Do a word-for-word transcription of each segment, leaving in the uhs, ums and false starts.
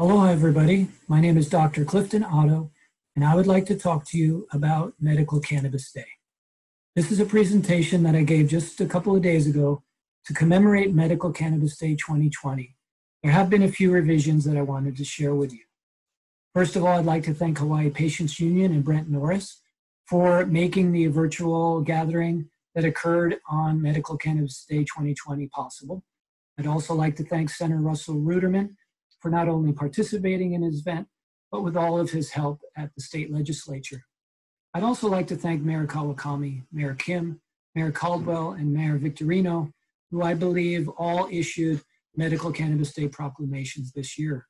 Aloha, everybody. My name is Doctor Clifton Otto, and I would like to talk to you about Medical Cannabis Day. This is a presentation that I gave just a couple of days ago to commemorate Medical Cannabis Day twenty twenty. There have been a few revisions that I wanted to share with you. First of all, I'd like to thank Hawaii Patients Union and Brent Norris for making the virtual gathering that occurred on Medical Cannabis Day twenty twenty possible. I'd also like to thank Senator Russell Ruderman for not only participating in his event, but with all of his help at the state legislature. I'd also like to thank Mayor Kawakami, Mayor Kim, Mayor Caldwell, and Mayor Victorino, who I believe all issued Medical Cannabis Day proclamations this year.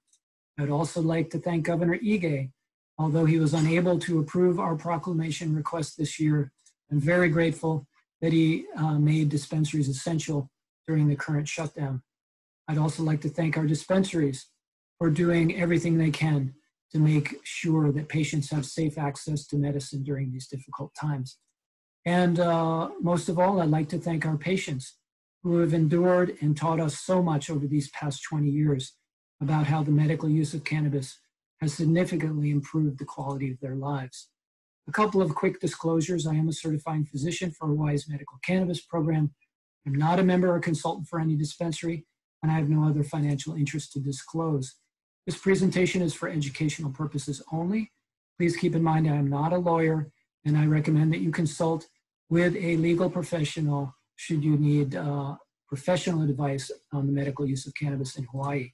I'd also like to thank Governor Ige, although he was unable to approve our proclamation request this year. I'm very grateful that he uh, made dispensaries essential during the current shutdown. I'd also like to thank our dispensaries for doing everything they can to make sure that patients have safe access to medicine during these difficult times. And uh, most of all, I'd like to thank our patients who have endured and taught us so much over these past twenty years about how the medical use of cannabis has significantly improved the quality of their lives. A couple of quick disclosures. I am a certifying physician for Hawaii's Medical Cannabis Program. I'm not a member or consultant for any dispensary, and I have no other financial interest to disclose. This presentation is for educational purposes only. Please keep in mind I am not a lawyer, and I recommend that you consult with a legal professional should you need uh, professional advice on the medical use of cannabis in Hawaii.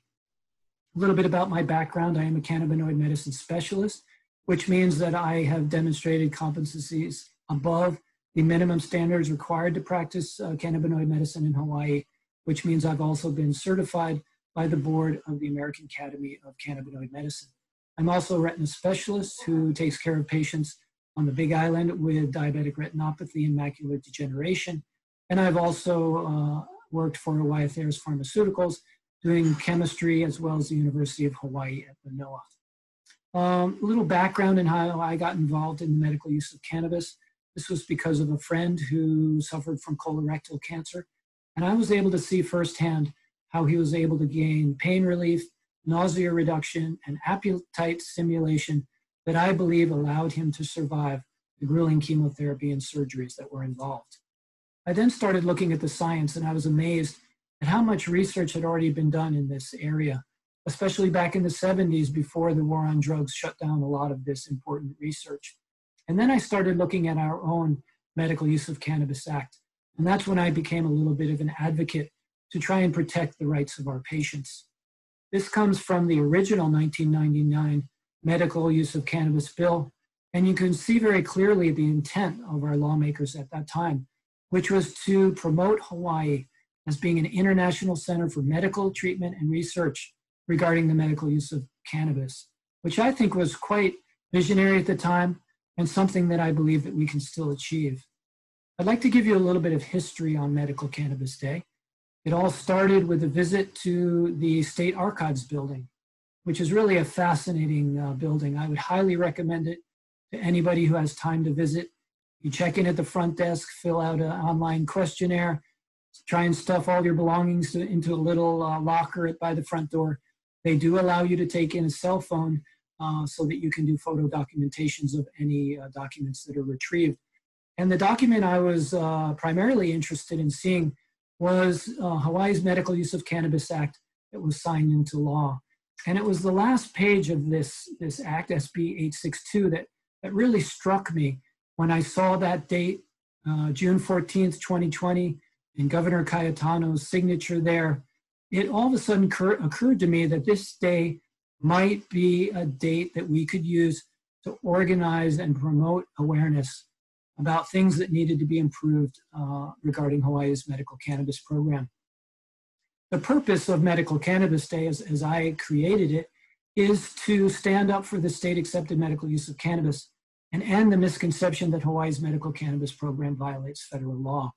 A little bit about my background. I am a cannabinoid medicine specialist, which means that I have demonstrated competencies above the minimum standards required to practice uh, cannabinoid medicine in Hawaii, which means I've also been certified by the board of the American Academy of Cannabinoid Medicine. I'm also a retina specialist who takes care of patients on the Big Island with diabetic retinopathy and macular degeneration. And I've also uh, worked for Hawaii Fair's Pharmaceuticals, doing chemistry, as well as the University of Hawaii at Manoa. Um, a little background in how I got involved in the medical use of cannabis. This was because of a friend who suffered from colorectal cancer, and I was able to see firsthand how he was able to gain pain relief, nausea reduction, and appetite stimulation that I believe allowed him to survive the grueling chemotherapy and surgeries that were involved. I then started looking at the science, and I was amazed at how much research had already been done in this area, especially back in the seventies before the war on drugs shut down a lot of this important research. And then I started looking at our own Medical Use of Cannabis Act, and that's when I became a little bit of an advocate to try and protect the rights of our patients. This comes from the original nineteen ninety-nine Medical Use of Cannabis Bill, and you can see very clearly the intent of our lawmakers at that time, which was to promote Hawaii as being an international center for medical treatment and research regarding the medical use of cannabis, which I think was quite visionary at the time and something that I believe that we can still achieve. I'd like to give you a little bit of history on Medical Cannabis Day. It all started with a visit to the State Archives building, which is really a fascinating uh, building. I would highly recommend it to anybody who has time to visit. You check in at the front desk, fill out an online questionnaire, try and stuff all your belongings to, into a little uh, locker by the front door. They do allow you to take in a cell phone uh, so that you can do photo documentations of any uh, documents that are retrieved. And the document I was uh, primarily interested in seeing was uh, Hawaii's Medical Use of Cannabis Act that was signed into law. And it was the last page of this, this act, S B eight sixty-two, that, that really struck me when I saw that date, uh, June fourteenth, twenty twenty, and Governor Cayetano's signature there. It all of a sudden occurred to me that this day might be a date that we could use to organize and promote awareness about things that needed to be improved uh, regarding Hawaii's medical cannabis program. The purpose of Medical Cannabis Day, as, as I created it, is to stand up for the state-accepted medical use of cannabis and end the misconception that Hawaii's medical cannabis program violates federal law.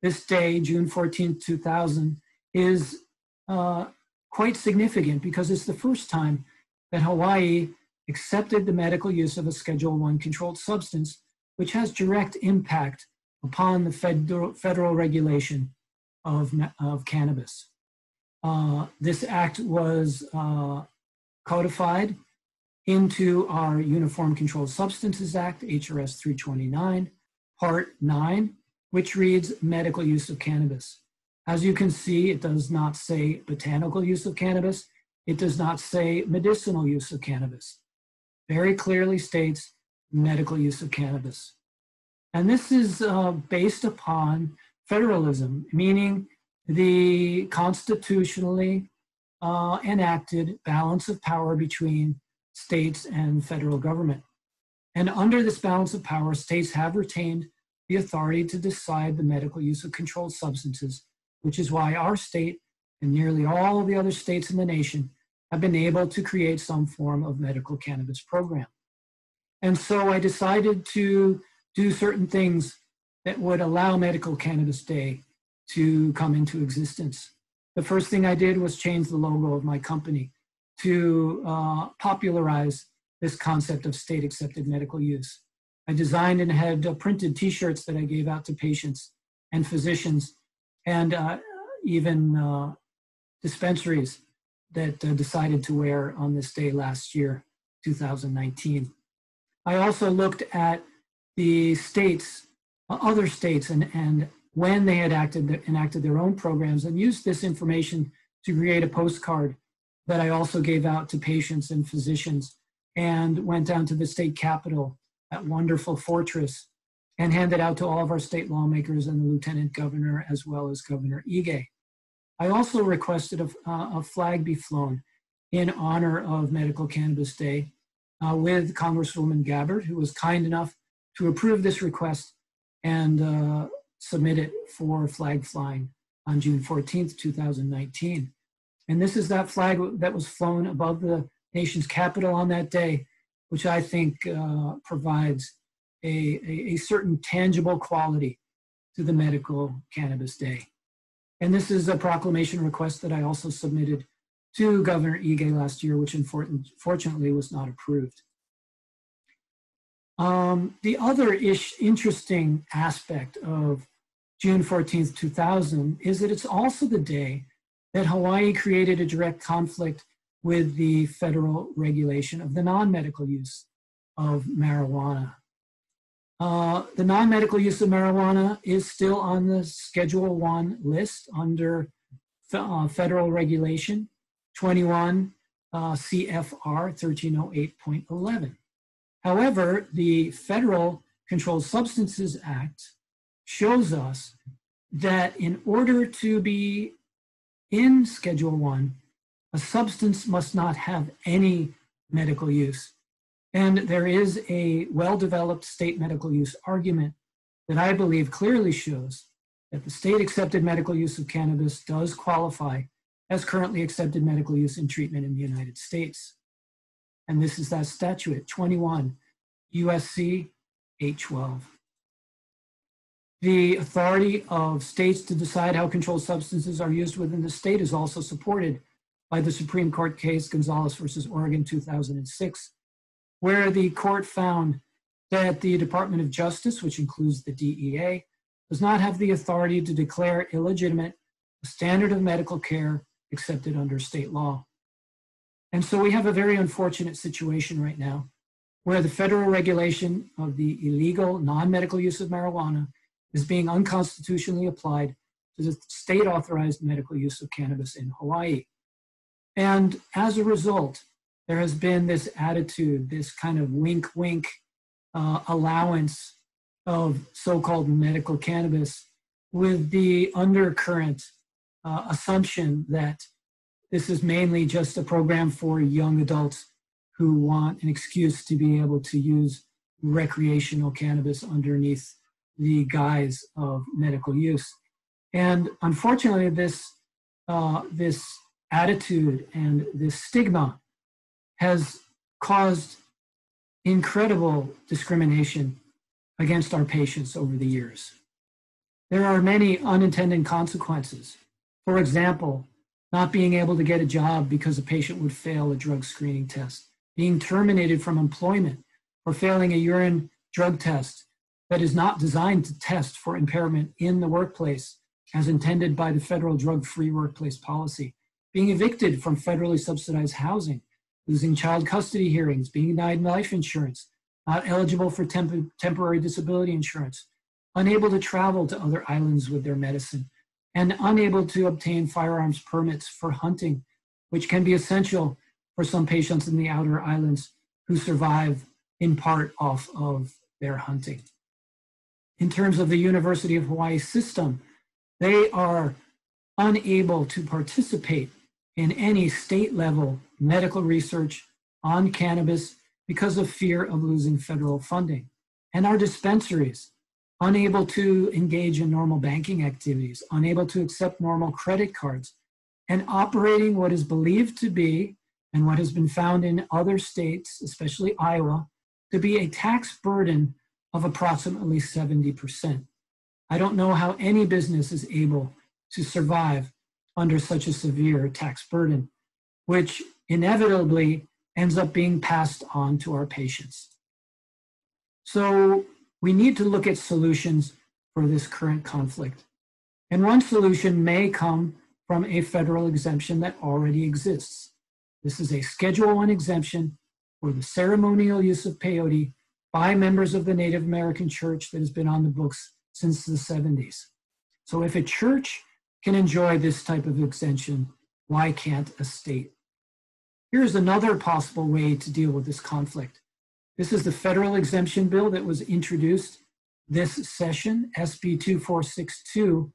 This day, June fourteenth, two thousand, is uh, quite significant because it's the first time that Hawaii accepted the medical use of a Schedule one controlled substance, which has direct impact upon the federal, federal regulation of, of cannabis. Uh, this act was uh, codified into our Uniform Controlled Substances Act, H R S three twenty-nine, Part nine, which reads medical use of cannabis. As you can see, it does not say botanical use of cannabis. It does not say medicinal use of cannabis. Very clearly states medical use of cannabis. And this is uh, based upon federalism, meaning the constitutionally uh, enacted balance of power between states and federal government. And under this balance of power, states have retained the authority to decide the medical use of controlled substances, which is why our state and nearly all of the other states in the nation have been able to create some form of medical cannabis program. And so I decided to do certain things that would allow Medical Cannabis Day to come into existence. The first thing I did was change the logo of my company to uh, popularize this concept of state-accepted medical use. I designed and had uh, printed t-shirts that I gave out to patients and physicians and uh, even uh, dispensaries that uh, decided to wear on this day last year, two thousand nineteen. I also looked at the states, uh, other states, and, and when they had acted, enacted their own programs and used this information to create a postcard that I also gave out to patients and physicians, and went down to the state capitol, that wonderful fortress, and handed out to all of our state lawmakers and the lieutenant governor, as well as Governor Ige. I also requested a, uh, a flag be flown in honor of Medical Cannabis Day uh, with Congresswoman Gabbard, who was kind enough to approve this request and uh, submit it for flag flying on June fourteenth, two thousand nineteen. And this is that flag that was flown above the nation's capital on that day, which I think uh, provides a, a, a certain tangible quality to the Medical Cannabis Day. And this is a proclamation request that I also submitted to Governor Ige last year, which unfortunately was not approved. Um, the other ish, interesting aspect of June fourteenth, two thousand is that it's also the day that Hawaii created a direct conflict with the federal regulation of the non-medical use of marijuana. Uh, the non-medical use of marijuana is still on the Schedule one list under fe uh, federal regulation twenty-one uh, C F R thirteen oh eight point eleven. However, the Federal Controlled Substances Act shows us that in order to be in Schedule one, a substance must not have any medical use. And there is a well-developed state medical use argument that I believe clearly shows that the state-accepted medical use of cannabis does qualify as currently accepted medical use and treatment in the United States. And this is that statute, twenty-one U S C eight twelve. The authority of states to decide how controlled substances are used within the state is also supported by the Supreme Court case Gonzales versus Oregon two thousand six, where the court found that the Department of Justice, which includes the D E A, does not have the authority to declare illegitimate a standard of medical care accepted under state law. And so we have a very unfortunate situation right now where the federal regulation of the illegal non-medical use of marijuana is being unconstitutionally applied to the state-authorized medical use of cannabis in Hawaii. And as a result, there has been this attitude, this kind of wink-wink uh, allowance of so-called medical cannabis with the undercurrent uh, assumption that this is mainly just a program for young adults who want an excuse to be able to use recreational cannabis underneath the guise of medical use. And unfortunately, this, uh, this attitude and this stigma has caused incredible discrimination against our patients over the years. There are many unintended consequences. For example, not being able to get a job because a patient would fail a drug screening test, being terminated from employment for failing a urine drug test that is not designed to test for impairment in the workplace as intended by the federal drug-free workplace policy, being evicted from federally subsidized housing losing child custody hearings, being denied life insurance, not eligible for temp temporary disability insurance, unable to travel to other islands with their medicine, and unable to obtain firearms permits for hunting, which can be essential for some patients in the outer islands who survive in part off of their hunting. In terms of the University of Hawaii system, they are unable to participate in any state-level medical research on cannabis because of fear of losing federal funding. And our dispensaries, unable to engage in normal banking activities, unable to accept normal credit cards, and operating what is believed to be, and what has been found in other states, especially Iowa, to be a tax burden of approximately seventy percent. I don't know how any business is able to survive under such a severe tax burden, which inevitably ends up being passed on to our patients. So we need to look at solutions for this current conflict. And one solution may come from a federal exemption that already exists. This is a Schedule one exemption for the ceremonial use of peyote by members of the Native American church that has been on the books since the seventies. So if a church can enjoy this type of exemption, why can't a state? Here's another possible way to deal with this conflict. This is the federal exemption bill that was introduced this session, S B two four six two,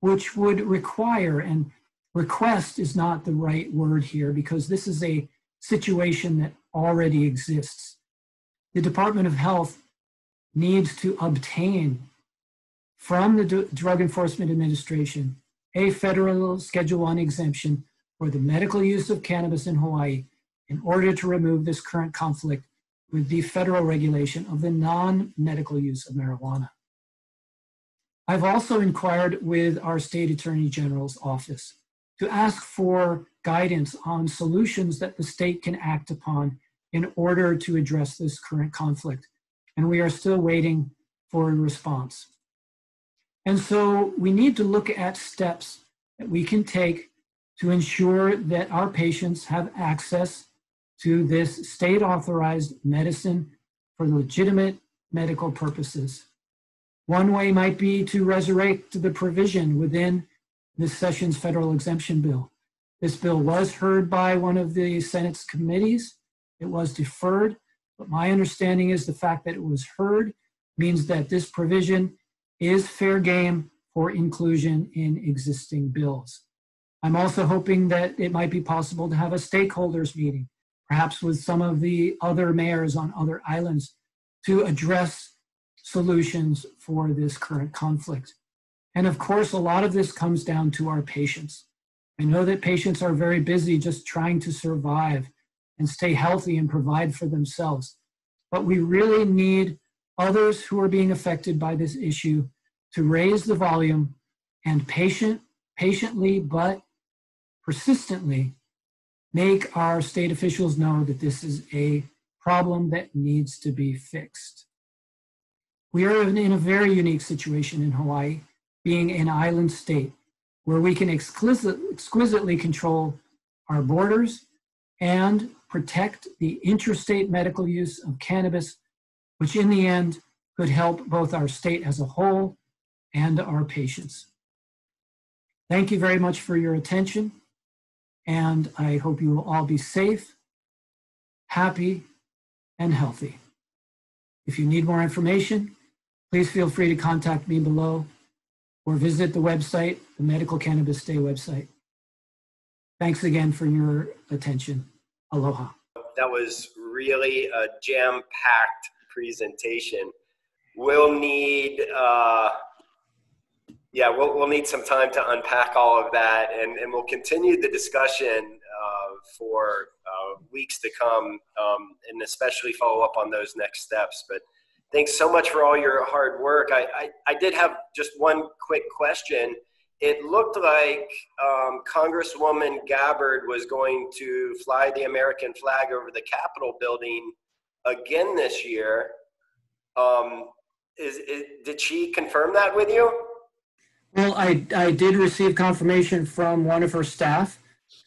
which would require, and request is not the right word here because this is a situation that already exists. The Department of Health needs to obtain from the D- Drug Enforcement Administration a federal Schedule one exemption for the medical use of cannabis in Hawaii in order to remove this current conflict with the federal regulation of the non-medical use of marijuana. I've also inquired with our state attorney general's office to ask for guidance on solutions that the state can act upon in order to address this current conflict. And we are still waiting for a response. And so we need to look at steps that we can take to ensure that our patients have access to this state-authorized medicine for legitimate medical purposes. One way might be to resurrect the provision within this session's federal exemption bill. This bill was heard by one of the Senate's committees. It was deferred, but my understanding is the fact that it was heard means that this provision is fair game for inclusion in existing bills. I'm also hoping that it might be possible to have a stakeholders meeting, perhaps with some of the other mayors on other islands, to address solutions for this current conflict. And of course, a lot of this comes down to our patients. I know that patients are very busy just trying to survive and stay healthy and provide for themselves. But we really need others who are being affected by this issue to raise the volume and patient, patiently but persistently make our state officials know that this is a problem that needs to be fixed. We are in a very unique situation in Hawaii, being an island state where we can exquisitely control our borders and protect the interstate medical use of cannabis, which in the end could help both our state as a whole and our patients. Thank you very much for your attention, and I hope you will all be safe, happy, and healthy. If you need more information, please feel free to contact me below or visit the website, the Medical Cannabis Day website. Thanks again for your attention. Aloha. That was really a jam-packed presentation. We'll need, uh, yeah, we'll, we'll need some time to unpack all of that, and, and we'll continue the discussion uh, for uh, weeks to come, um, and especially follow up on those next steps. But thanks so much for all your hard work. I, I, I did have just one quick question. It looked like um, Congresswoman Gabbard was going to fly the American flag over the Capitol building again this year. Um, is, is, did she confirm that with you? Well, I, I did receive confirmation from one of her staff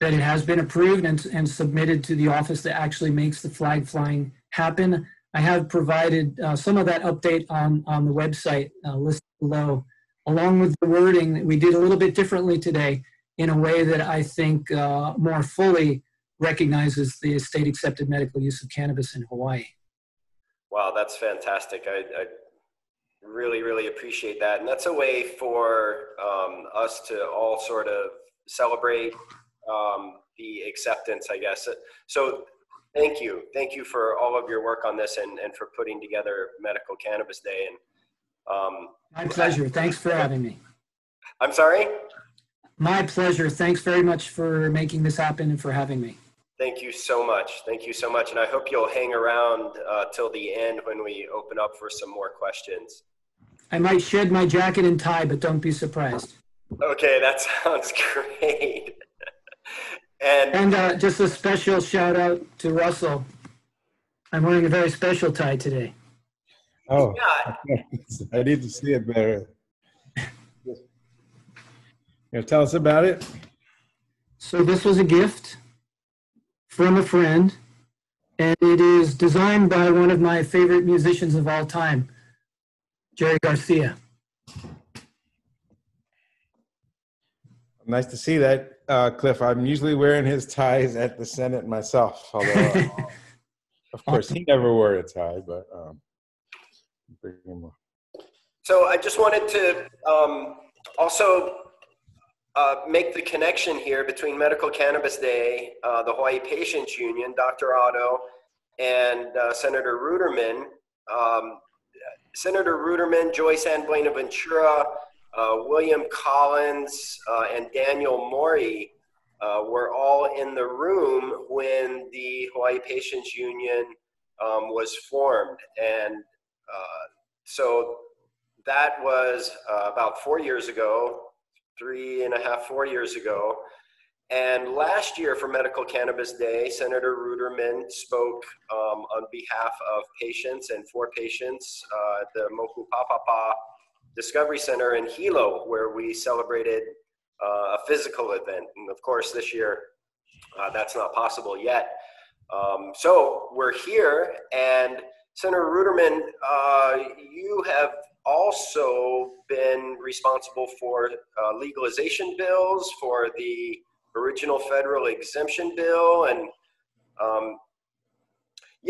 that it has been approved and, and submitted to the office that actually makes the flag flying happen. I have provided uh, some of that update on, on the website uh, listed below, along with the wording that we did a little bit differently today in a way that I think uh, more fully recognizes the state-accepted medical use of cannabis in Hawaii. Wow, that's fantastic. I, I really, really appreciate that. And that's a way for um, us to all sort of celebrate um, the acceptance, I guess. So thank you. Thank you for all of your work on this and, and for putting together Medical Cannabis Day. And um, My pleasure. Thanks for having me. I'm sorry? My pleasure. Thanks very much for making this happen and for having me. Thank you so much. Thank you so much. And I hope you'll hang around uh, till the end when we open up for some more questions. I might shed my jacket and tie, but don't be surprised. Okay, that sounds great. and and uh, just a special shout out to Russell. I'm wearing a very special tie today. Oh, yeah. I need to see it better. Yeah, tell us about it. So this was a gift from a friend, and it is designed by one of my favorite musicians of all time, Jerry Garcia. Nice to see that, uh, Cliff. I'm usually wearing his ties at the Senate myself, although, uh, of course, he never wore a tie, but um, so I just wanted to um, also Uh, make the connection here between Medical Cannabis Day, uh, the Hawaii Patients Union, Doctor Otto, and uh, Senator Ruderman. Um, Senator Ruderman, Joyce Ann Buenaventura, uh, William Collins, uh, and Daniel Mori uh, were all in the room when the Hawaii Patients Union um, was formed. And uh, so that was uh, about four years ago. Three and a half, four years ago. And last year for Medical Cannabis Day, Senator Ruderman spoke um, on behalf of patients and for patients uh, at the Moku Papapa Discovery Center in Hilo, where we celebrated uh, a physical event. And of course, this year, uh, that's not possible yet. Um, so we're here, and Senator Ruderman, uh, you have also been responsible for uh, legalization bills, for the original federal exemption bill, and um,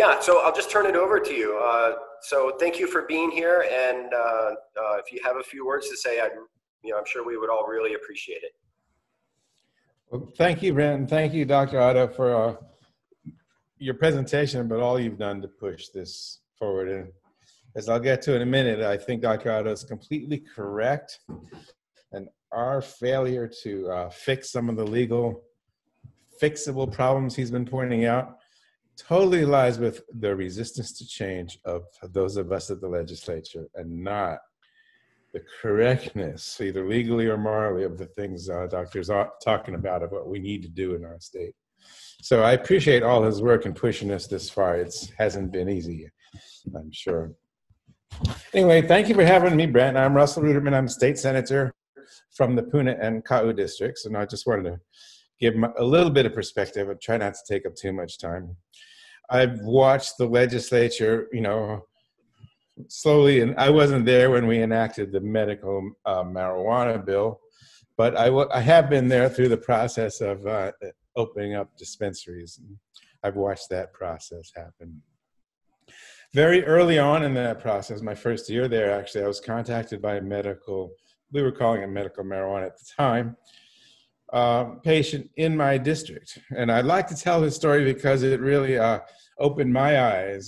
yeah, so I'll just turn it over to you. Uh, so thank you for being here, and uh, uh, if you have a few words to say, I'd, you know, I'm sure we would all really appreciate it. Well, thank you, Brent, and thank you, Doctor Otto, for uh, your presentation, but all you've done to push this forward. And as I'll get to in a minute, I think Doctor Otto is completely correct. And our failure to uh, fix some of the legal, fixable problems he's been pointing out totally lies with the resistance to change of those of us at the legislature, and not the correctness, either legally or morally, of the things uh, Doctor's talking about, of what we need to do in our state. So I appreciate all his work in pushing us this far. It hasn't been easy, I'm sure. Anyway, thank you for having me, Brent. I'm Russell Ruderman. I'm a state senator from the Puna and Ka'u districts, and I just wanted to give my, a little bit of perspective and try not to take up too much time. I've watched the legislature, you know, slowly, and I wasn't there when we enacted the medical uh, marijuana bill, but I, w I have been there through the process of uh, opening up dispensaries. I've watched that process happen. Very early on in that process, my first year there, actually, I was contacted by a medical, we were calling it medical marijuana at the time, uh, patient in my district. And I'd like to tell this story because it really uh, opened my eyes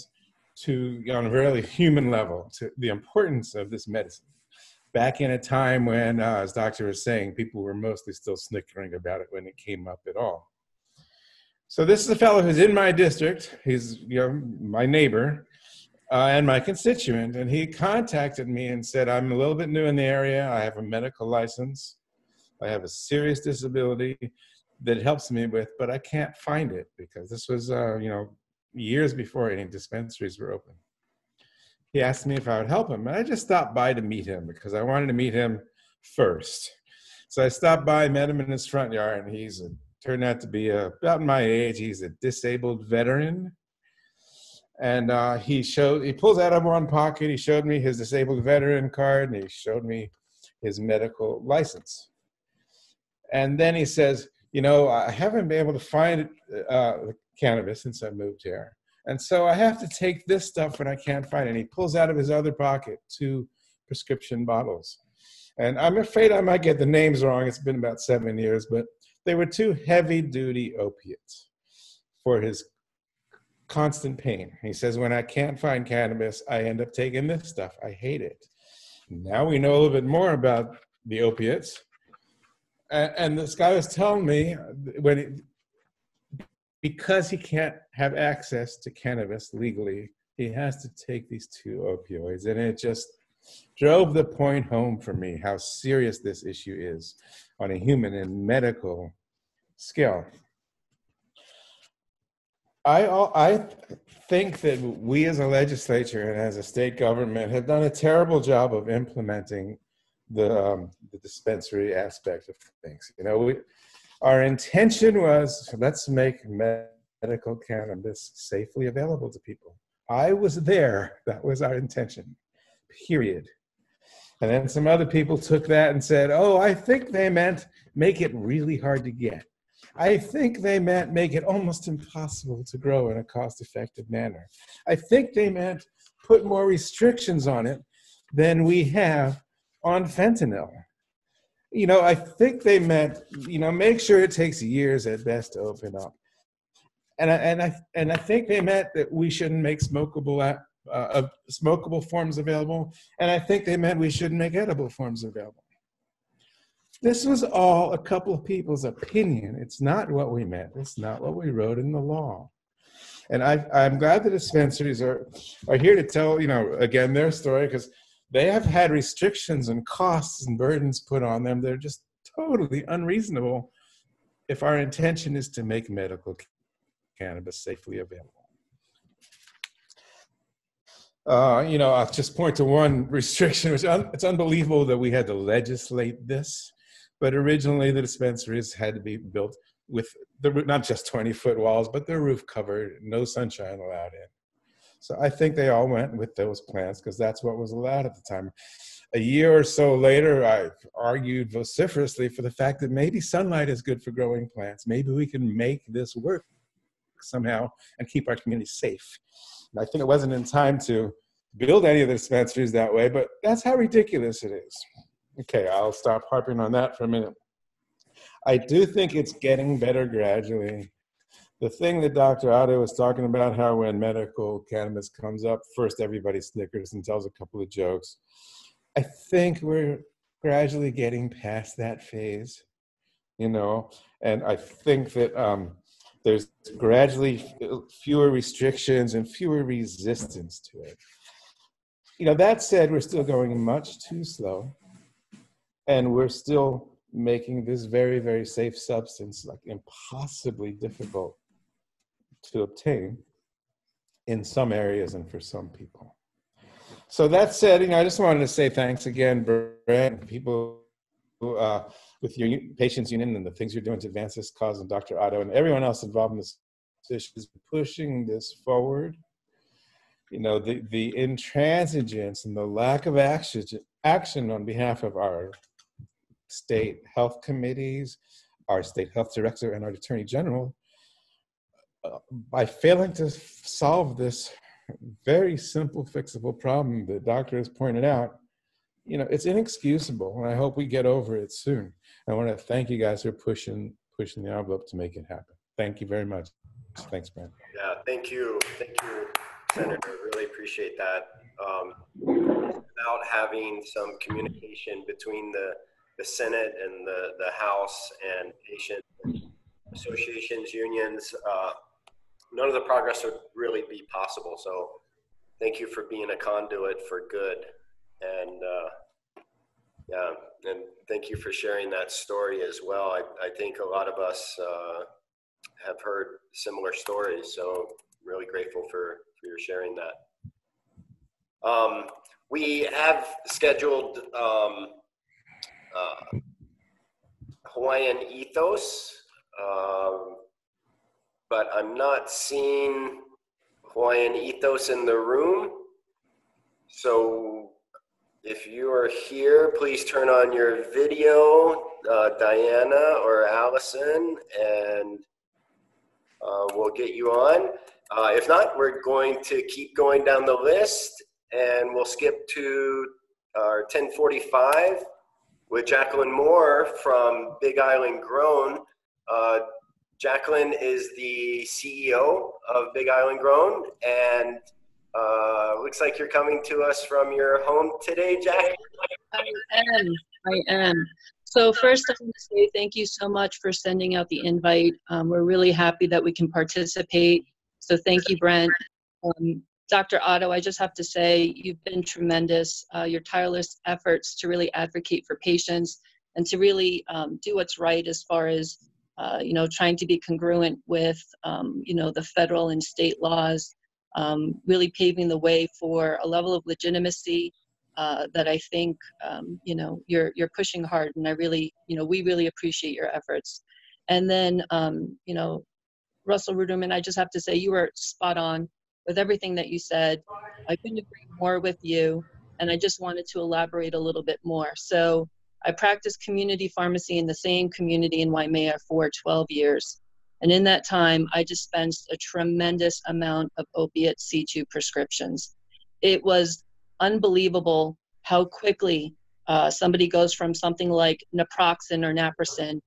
to, on a really human level, to the importance of this medicine. Back in a time when, uh, as Doctor was saying, people were mostly still snickering about it when it came up at all. So this is a fellow who's in my district, he's, you know, my neighbor, Uh, and my constituent, and he contacted me and said, I'm a little bit new in the area, I have a medical license, I have a serious disability that helps me with, but I can't find it, because this was, uh, you know, years before any dispensaries were open. He asked me if I would help him, and I just stopped by to meet him, because I wanted to meet him first. So I stopped by, met him in his front yard, and he's a turned out to be a, about my age. He's a disabled veteran. And uh, he showed, he pulls out of one pocket, he showed me his disabled veteran card, and he showed me his medical license. And then he says, you know, I haven't been able to find uh, cannabis since I moved here. And so I have to take this stuff when I can't find it. And he pulls out of his other pocket two prescription bottles. And I'm afraid I might get the names wrong. It's been about seven years, but they were two heavy-duty opiates for his constant pain. He says, when I can't find cannabis, I end up taking this stuff. I hate it. Now we know a little bit more about the opiates. And, and this guy was telling me, when it, because he can't have access to cannabis legally, he has to take these two opioids. And it just drove the point home for me, how serious this issue is on a human and medical scale. I, I think that we as a legislature and as a state government have done a terrible job of implementing the, um, the dispensary aspect of things. You know, we, our intention was, let's make medical cannabis safely available to people. I was there, that was our intention, period. And then some other people took that and said, oh, I think they meant make it really hard to get. I think they meant make it almost impossible to grow in a cost-effective manner. I think they meant put more restrictions on it than we have on fentanyl. You know, I think they meant, you know, make sure it takes years at best to open up. And I, and I, and I think they meant that we shouldn't make smokable, uh, uh, smokable forms available. And I think they meant we shouldn't make edible forms available. This was all a couple of people's opinion. It's not what we meant. It's not what we wrote in the law. And I, I'm glad the dispensaries are, are here to tell, you know, again, their story, because they have had restrictions and costs and burdens put on them. They're just totally unreasonable if our intention is to make medical cannabis safely available. Uh, you know, I'll just point to one restriction, which un it's unbelievable that we had to legislate this. But originally, the dispensaries had to be built with the, not just twenty-foot walls, but their roof covered, no sunshine allowed in. So I think they all went with those plans because that's what was allowed at the time. A year or so later, I argued vociferously for the fact that maybe sunlight is good for growing plants. Maybe we can make this work somehow and keep our community safe. And I think it wasn't in time to build any of the dispensaries that way, but that's how ridiculous it is. Okay, I'll stop harping on that for a minute. I do think it's getting better gradually. The thing that Doctor Otto was talking about, how when medical cannabis comes up, first everybody snickers and tells a couple of jokes. I think we're gradually getting past that phase, you know, and I think that um, there's gradually fewer restrictions and fewer resistance to it. You know, that said, we're still going much too slow. And we're still making this very, very safe substance like impossibly difficult to obtain in some areas and for some people. So that said, you know, I just wanted to say thanks again, Brent, people who, uh, with your Patients Union and the things you're doing to advance this cause, and Doctor Otto and everyone else involved in this issue is pushing this forward. You know, the, the intransigence and the lack of action, action on behalf of our state health committees, our state health director, and our attorney general, uh, by failing to solve this very simple, fixable problem that Doctor has pointed out, you know, it's inexcusable, and I hope we get over it soon. I want to thank you guys for pushing, pushing the envelope to make it happen. Thank you very much. Thanks, Brent. Yeah, thank you. Thank you, Senator. Really appreciate that. Um, without having some communication between the, the Senate and the, the House and patient associations, unions, uh, none of the progress would really be possible. So thank you for being a conduit for good. And uh, yeah, and thank you for sharing that story as well. I, I think a lot of us uh, have heard similar stories. So really grateful for, for your sharing that. Um, we have scheduled um, uh, Hawaiian Ethos Um, but I'm not seeing Hawaiian ethos in the room. So if you are here, please turn on your video, uh, Diana or Allison, and uh, we'll get you on. Uh, if not, we're going to keep going down the list, and we'll skip to our ten forty-five with Jacqueline Moore from Big Island Grown. Uh, Jacqueline is the C E O of Big Island Grown, and uh, looks like you're coming to us from your home today, Jacqueline. I am, I am. So first, I want to say thank you so much for sending out the invite. Um, we're really happy that we can participate. So thank you, Brent. Um, Doctor Otto, I just have to say you've been tremendous. Uh, your tireless efforts to really advocate for patients and to really um, do what's right as far as Uh, you know, trying to be congruent with, um, you know, the federal and state laws, um, really paving the way for a level of legitimacy uh, that I think, um, you know, you're you're pushing hard, and I really, you know, we really appreciate your efforts. And then, um, you know, Russell Ruderman, I just have to say you were spot on with everything that you said. I couldn't agree more with you, and I just wanted to elaborate a little bit more. So I practiced community pharmacy in the same community in Waimea for twelve years. And in that time, I dispensed a tremendous amount of opiate C two prescriptions. It was unbelievable how quickly uh, somebody goes from something like naproxen or naproxen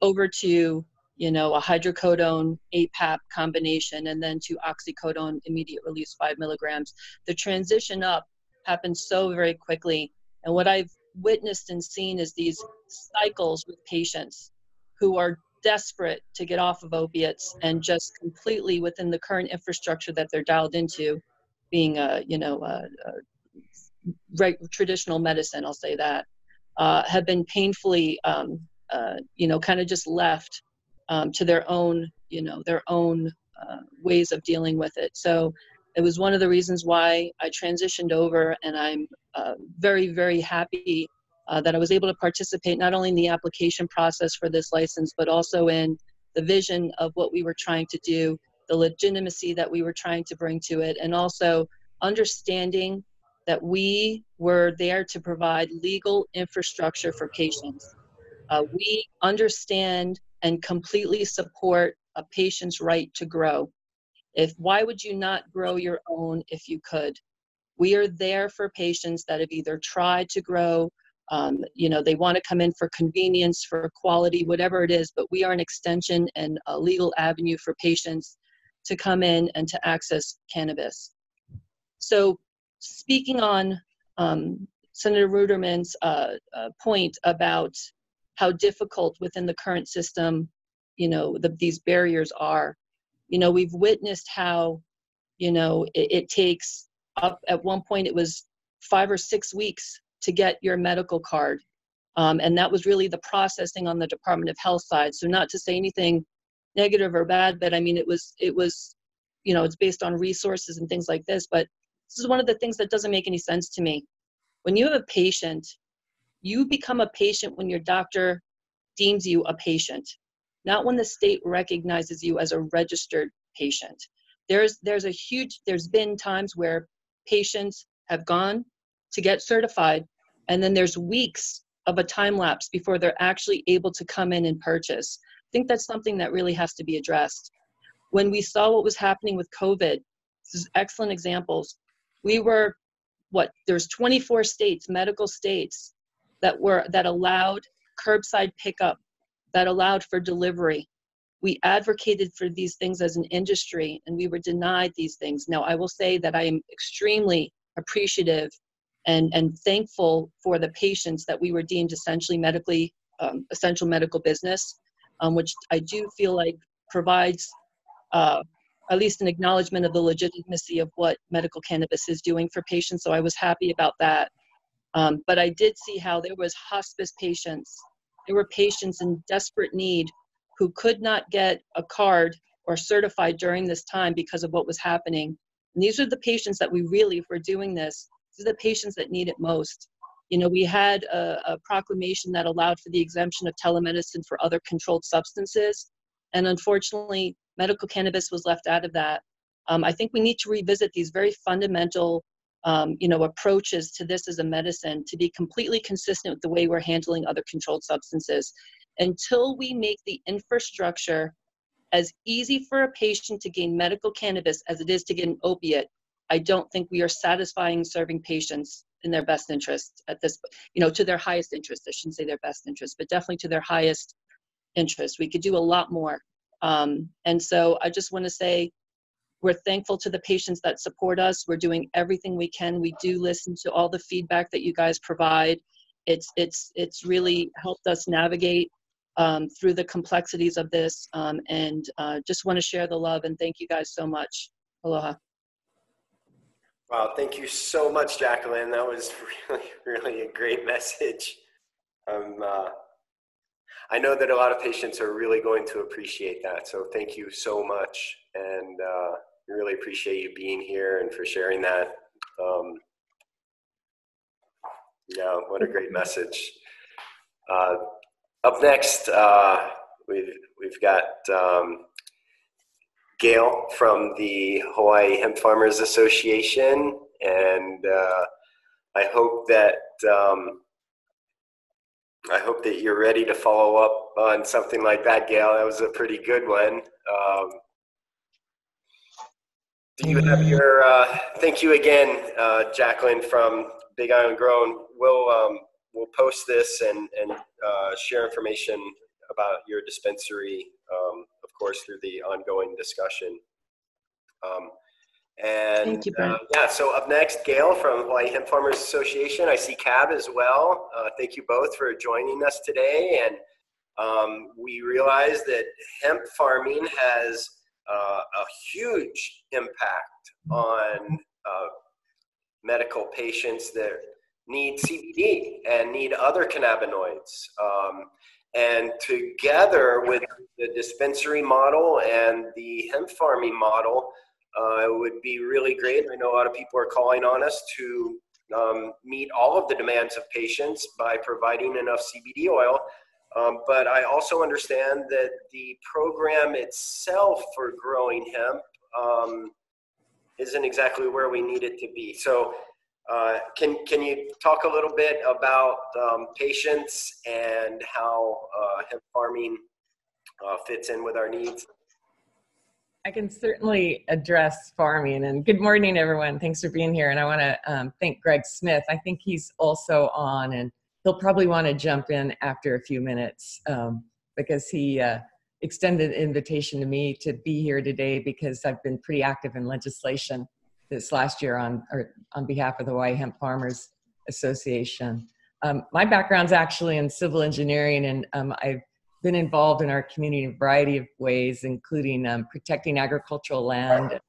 over to, you know, a hydrocodone A PAP combination, and then to oxycodone immediate release five milligrams. The transition up happened so very quickly. And what I've witnessed and seen is these cycles with patients who are desperate to get off of opiates and just completely within the current infrastructure that they're dialed into, being a you know a, a traditional medicine, I'll say that, uh, have been painfully um, uh, you know kind of just left um, to their own you know their own uh, ways of dealing with it. So it was one of the reasons why I transitioned over, and I'm uh, very, very happy uh, that I was able to participate not only in the application process for this license, but also in the vision of what we were trying to do, the legitimacy that we were trying to bring to it, and also understanding that we were there to provide legal infrastructure for patients. Uh, we understand and completely support a patient's right to grow. If, why would you not grow your own if you could? We are there for patients that have either tried to grow, um, you know, they want to come in for convenience, for quality, whatever it is, but we are an extension and a legal avenue for patients to come in and to access cannabis. So speaking on um, Senator Ruderman's uh, uh, point about how difficult within the current system, you know, the, these barriers are, you know, we've witnessed how, you know, it, it takes up at one point, it was five or six weeks to get your medical card. Um, and that was really the processing on the Department of Health side. So not to say anything negative or bad, but I mean, it was, it was, you know, it's based on resources and things like this, but this is one of the things that doesn't make any sense to me. When you have a patient, you become a patient when your doctor deems you a patient, not when the state recognizes you as a registered patient. There's, there's a huge, there's been times where patients have gone to get certified, and then there's weeks of a time lapse before they're actually able to come in and purchase. I think that's something that really has to be addressed. When we saw what was happening with COVID, this is excellent examples. We were, what, there's twenty-four states, medical states, that were, that allowed curbside pickup, that allowed for delivery. We advocated for these things as an industry, and we were denied these things. Now, I will say that I am extremely appreciative and, and thankful for the patients that we were deemed essentially medically, um, essential medical business, um, which I do feel like provides uh, at least an acknowledgement of the legitimacy of what medical cannabis is doing for patients. So I was happy about that. Um, but I did see how there was hospice patients. There were patients in desperate need who could not get a card or certified during this time because of what was happening. And these are the patients that we really, if we're doing this, these are the patients that need it most. You know, we had a, a proclamation that allowed for the exemption of telemedicine for other controlled substances. And unfortunately, medical cannabis was left out of that. Um, I think we need to revisit these very fundamental um, you know, approaches to this as a medicine to be completely consistent with the way we're handling other controlled substances. Until we make the infrastructure as easy for a patient to gain medical cannabis as it is to get an opiate, I don't think we are satisfying serving patients in their best interest at this, you know, to their highest interest. I shouldn't say their best interest, but definitely to their highest interest. We could do a lot more. Um, and so I just want to say we're thankful to the patients that support us. We're doing everything we can. We do listen to all the feedback that you guys provide. It's, it's, it's really helped us navigate um, through the complexities of this. Um, and uh, just want to share the love and thank you guys so much. Aloha. Wow, thank you so much, Jacqueline. That was really, really a great message. Um, uh, I know that a lot of patients are really going to appreciate that, so thank you so much. And uh, we really appreciate you being here and for sharing that. Um, yeah, what a great message. Uh, up next, uh, we've, we've got um, Gail from the Hawaii Hemp Farmers Association, and uh, I hope that um, I hope that you're ready to follow up on something like that, Gail. That was a pretty good one. Um, do you have your? Uh, thank you again, uh, Jacqueline from Big Island Grown. We'll um, we'll post this and and uh, share information about your dispensary. Um, course, through the ongoing discussion. Um, and Thank you, Brent. Uh, yeah, so up next, Gail from Hawaii Hemp Farmers Association. I see Cab as well. Uh, thank you both for joining us today. And um, we realize that hemp farming has uh, a huge impact on uh, medical patients that need C B D and need other cannabinoids. Um, And together with the dispensary model and the hemp farming model, uh, it would be really great. I know a lot of people are calling on us to um, meet all of the demands of patients by providing enough C B D oil. Um, but I also understand that the program itself for growing hemp um, isn't exactly where we need it to be. So Uh, can, can you talk a little bit about um, patients and how uh, hemp farming uh, fits in with our needs? I can certainly address farming, and good morning, everyone. Thanks for being here. And I want to um, thank Greg Smith. I think he's also on, and he'll probably want to jump in after a few minutes um, because he uh, extended an invitation to me to be here today because I've been pretty active in legislation this last year on, or on behalf of the Hawaii Hemp Farmers Association. Um, my background's actually in civil engineering, and um, I've been involved in our community in a variety of ways, including um, protecting agricultural land, and,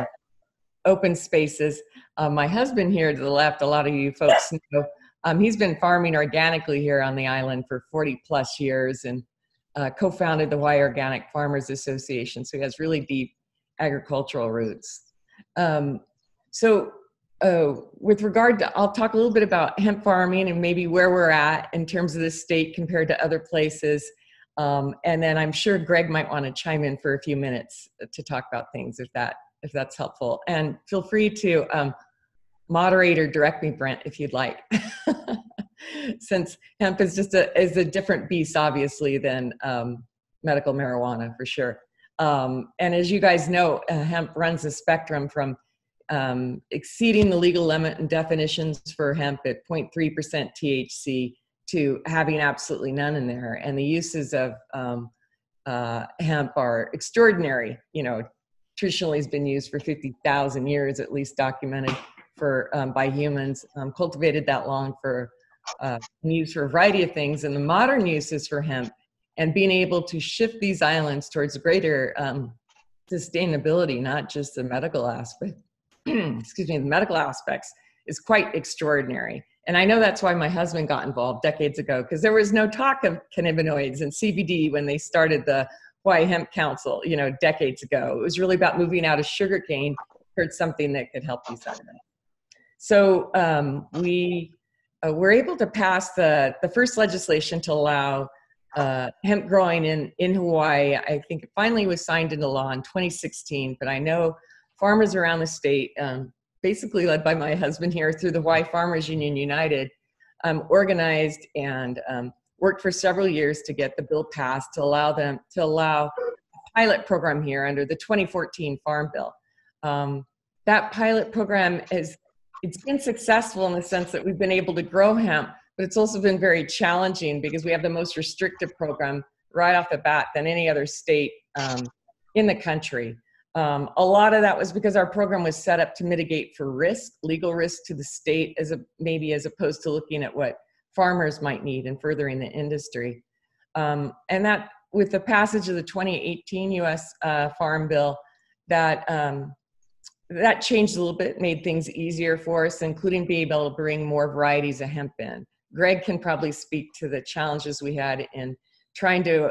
um, open spaces. Um, my husband here to the left, a lot of you folks know, um, he's been farming organically here on the island for forty plus years and uh, co-founded the Hawaii Organic Farmers Association. So he has really deep agricultural roots. Um, so, uh, with regard to, I'll talk a little bit about hemp farming and maybe where we're at in terms of the state compared to other places. Um, and then I'm sure Greg might want to chime in for a few minutes to talk about things if that, if that's helpful. And feel free to, um, moderate or direct me, Brent, if you'd like, since hemp is just a, is a different beast, obviously, than, um, medical marijuana for sure. Um, and as you guys know, uh, hemp runs a spectrum from um, exceeding the legal limit and definitions for hemp at zero point three percent T H C to having absolutely none in there. And the uses of um, uh, hemp are extraordinary. You know, traditionally has been used for fifty thousand years, at least documented for um, by humans, um, cultivated that long for uh, used for a variety of things. And the modern uses for hemp and being able to shift these islands towards greater um, sustainability, not just the medical aspect, excuse me, the medical aspects is quite extraordinary. And I know that's why my husband got involved decades ago, because there was no talk of cannabinoids and C B D when they started the Hawaii Hemp Council, you know, decades ago. It was really about moving out of sugarcane towards something that could help these islands. So um, we uh, were able to pass the, the first legislation to allow uh, hemp growing in, in Hawaii. I think it finally was signed into law in twenty sixteen, but I know farmers around the state, um, basically led by my husband here through the Hawaii Farmers Union United, um, organized and um, worked for several years to get the bill passed to allow them to allow a pilot program here under the twenty fourteen Farm Bill. Um, that pilot program has, it's been successful in the sense that we've been able to grow hemp, but it's also been very challenging because we have the most restrictive program right off the bat than any other state um, in the country. Um, a lot of that was because our program was set up to mitigate for risk, legal risk to the state, as a, maybe as opposed to looking at what farmers might need and furthering the industry. Um, and that, with the passage of the twenty eighteen U S Uh, Farm Bill, that um, that changed a little bit, made things easier for us, including being able to bring more varieties of hemp in. Greg can probably speak to the challenges we had in trying to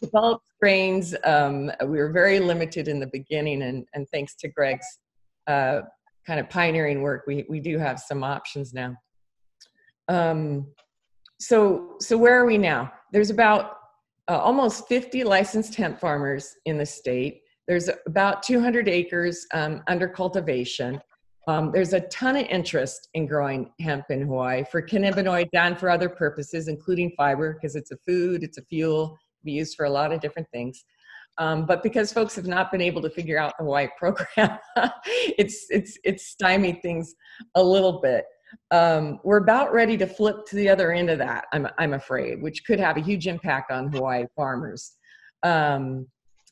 develop strains. Um, we were very limited in the beginning, and, and thanks to Greg's uh, kind of pioneering work, we, we do have some options now. Um, so, so where are we now? There's about uh, almost fifty licensed hemp farmers in the state. There's about two hundred acres um, under cultivation. Um, there's a ton of interest in growing hemp in Hawaii for cannabinoid and for other purposes, including fiber, because it's a food, it's a fuel, be used for a lot of different things. Um, but because folks have not been able to figure out the Hawaii program, it's, it's, it's stymied things a little bit. Um, we're about ready to flip to the other end of that, I'm, I'm afraid, which could have a huge impact on Hawaii farmers. Um,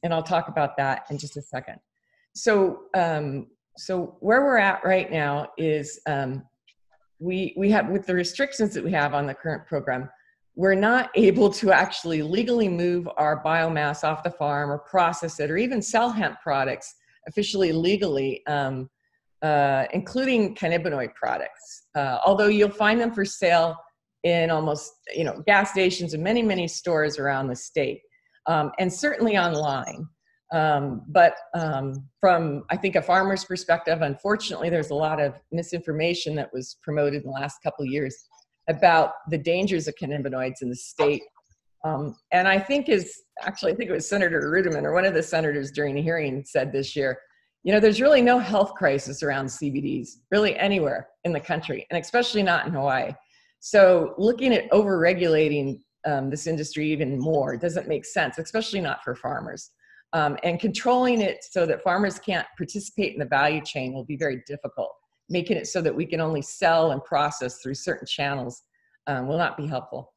and I'll talk about that in just a second. So, um, so where we're at right now is um, we, we have, with the restrictions that we have on the current program, we're not able to actually legally move our biomass off the farm or process it or even sell hemp products officially legally, um, uh, including cannabinoid products. Uh, although you'll find them for sale in almost, you know, gas stations and many, many stores around the state, um, and certainly online. Um, but um, from, I think, a farmer's perspective, unfortunately, there's a lot of misinformation that was promoted in the last couple of years about the dangers of cannabinoids in the state. Um, and I think is, actually, I think it was Senator Ruderman or one of the senators during a hearing said this year, you know, there's really no health crisis around C B Ds, really anywhere in the country, and especially not in Hawaii. So looking at over-regulating um, this industry even more doesn't make sense, especially not for farmers. Um, and controlling it so that farmers can't participate in the value chain will be very difficult. Making it so that we can only sell and process through certain channels um, will not be helpful.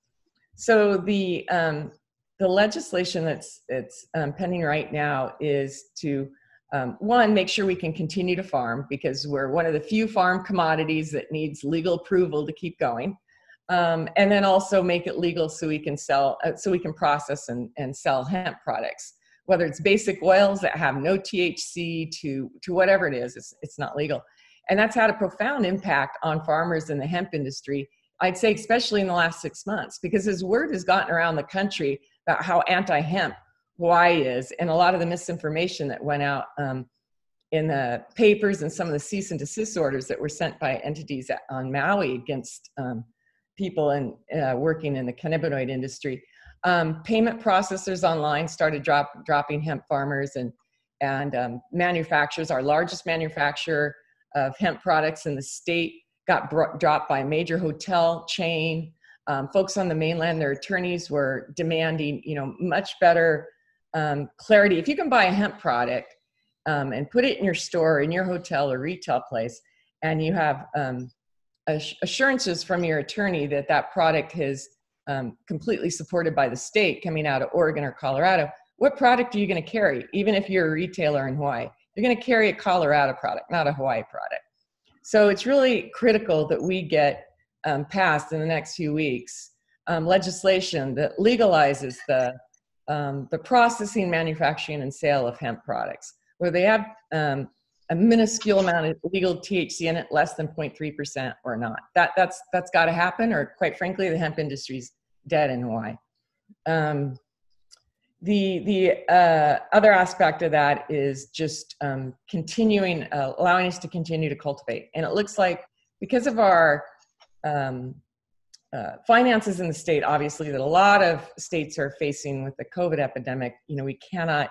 So the, um, the legislation that's, that's um, pending right now is to, um, one, make sure we can continue to farm because we're one of the few farm commodities that needs legal approval to keep going. Um, and then also make it legal so we can sell, uh, so we can process and, and sell hemp products. Whether it's basic oils that have no T H C to, to whatever it is, it's, it's not legal. And that's had a profound impact on farmers in the hemp industry, I'd say especially in the last six months, because his word has gotten around the country about how anti-hemp Hawaii is, and a lot of the misinformation that went out um, in the papers and some of the cease and desist orders that were sent by entities on Maui against um, people in, uh, working in the cannabinoid industry. Um, payment processors online started drop, dropping hemp farmers and, and um, manufacturers. Our largest manufacturer of hemp products in the state got brought, dropped by a major hotel chain. Um, folks on the mainland, their attorneys were demanding, you know, much better um, clarity. If you can buy a hemp product um, and put it in your store, in your hotel or retail place, and you have um, assurances from your attorney that that product is um, completely supported by the state coming out of Oregon or Colorado, what product are you going to carry, even if you're a retailer in Hawaii? You're going to carry a Colorado product, not a Hawaii product. So it's really critical that we get um, passed in the next few weeks um, legislation that legalizes the, um, the processing, manufacturing, and sale of hemp products, where they have um, a minuscule amount of legal T H C in it, less than zero point three percent or not. That, that's that's got to happen, or quite frankly, the hemp industry's dead in Hawaii. Um, The, the uh, other aspect of that is just um, continuing, uh, allowing us to continue to cultivate. And it looks like because of our um, uh, uh, finances in the state, obviously, that a lot of states are facing with the COVID epidemic. You know, we cannot,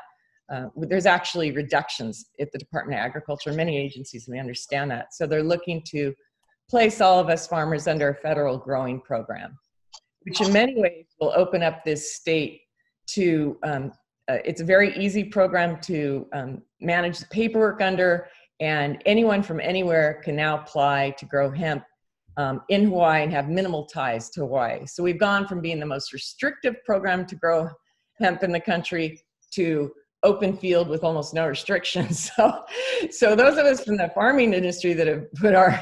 uh, there's actually reductions at the Department of Agriculture, many agencies, and we understand that. So they're looking to place all of us farmers under a federal growing program, which in many ways will open up this state to, um, uh, it's a very easy program to um, manage the paperwork under, and anyone from anywhere can now apply to grow hemp um, in Hawaii and have minimal ties to Hawaii. So we've gone from being the most restrictive program to grow hemp in the country to open field with almost no restrictions. So, so those of us from the farming industry that have put our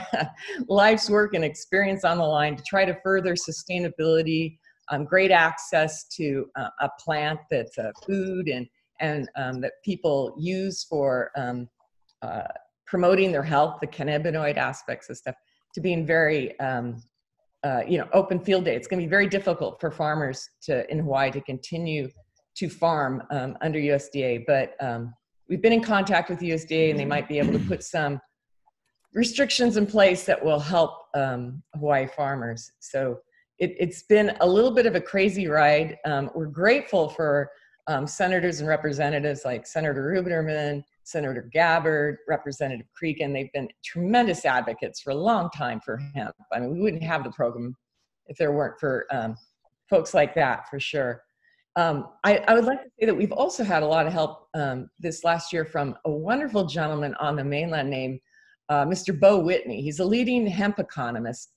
life's work and experience on the line to try to further sustainability, um, great access to uh, a plant that's uh, food and, and um, that people use for um, uh, promoting their health, the cannabinoid aspects of stuff, to being very, um, uh, you know, open field day. It's going to be very difficult for farmers to in Hawaii to continue to farm um, under U S D A, but um, we've been in contact with U S D A, and they might be able to put some restrictions in place that will help um, Hawaii farmers. So it, it's been a little bit of a crazy ride. Um, we're grateful for um, senators and representatives like Senator Ruderman, Senator Gabbard, Representative Creek, and they've been tremendous advocates for a long time for hemp. I mean, we wouldn't have the program if there weren't for um, folks like that, for sure. Um, I, I would like to say that we've also had a lot of help um, this last year from a wonderful gentleman on the mainland named uh, Mister Beau Whitney. He's a leading hemp economist,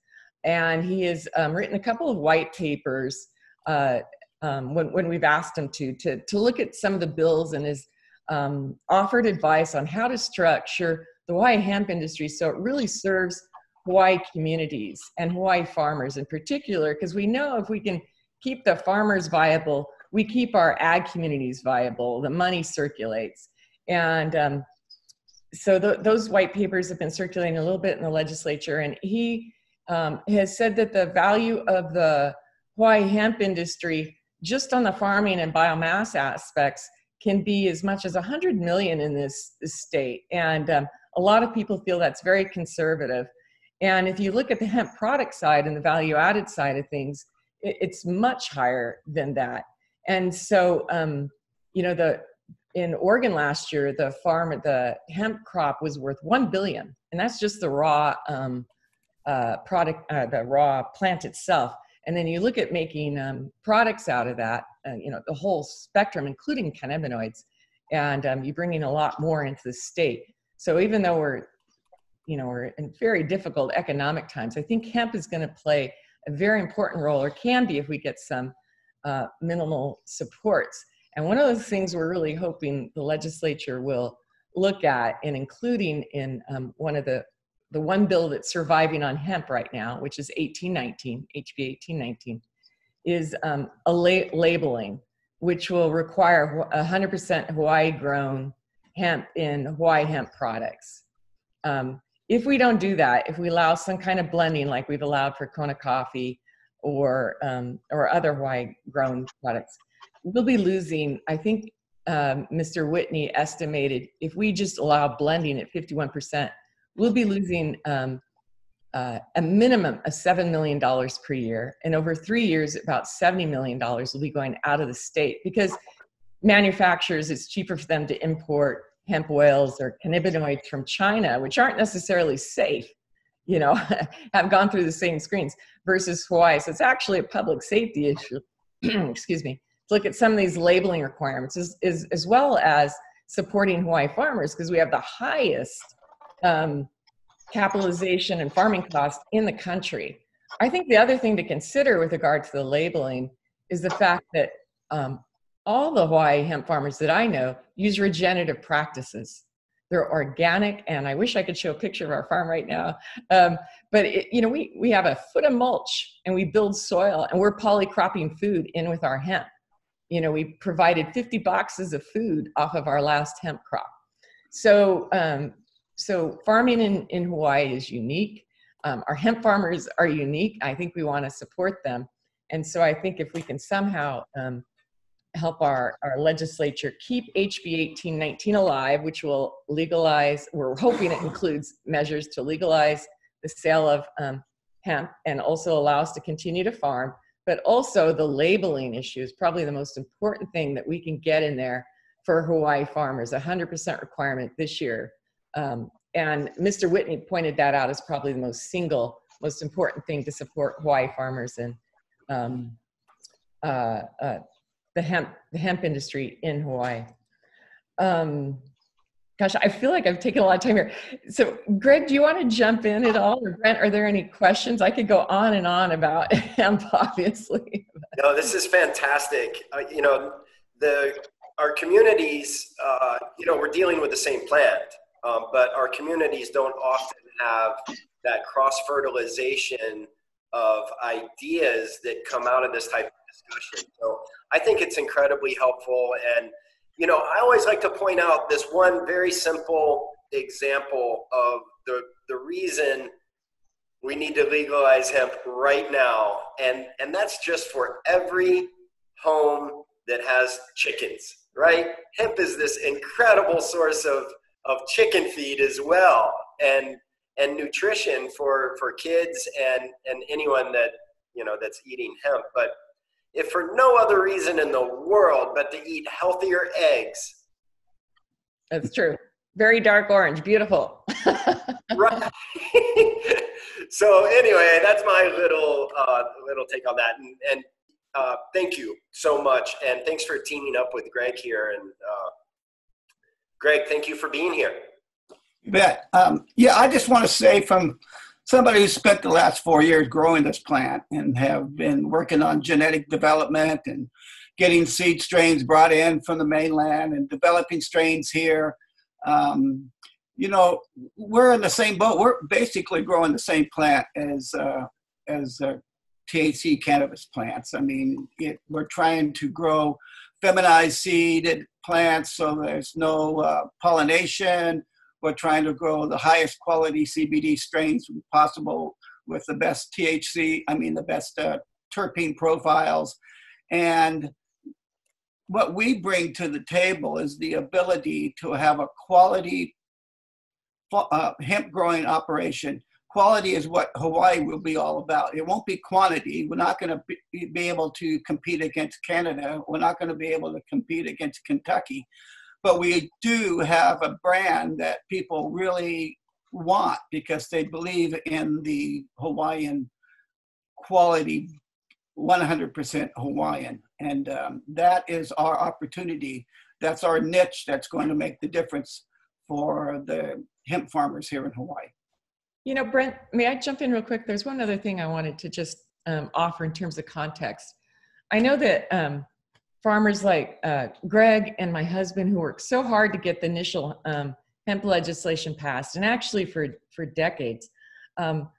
and he has um, written a couple of white papers uh, um, when, when we've asked him to, to, to look at some of the bills, and has um, offered advice on how to structure the Hawaii hemp industry so it really serves Hawaii communities and Hawaii farmers in particular, because we know if we can keep the farmers viable, we keep our ag communities viable, the money circulates. And um, so th those white papers have been circulating a little bit in the legislature, and he um, has said that the value of the Hawaii hemp industry, just on the farming and biomass aspects, can be as much as one hundred million in this, this state. And um, a lot of people feel that's very conservative. And if you look at the hemp product side and the value added side of things, it, it's much higher than that. And so, um, you know, the, in Oregon last year, the farm, the hemp crop was worth one billion dollars, and that's just the raw um, uh, product, uh, the raw plant itself. And then you look at making um, products out of that, uh, you know, the whole spectrum, including cannabinoids, and um, you're bringing a lot more into the state. So even though we're, you know, we're in very difficult economic times, I think hemp is going to play a very important role, or can be if we get some Uh, minimal supports. And one of those things we're really hoping the legislature will look at, and including in um, one of the, the one bill that's surviving on hemp right now, which is eighteen nineteen, H B eighteen nineteen, is um, a la labeling, which will require one hundred percent Hawaii grown hemp in Hawaii hemp products. Um, if we don't do that, if we allow some kind of blending like we've allowed for Kona coffee, or um, or other Hawaii-grown products, we'll be losing. I think um, Mister Whitney estimated if we just allow blending at fifty-one percent, we'll be losing um, uh, a minimum of seven million dollars per year. And over three years, about seventy million dollars will be going out of the state, because manufacturers, it's cheaper for them to import hemp oils or cannabinoids from China, which aren't necessarily safe, you know, have gone through the same screens, versus Hawaii. So it's actually a public safety issue, excuse me, to look at some of these labeling requirements, as, as, as well as supporting Hawaii farmers, because we have the highest um, capitalization and farming costs in the country. I think the other thing to consider with regard to the labeling is the fact that um, all the Hawaii hemp farmers that I know use regenerative practices. They're organic, and I wish I could show a picture of our farm right now. Um, but it, you know, we, we have a foot of mulch, and we build soil, and we're polycropping food in with our hemp. You know, we provided fifty boxes of food off of our last hemp crop. So, um, so farming in, in Hawaii is unique. Um, our hemp farmers are unique. I think we want to support them. And so I think if we can somehow um, help our, our legislature keep H B eighteen nineteen alive, which will legalize, we're hoping it includes measures to legalize the sale of um, hemp and also allow us to continue to farm, but also the labeling issue is probably the most important thing that we can get in there for Hawaii farmers, one hundred percent requirement this year. Um, and Mister Whitney pointed that out as probably the most single, most important thing to support Hawaii farmers and um, uh, uh, the, hemp, the hemp industry in Hawaii. Um, Gosh, I feel like I've taken a lot of time here. So Greg, do you want to jump in at all? Or Brent, are there any questions? I could go on and on about hemp, obviously. No, this is fantastic. Uh, you know, the, our communities, uh, you know, we're dealing with the same plant, um, but our communities don't often have that cross-fertilization of ideas that come out of this type of discussion. So I think it's incredibly helpful. And you know, I always like to point out this one very simple example of the, the reason we need to legalize hemp right now. And, and that's just for every home that has chickens, right? Hemp is this incredible source of, of chicken feed as well, and, and nutrition for, for kids and, and anyone that, you know, that's eating hemp. But if for no other reason in the world but to eat healthier eggs. That's true. Very dark orange. Beautiful. Right. So anyway, that's my little uh, little take on that. And, and uh, thank you so much. And thanks for teaming up with Greg here. And uh, Greg, thank you for being here. You bet. Um, yeah, I just want to say from somebody who spent the last four years growing this plant and have been working on genetic development and getting seed strains brought in from the mainland and developing strains here. Um, you know, we're in the same boat. We're basically growing the same plant as, uh, as uh, T H C cannabis plants. I mean, it, we're trying to grow feminized seeded plants so there's no uh, pollination. We're trying to grow the highest quality C B D strains possible with the best T H C, I mean the best uh, terpene profiles. And what we bring to the table is the ability to have a quality uh, hemp growing operation. Quality is what Hawaii will be all about. It won't be quantity. We're not going to be, be able to compete against Canada. We're not going to be able to compete against Kentucky. But we do have a brand that people really want because they believe in the Hawaiian quality, one hundred percent Hawaiian. And um, that is our opportunity. That's our niche that's going to make the difference for the hemp farmers here in Hawaii. You know, Brent, may I jump in real quick? There's one other thing I wanted to just um, offer in terms of context. I know that um, farmers like uh, Greg and my husband, who worked so hard to get the initial um, hemp legislation passed, and actually for, for decades. Um,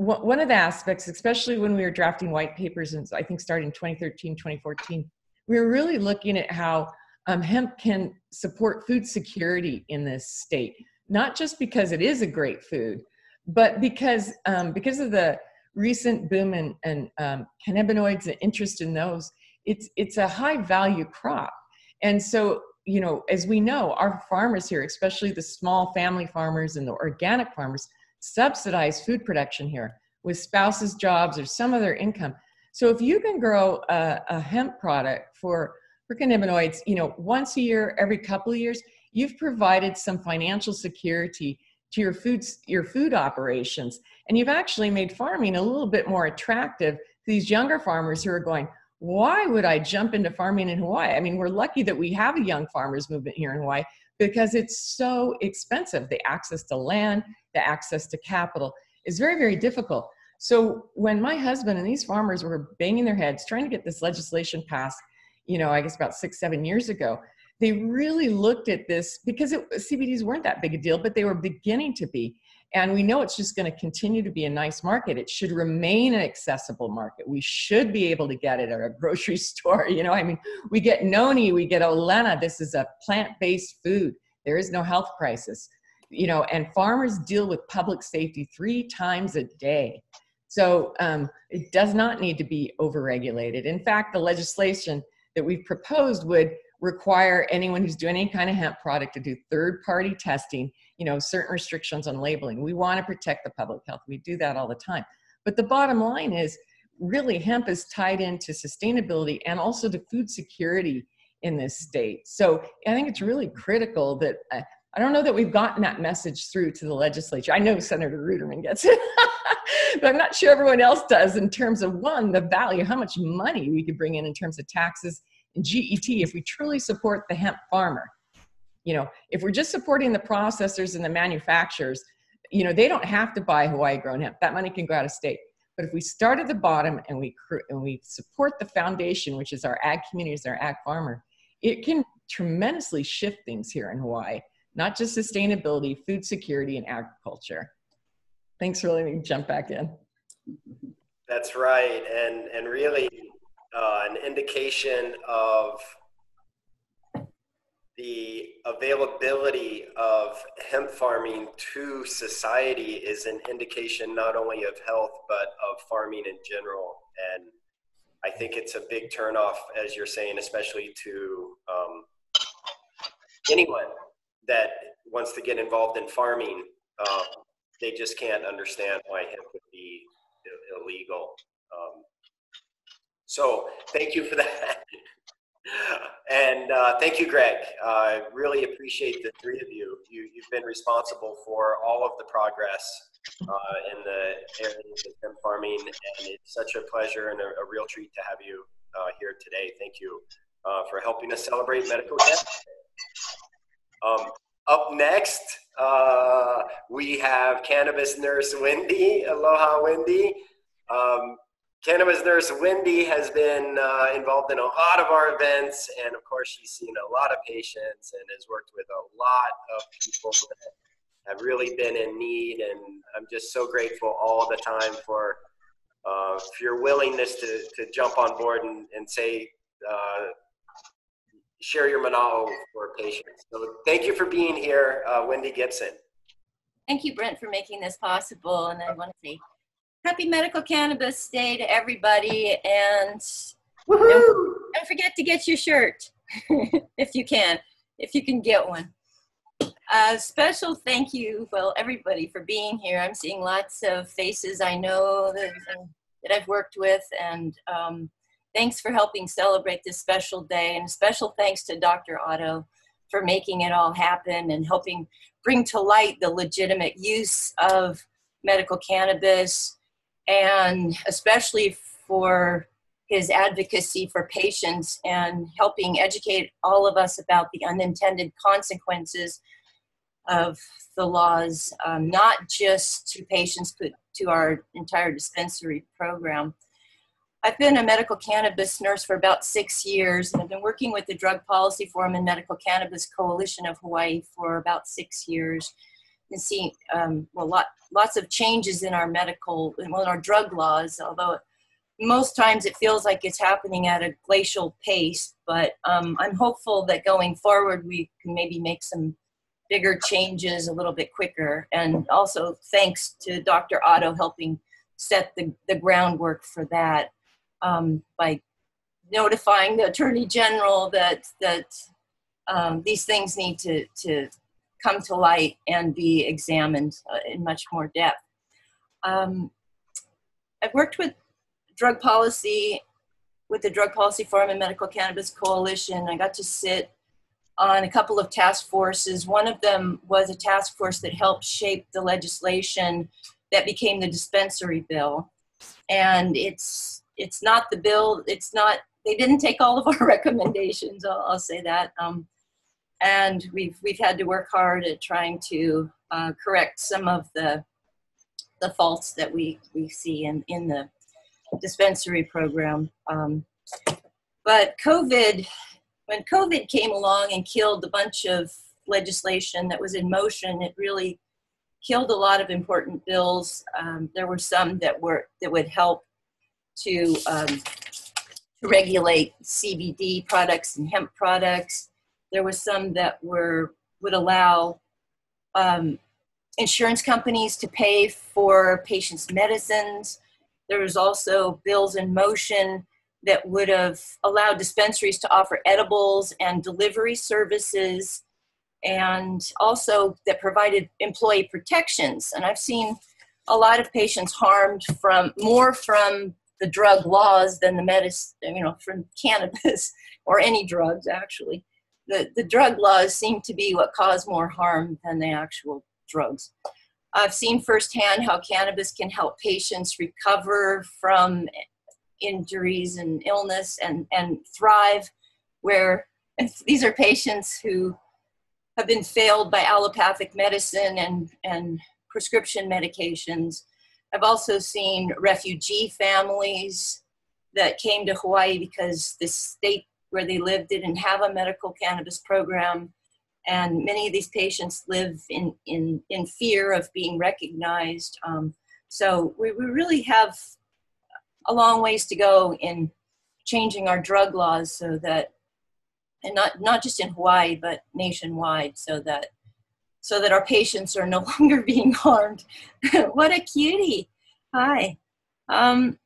one of the aspects, especially when we were drafting white papers, and I think starting in twenty thirteen, twenty fourteen, we were really looking at how um, hemp can support food security in this state, not just because it is a great food, but because, um, because of the recent boom in, in um, cannabinoids and interest in those, It's, it's a high value crop. And so, you know, as we know, our farmers here, especially the small family farmers and the organic farmers, subsidize food production here with spouses' jobs or some other income. So if you can grow a, a hemp product for, for cannabinoids, you know, once a year, every couple of years, you've provided some financial security to your food, your food operations. And you've actually made farming a little bit more attractive to these younger farmers who are going, why would I jump into farming in Hawaii? I mean, we're lucky that we have a young farmers movement here in Hawaii because it's so expensive. The access to land, the access to capital is very, very difficult. So when my husband and these farmers were banging their heads, trying to get this legislation passed, you know, I guess about six, seven years ago, they really looked at this because it, C B Ds weren't that big a deal, but they were beginning to be. And we know it's just going to continue to be a nice market. It should remain an accessible market. We should be able to get it at a grocery store. You know, I mean, we get noni, we get olena. This is a plant-based food. There is no health crisis, you know, and farmers deal with public safety three times a day. So um, it does not need to be overregulated. In fact, the legislation that we've proposed would require anyone who's doing any kind of hemp product to do third-party testing, you know, certain restrictions on labeling. We want to protect the public health. We do that all the time. But the bottom line is, really, hemp is tied into sustainability and also to food security in this state. So I think it's really critical that, uh, I don't know that we've gotten that message through to the legislature. I know Senator Ruderman gets it, but I'm not sure everyone else does, in terms of, one, the value, how much money we could bring in in terms of taxes and G E T if we truly support the hemp farmer. You know, if we're just supporting the processors and the manufacturers, you know, they don't have to buy Hawaii grown hemp. That money can go out of state. But if we start at the bottom and we, and we support the foundation, which is our ag communities, our ag farmer, it can tremendously shift things here in Hawaii, not just sustainability, food security, and agriculture. Thanks for letting me jump back in. That's right. And, and really uh, an indication of the availability of hemp farming to society is an indication not only of health, but of farming in general. And I think it's a big turnoff, as you're saying, especially to um, anyone that wants to get involved in farming. Um, they just can't understand why hemp would be illegal. Um, so thank you for that. And uh, thank you, Greg. I uh, really appreciate the three of you. you. You've been responsible for all of the progress uh, in the areas of hemp farming, and it's such a pleasure and a, a real treat to have you uh, here today. Thank you uh, for helping us celebrate medical hemp. Um, up next, uh, we have cannabis nurse Wendy. Aloha, Wendy. Um, Cannabis nurse Wendy has been uh, involved in a lot of our events, and of course she's seen a lot of patients and has worked with a lot of people that have really been in need, and I'm just so grateful all the time for, uh, for your willingness to, to jump on board and, and say, uh, share your manao for patients. So thank you for being here, uh, Wendy Gibson. Thank you, Brent, for making this possible, and I want to say Happy Medical Cannabis Day to everybody, and don't, don't forget to get your shirt if you can, if you can get one. Uh, special thank you, well, everybody for being here. I'm seeing lots of faces I know that, that I've worked with, and um, thanks for helping celebrate this special day, and special thanks to Doctor Otto for making it all happen and helping bring to light the legitimate use of medical cannabis, and especially for his advocacy for patients and helping educate all of us about the unintended consequences of the laws, um, not just to patients, but to our entire dispensary program. I've been a medical cannabis nurse for about six years, and I've been working with the Drug Policy Forum and Medical Cannabis Coalition of Hawaii for about six years. And see um, well, lot, lots of changes in our medical, well, in our drug laws, although most times it feels like it's happening at a glacial pace, but um, I'm hopeful that going forward we can maybe make some bigger changes a little bit quicker. And also thanks to Doctor Otto helping set the, the groundwork for that um, by notifying the Attorney General that, that um, these things need to, to come to light and be examined uh, in much more depth. Um, I've worked with drug policy, with the Drug Policy Forum and Medical Cannabis Coalition. I got to sit on a couple of task forces. One of them was a task force that helped shape the legislation that became the dispensary bill. And it's, it's not the bill, it's not, they didn't take all of our recommendations, I'll, I'll say that. Um, And we've, we've had to work hard at trying to uh, correct some of the, the faults that we, we see in, in the dispensary program. Um, but COVID, when COVID came along and killed a bunch of legislation that was in motion, it really killed a lot of important bills. Um, there were some that, were, that would help to, um, to regulate C B D products and hemp products. There was some that were, would allow um, insurance companies to pay for patients' medicines. There was also bills in motion that would have allowed dispensaries to offer edibles and delivery services, and also that provided employee protections. And I've seen a lot of patients harmed from more from the drug laws than the medicine, you know, from cannabis or any drugs, actually. The, the drug laws seem to be what cause more harm than the actual drugs. I've seen firsthand how cannabis can help patients recover from injuries and illness and, and thrive, where these are patients who have been failed by allopathic medicine and, and prescription medications. I've also seen refugee families that came to Hawaii because the state where they lived didn't have a medical cannabis program. And many of these patients live in, in, in fear of being recognized. Um, so we, we really have a long ways to go in changing our drug laws so that, and not, not just in Hawaii, but nationwide, so that, so that our patients are no longer being harmed. What a cutie. Hi. Um,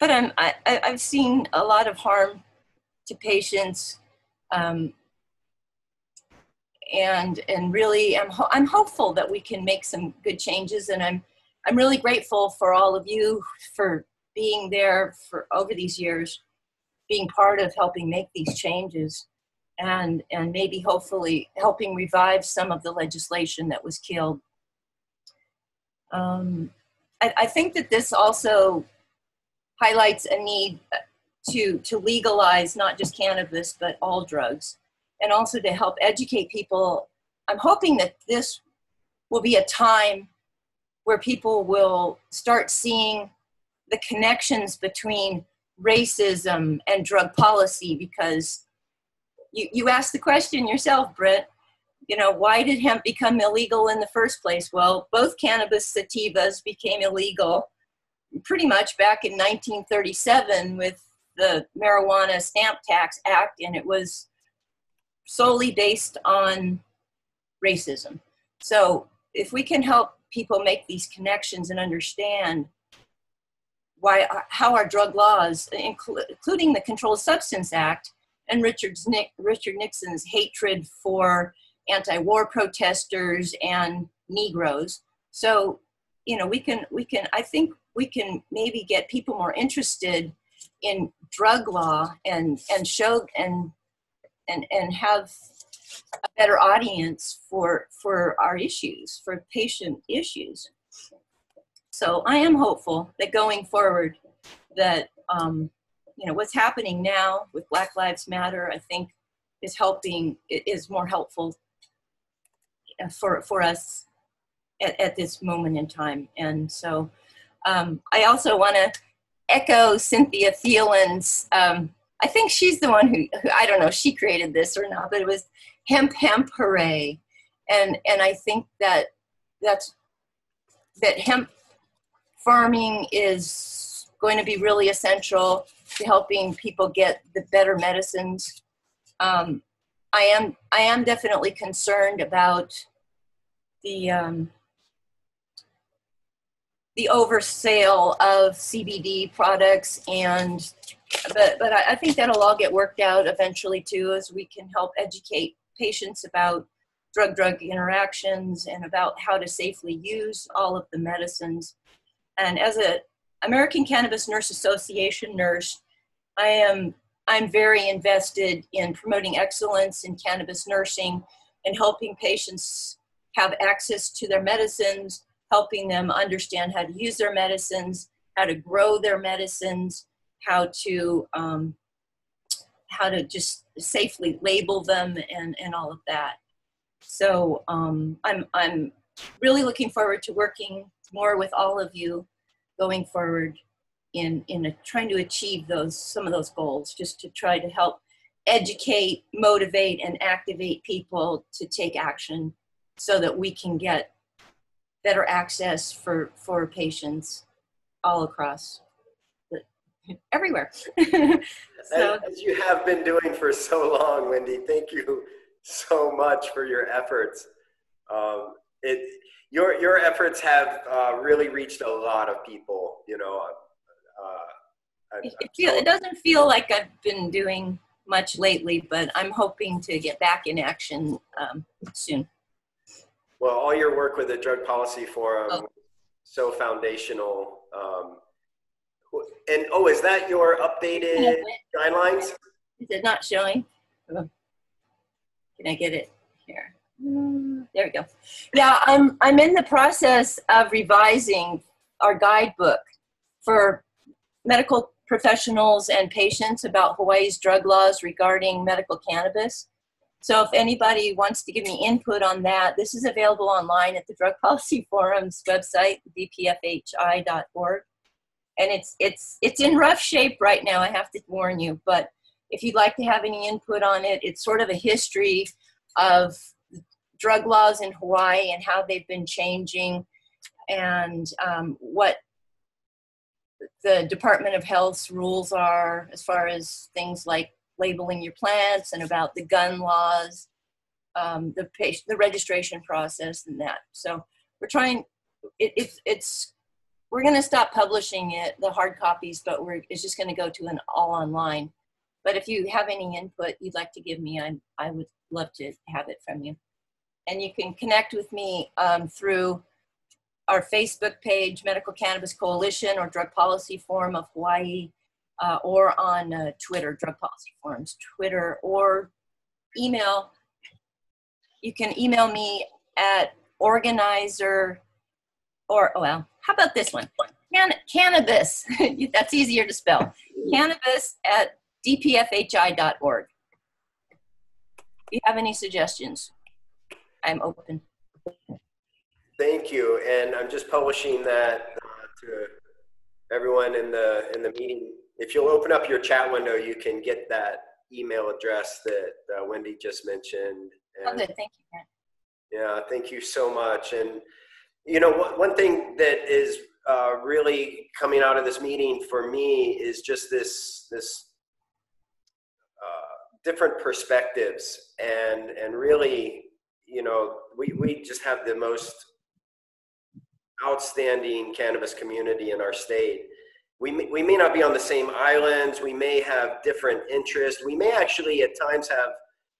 but I'm, I, I've seen a lot of harm to patients. Um, And, and really, I'm, ho I'm hopeful that we can make some good changes. And I'm, I'm really grateful for all of you for being there for over these years, being part of helping make these changes and, and maybe hopefully helping revive some of the legislation that was killed. Um, I, I think that this also highlights a need to, to legalize not just cannabis, but all drugs. And also to help educate people. I'm hoping that this will be a time where people will start seeing the connections between racism and drug policy, because you, you asked the question yourself, Brent, you know, why did hemp become illegal in the first place? Well, both cannabis sativas became illegal pretty much back in nineteen thirty-seven with the Marijuana Stamp Tax Act, and it was solely based on racism. So if we can help people make these connections and understand why, how our drug laws, including the Controlled Substance Act and Richard, Richard Nixon's hatred for anti-war protesters and Negroes. So, you know, we can, we can, I think we can maybe get people more interested in drug law and, and show, and And, and have a better audience for, for our issues, for patient issues. So I am hopeful that going forward that, um, you know, what's happening now with Black Lives Matter, I think is helping, is more helpful for, for us at, at this moment in time. And so um, I also want to echo Cynthia Thielen's um, I think she's the one who, who, I don't know if she created this or not, but it was hemp, hemp, hooray. And, and I think that, that's, that hemp farming is going to be really essential to helping people get the better medicines. Um, I, am, I am definitely concerned about the, um, the oversale of C B D products, and But, but I think that'll all get worked out eventually too, as we can help educate patients about drug-drug interactions and about how to safely use all of the medicines. And as an American Cannabis Nurse Association nurse, I am, I'm very invested in promoting excellence in cannabis nursing and helping patients have access to their medicines, helping them understand how to use their medicines, how to grow their medicines, how to, um, how to just safely label them and, and all of that. So um, I'm, I'm really looking forward to working more with all of you going forward in, in a, trying to achieve those, some of those goals, just to try to help educate, motivate, and activate people to take action so that we can get better access for, for patients all across. Everywhere. So, as you have been doing for so long, Wendy, thank you so much for your efforts. Um, it, your, your efforts have uh, really reached a lot of people, you know. Uh, I, it, it, feel, it doesn't feel like I've been doing much lately, but I'm hoping to get back in action um, soon. Well, all your work with the Drug Policy Forum, oh. so foundational. Um, and oh, is that your updated no, guidelines? Is it not showing? Can I get it here? There we go. Yeah, I'm, I'm in the process of revising our guidebook for medical professionals and patients about Hawaii's drug laws regarding medical cannabis. So if anybody wants to give me input on that, this is available online at the Drug Policy Forum's website, d p f h i dot org. And it's, it's, it's in rough shape right now, I have to warn you. But if you'd like to have any input on it, it's sort of a history of drug laws in Hawaii and how they've been changing, and um, what the Department of Health's rules are as far as things like labeling your plants and about the gun laws, um, the, patient, the registration process and that. So we're trying, it, it, it's, we're going to stop publishing it, the hard copies, but we're, it's just going to go to an all online. But if you have any input you'd like to give me, I, I would love to have it from you. And you can connect with me um, through our Facebook page, Medical Cannabis Coalition or Drug Policy Forum of Hawaii, uh, or on uh, Twitter, Drug Policy Forum's Twitter, or email. You can email me at organizer, or, oh well, how about this one? Can cannabis, that's easier to spell, cannabis at d p f h i dot org. If you have any suggestions, I'm open. Thank you, and I'm just publishing that uh, to everyone in the in the meeting. If you'll open up your chat window, you can get that email address that uh, Wendy just mentioned. And, oh, good. Thank you, Matt. Yeah, thank you so much. And you know, one, one thing that is uh, really coming out of this meeting for me is just this this uh, different perspectives, and and really, you know, we we just have the most outstanding cannabis community in our state. We may, we may not be on the same islands. We may have different interests. We may actually at times have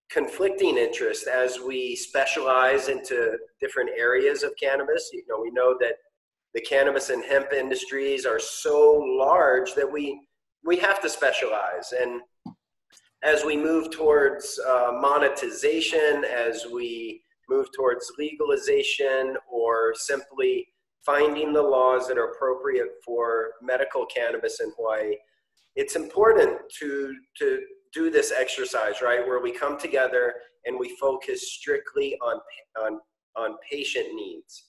conflicting interests as we specialize into different areas of cannabis. You know, we know that the cannabis and hemp industries are so large that we, we have to specialize. And as we move towards uh, monetization, as we move towards legalization, or simply finding the laws that are appropriate for medical cannabis in Hawaii, it's important to, to do this exercise, right? Where we come together and we focus strictly on, on, on patient needs.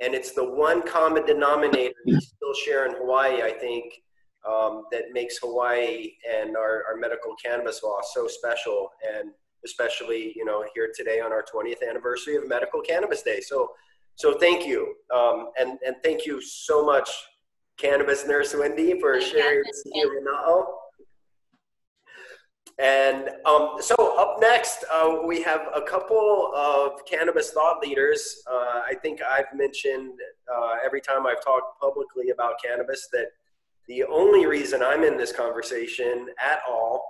And it's the one common denominator we still share in Hawaii, I think, um, that makes Hawaii and our, our medical cannabis law so special, and especially, you know, here today on our twentieth anniversary of Medical Cannabis Day. So, so thank you. Um, and, and thank you so much, Cannabis Nurse Wendy, for sharing this here with us. And um, so up next, uh, we have a couple of cannabis thought leaders. Uh, I think I've mentioned uh, every time I've talked publicly about cannabis that the only reason I'm in this conversation at all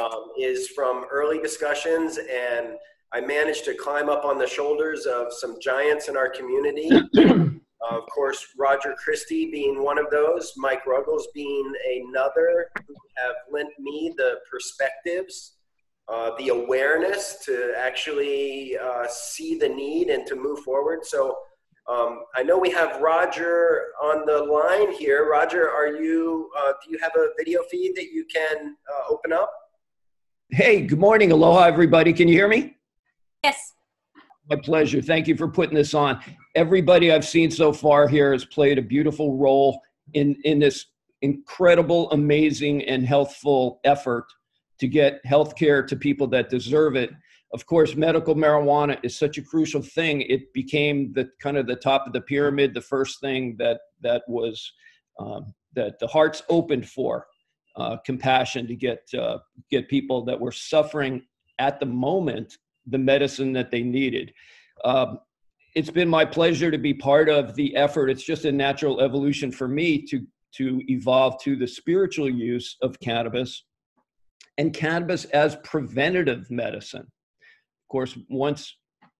Um, is from early discussions, and I managed to climb up on the shoulders of some giants in our community. Of course, Roger Christie being one of those, Mike Ruggles being another, who have lent me the perspectives, uh, the awareness to actually uh, see the need and to move forward. So um, I know we have Roger on the line here. Roger, are you, uh, do you have a video feed that you can uh, open up? Hey, good morning. Aloha, everybody. Can you hear me? Yes. My pleasure. Thank you for putting this on. Everybody I've seen so far here has played a beautiful role in, in this incredible, amazing, and healthful effort to get health care to people that deserve it. Of course, medical marijuana is such a crucial thing. It became the kind of the top of the pyramid, the first thing that, that was um, that the hearts opened for. Uh, compassion to get uh, get people that were suffering at the moment the medicine that they needed. Um, it's been my pleasure to be part of the effort. It's just a natural evolution for me to to evolve to the spiritual use of cannabis and cannabis as preventative medicine. Of course, once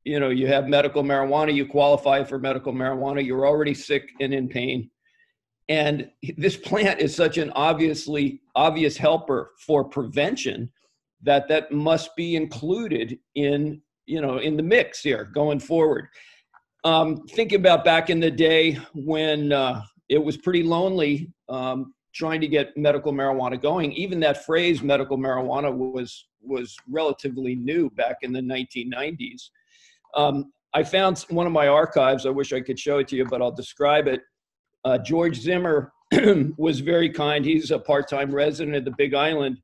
you know, you have medical marijuana, you qualify for medical marijuana, you're already sick and in pain. And this plant is such an obviously obvious helper for prevention that that must be included in, you know, in the mix here going forward. Um, thinking about back in the day when uh, it was pretty lonely um, trying to get medical marijuana going, even that phrase medical marijuana was, was relatively new back in the nineteen nineties. Um, I found one of my archives, I wish I could show it to you, but I'll describe it. Uh, George Zimmer was very kind. He's a part-time resident of the Big Island,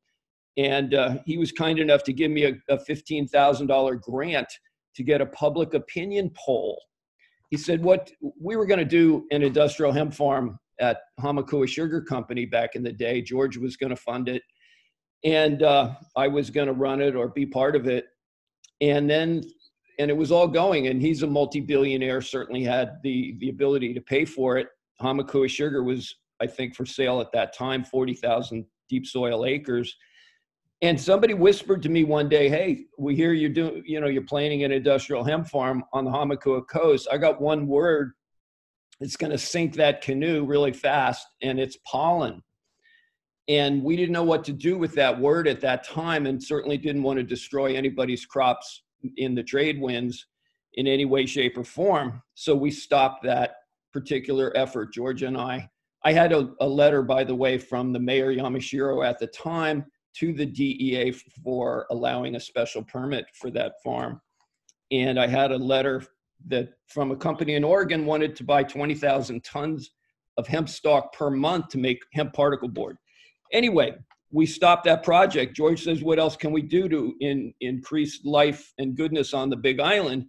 and uh, he was kind enough to give me a, a fifteen thousand dollar grant to get a public opinion poll. He said, what we were going to do an industrial hemp farm at Hamakua Sugar Company back in the day. George was going to fund it, and uh, I was going to run it or be part of it. And then And it was all going, and he's a multi-billionaire, certainly had the, the ability to pay for it. Hamakua Sugar was, I think, for sale at that time, forty thousand deep soil acres. And somebody whispered to me one day, hey, we hear you're doing, you know, you're planning an industrial hemp farm on the Hamakua coast. I got one word, it's gonna sink that canoe really fast, and it's pollen. And we didn't know what to do with that word at that time, and certainly didn't want to destroy anybody's crops in the trade winds in any way, shape, or form. So we stopped that particular effort, George and I. I had a, a letter, by the way, from the Mayor Yamashiro at the time to the D E A for allowing a special permit for that farm. And I had a letter that from a company in Oregon wanted to buy twenty thousand tons of hemp stock per month to make hemp particle board. Anyway, we stopped that project. George says, what else can we do to in, increase life and goodness on the Big Island?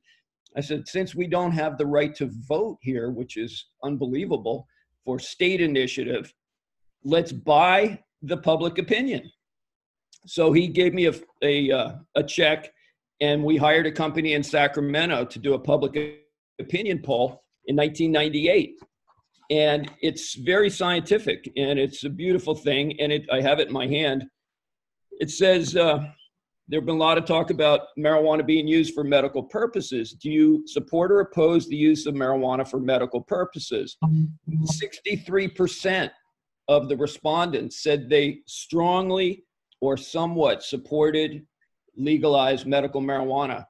I said, since we don't have the right to vote here, which is unbelievable, for state initiative, let's buy the public opinion. So he gave me a, a, uh, a check, and we hired a company in Sacramento to do a public opinion poll in nineteen ninety-eight. And it's very scientific, and it's a beautiful thing, and it, I have it in my hand. It says, uh, there've been a lot of talk about marijuana being used for medical purposes. Do you support or oppose the use of marijuana for medical purposes? sixty-three percent of the respondents said they strongly or somewhat supported legalized medical marijuana.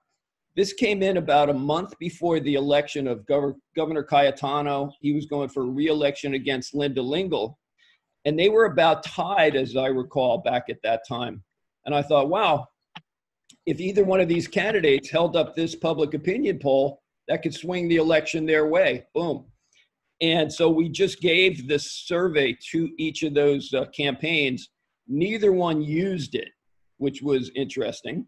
This came in about a month before the election of Gov- Governor Cayetano. He was going for re-election against Linda Lingle. And they were about tied, as I recall, back at that time. And I thought, wow, if either one of these candidates held up this public opinion poll, that could swing the election their way. Boom. And so we just gave this survey to each of those uh, campaigns. Neither one used it, which was interesting.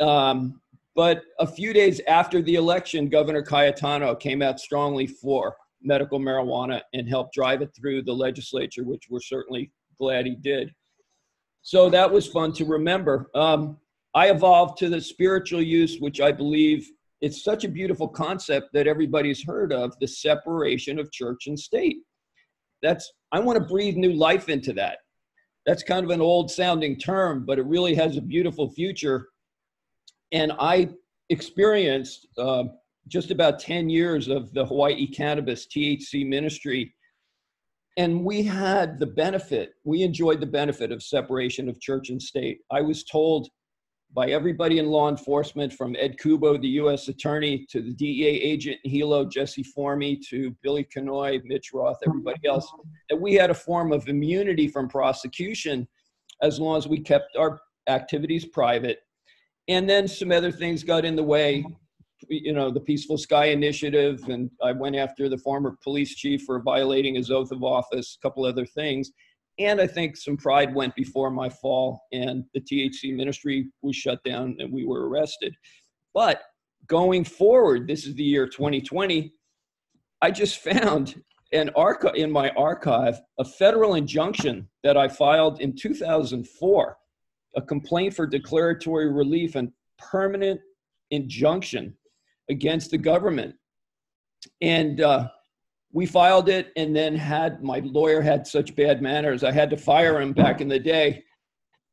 Um, But a few days after the election, Governor Cayetano came out strongly for medical marijuana and helped drive it through the legislature, which we're certainly glad he did. So that was fun to remember. Um, I evolved to the spiritual use, which I believe it's such a beautiful concept that everybody's heard of, the separation of church and state. That's, I want to breathe new life into that. That's kind of an old sounding term, but it really has a beautiful future. And I experienced uh, just about ten years of the Hawaii Cannabis T H C ministry. And we had the benefit, we enjoyed the benefit of separation of church and state. I was told by everybody in law enforcement, from Ed Kubo, the U S attorney, to the D E A agent in Hilo, Jesse Formey, to Billy Kanoi, Mitch Roth, everybody else, that we had a form of immunity from prosecution as long as we kept our activities private. And then some other things got in the way, you know, the Peaceful Sky Initiative, and I went after the former police chief for violating his oath of office, a couple other things. And I think some pride went before my fall, and the T H C ministry was shut down and we were arrested. But going forward, this is the year twenty twenty, I just found an archive in my archive, a federal injunction that I filed in two thousand four. A complaint for declaratory relief and permanent injunction against the government. And uh, we filed it, and then had, my lawyer had such bad manners, I had to fire him back in the day.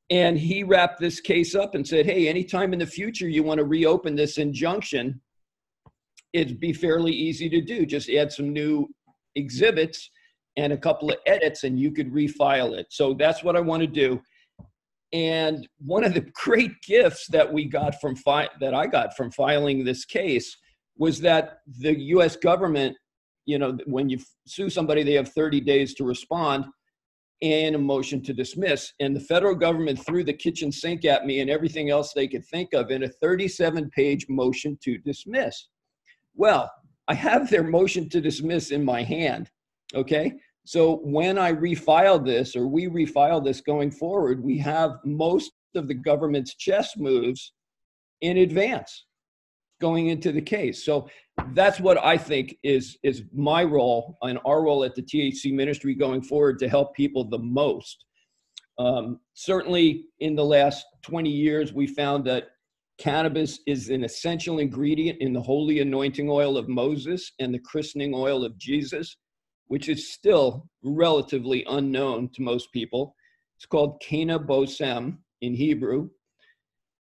And he wrapped this case up and said, hey, anytime in the future you want to reopen this injunction, it'd be fairly easy to do. Just add some new exhibits and a couple of edits and you could refile it. So that's what I want to do. And one of the great gifts that we got from fi- that I got from filing this case was that the U S government, you know, when you sue somebody, they have thirty days to respond and a motion to dismiss. And the federal government threw the kitchen sink at me and everything else they could think of in a thirty-seven page motion to dismiss. Well, I have their motion to dismiss in my hand, okay? So when I refile this, or we refile this going forward, we have most of the government's chess moves in advance going into the case. So that's what I think is, is my role and our role at the T H C ministry going forward, to help people the most. Um, certainly in the last twenty years, we found that cannabis is an essential ingredient in the holy anointing oil of Moses and the christening oil of Jesus, which is still relatively unknown to most people. It's called cannabosem in Hebrew.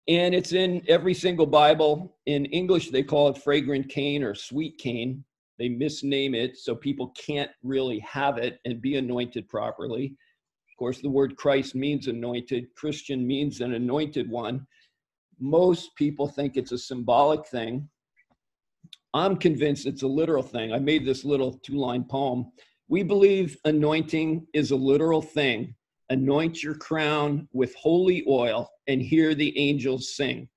And it's in every single Bible. In English, they call it fragrant cane or sweet cane. They misname it so people can't really have it and be anointed properly. Of course, the word Christ means anointed. Christian means an anointed one. Most people think it's a symbolic thing. I'm convinced it's a literal thing. I made this little two-line poem. We believe anointing is a literal thing. Anoint your crown with holy oil and hear the angels sing.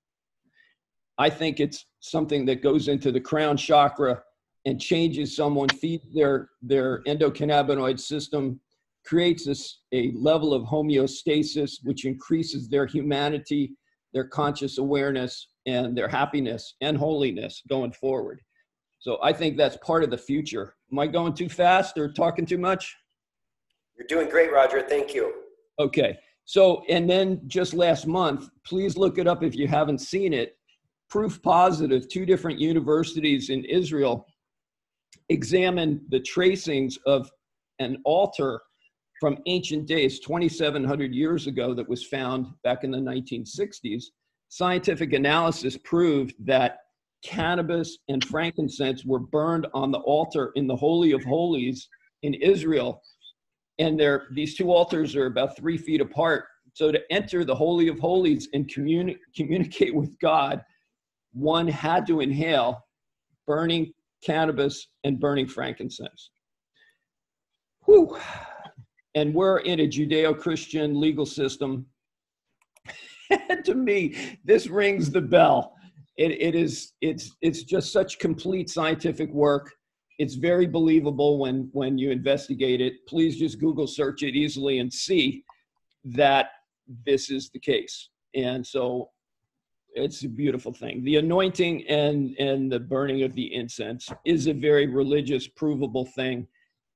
I think it's something that goes into the crown chakra and changes someone, feeds their, their endocannabinoid system, creates this, a level of homeostasis, which increases their humanity, their conscious awareness, and their happiness and holiness going forward. So I think that's part of the future. Am I going too fast or talking too much? You're doing great, Roger. Thank you. Okay. So, and then just last month, please look it up if you haven't seen it. Proof Positive, two different universities in Israel, examined the tracings of an altar from ancient days, twenty-seven hundred years ago, that was found back in the nineteen sixties. Scientific analysis proved that cannabis and frankincense were burned on the altar in the Holy of Holies in Israel. And these two altars are about three feet apart. So to enter the Holy of Holies and communi communicate with God, one had to inhale burning cannabis and burning frankincense. Whew. And we're in a Judeo-Christian legal system. To me, this rings the bell. It, it is, it's, it's just such complete scientific work. It's very believable when, when you investigate it. Please just Google search it easily and see that this is the case. And so it's a beautiful thing. The anointing and, and the burning of the incense is a very religious, provable thing.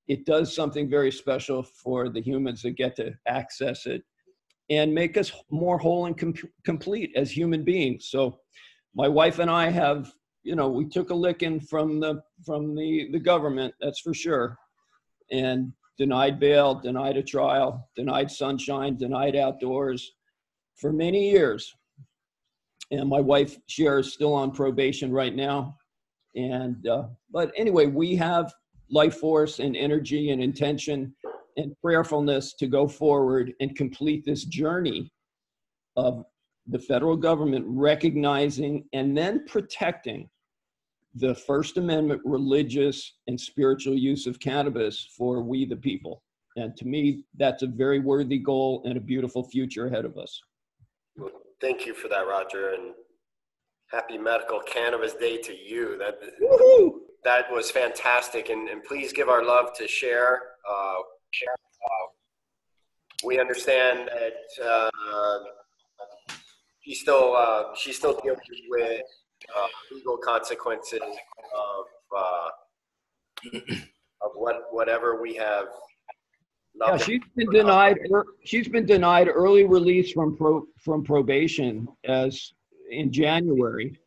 It does something very special for the humans that get to access it and make us more whole and com complete as human beings. So my wife and I have, you know, we took a licking from the from the, the government, that's for sure. And denied bail, denied a trial, denied sunshine, denied outdoors for many years. And my wife, Cher, is still on probation right now. And, uh, but anyway, we have life force and energy and intention and prayerfulness to go forward and complete this journey of the federal government recognizing and then protecting the First Amendment religious and spiritual use of cannabis for we the people. And to me, that's a very worthy goal and a beautiful future ahead of us. Well, thank you for that, Roger, and happy Medical Cannabis Day to you. That, that was fantastic, and, and please give our love to Cher. Uh, Cher. Uh, we understand that uh, She's still, uh, she's still dealing with uh, legal consequences of, uh, of what, whatever we have. Yeah, she's been denied. Er, she's been denied early release from pro, from probation as in January,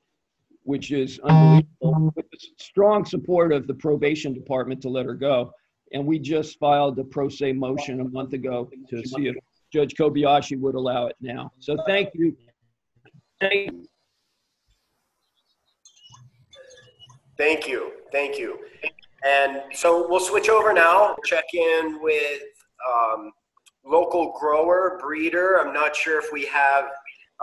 which is unbelievable. With strong support of the probation department to let her go, and we just filed a pro se motion a month ago to see if Judge Kobayashi would allow it now. So thank you. Thank Thank you. Thank you. And so we'll switch over now, check in with um, local grower, breeder. I'm not sure if we have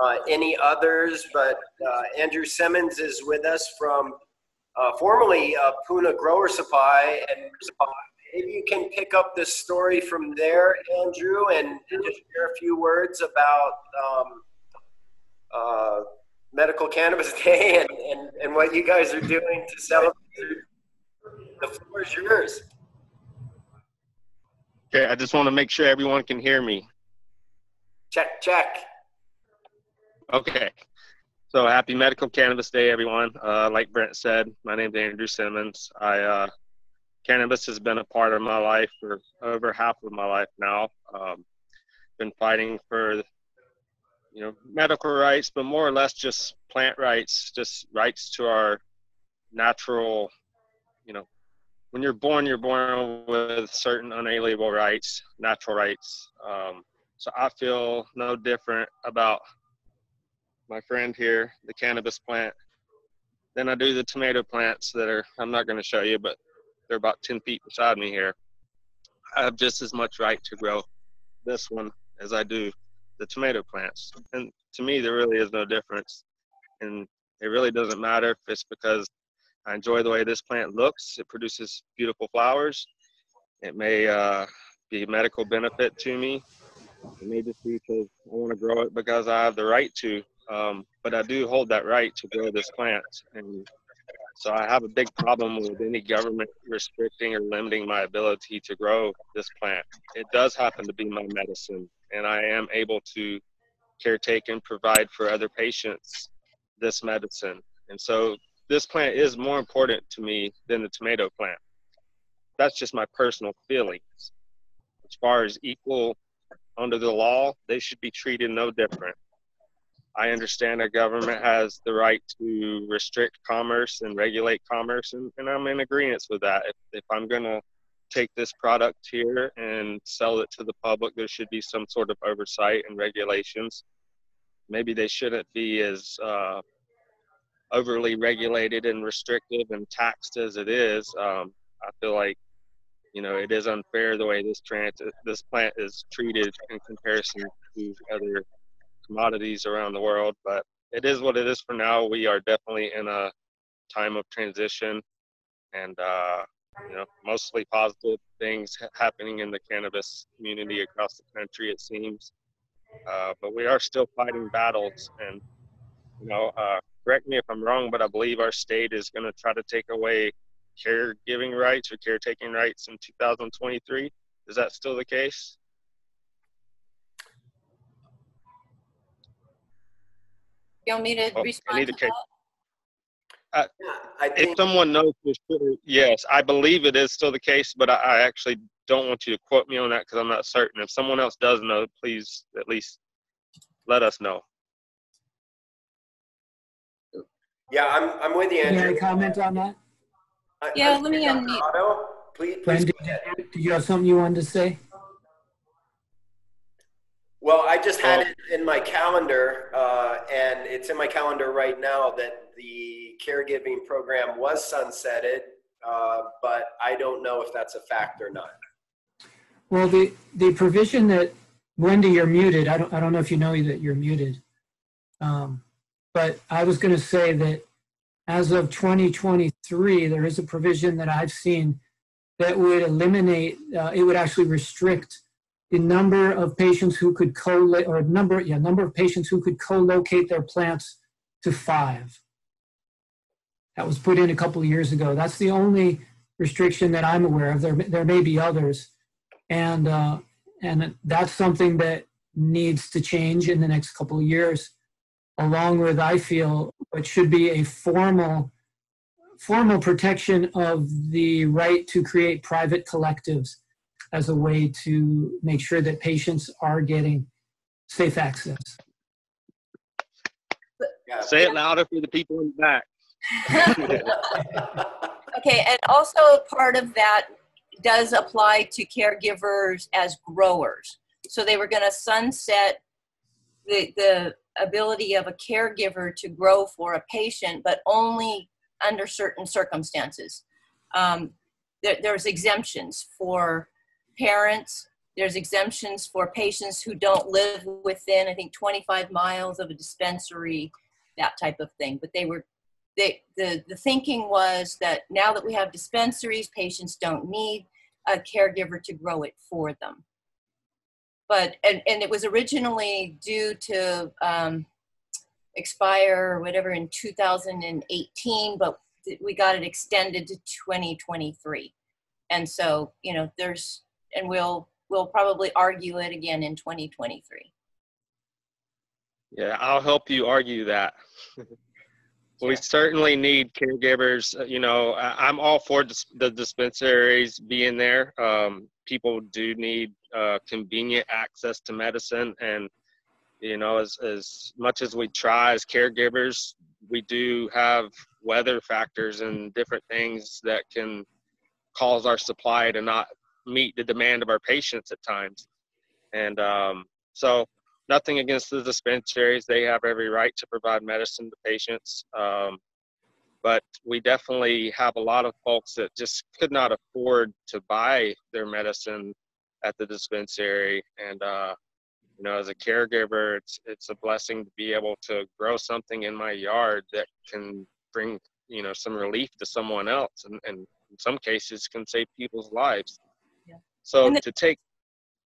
uh, any others, but uh, Andrew Simmons is with us from uh, formerly uh, Puna Grower Supply. And maybe you can pick up this story from there, Andrew, and just share a few words about um, uh, Medical Cannabis Day and, and, and what you guys are doing to celebrate. The floor is yours. Okay, I just want to make sure everyone can hear me. Check, check. Okay, so happy Medical Cannabis Day, everyone. Uh, like Brent said, my name is Andrew Simmons. I uh, cannabis has been a part of my life for over half of my life now. Um, been fighting for, you know, medical rights, but more or less just plant rights, just rights to our natural. You know, when you're born, you're born with certain unalienable rights, natural rights. Um, so I feel no different about my friend here, the cannabis plant, than I do the tomato plants that are, I'm not going to show you, but they're about ten feet beside me here. I have just as much right to grow this one as I do the tomato plants. And to me, there really is no difference. And it really doesn't matter if it's because I enjoy the way this plant looks. It produces beautiful flowers. It may uh, be a medical benefit to me. It may just be because I want to grow it because I have the right to. Um, but I do hold that right to grow this plant. And so I have a big problem with any government restricting or limiting my ability to grow this plant. It does happen to be my medicine, and I am able to caretake and provide for other patients this medicine. And so this plant is more important to me than the tomato plant. That's just my personal feelings. As far as equal under the law, they should be treated no different. I understand our government has the right to restrict commerce and regulate commerce, and, and I'm in agreement with that. If, if I'm gonna take this product here and sell it to the public, there should be some sort of oversight and regulations. Maybe they shouldn't be as, uh, overly regulated and restrictive and taxed as it is. um, I feel like, you know, it is unfair the way this trans this plant is treated in comparison to other commodities around the world, but it is what it is for now. We are definitely in a time of transition and, uh, you know, mostly positive things happening in the cannabis community across the country, it seems. Uh, but we are still fighting battles and, you know, uh, correct me if I'm wrong, but I believe our state is going to try to take away caregiving rights or caretaking rights in two thousand twenty-three. Is that still the case? You want me to oh, respond to that? I, I think if someone knows for sure, yes, I believe it is still the case, but I, I actually don't want you to quote me on that because I'm not certain. If someone else does know, please at least let us know. Yeah, I'm, I'm with you, Andrew. Can you comment on that? I, yeah, I, let me unmute. Otto, please, please go ahead. Do you have something you wanted to say? Well, I just had it in my calendar, uh, and it's in my calendar right now that the caregiving program was sunsetted, uh, but I don't know if that's a fact or not. Well, the, the provision that, Wendy, you're muted. I don't, I don't know if you know that you're muted. Um, But I was going to say that as of twenty twenty-three, there is a provision that I've seen that would eliminate, uh, it would actually restrict the number of patients who could co or number, yeah, number of patients who could co-locate their plants to five. That was put in a couple of years ago. That's the only restriction that I'm aware of. There, there may be others. And, uh, and that's something that needs to change in the next couple of years. Along with, I feel, what should be a formal, formal protection of the right to create private collectives as a way to make sure that patients are getting safe access. Say it louder for the people in the back. Okay, and also part of that does apply to caregivers as growers. So they were gonna sunset the, the ability of a caregiver to grow for a patient, but only under certain circumstances. Um, there, there's exemptions for parents. There's exemptions for patients who don't live within, I think, twenty-five miles of a dispensary, that type of thing. But they were, they, the, the thinking was that now that we have dispensaries, patients don't need a caregiver to grow it for them. But, and, and it was originally due to um, expire or whatever in two thousand eighteen, but we got it extended to twenty twenty-three. And so, you know, there's, and we'll, we'll probably argue it again in twenty twenty-three. Yeah, I'll help you argue that. We certainly need caregivers. You know, I'm all for the dispensaries being there. Um, people do need uh, convenient access to medicine. And, you know, as, as much as we try as caregivers, we do have weather factors and different things that can cause our supply to not meet the demand of our patients at times. And um, so, nothing against the dispensaries. They have every right to provide medicine to patients. Um, but we definitely have a lot of folks that just could not afford to buy their medicine at the dispensary. And, uh, you know, as a caregiver, it's, it's a blessing to be able to grow something in my yard that can bring, you know, some relief to someone else. And, and in some cases can save people's lives. Yeah. So to take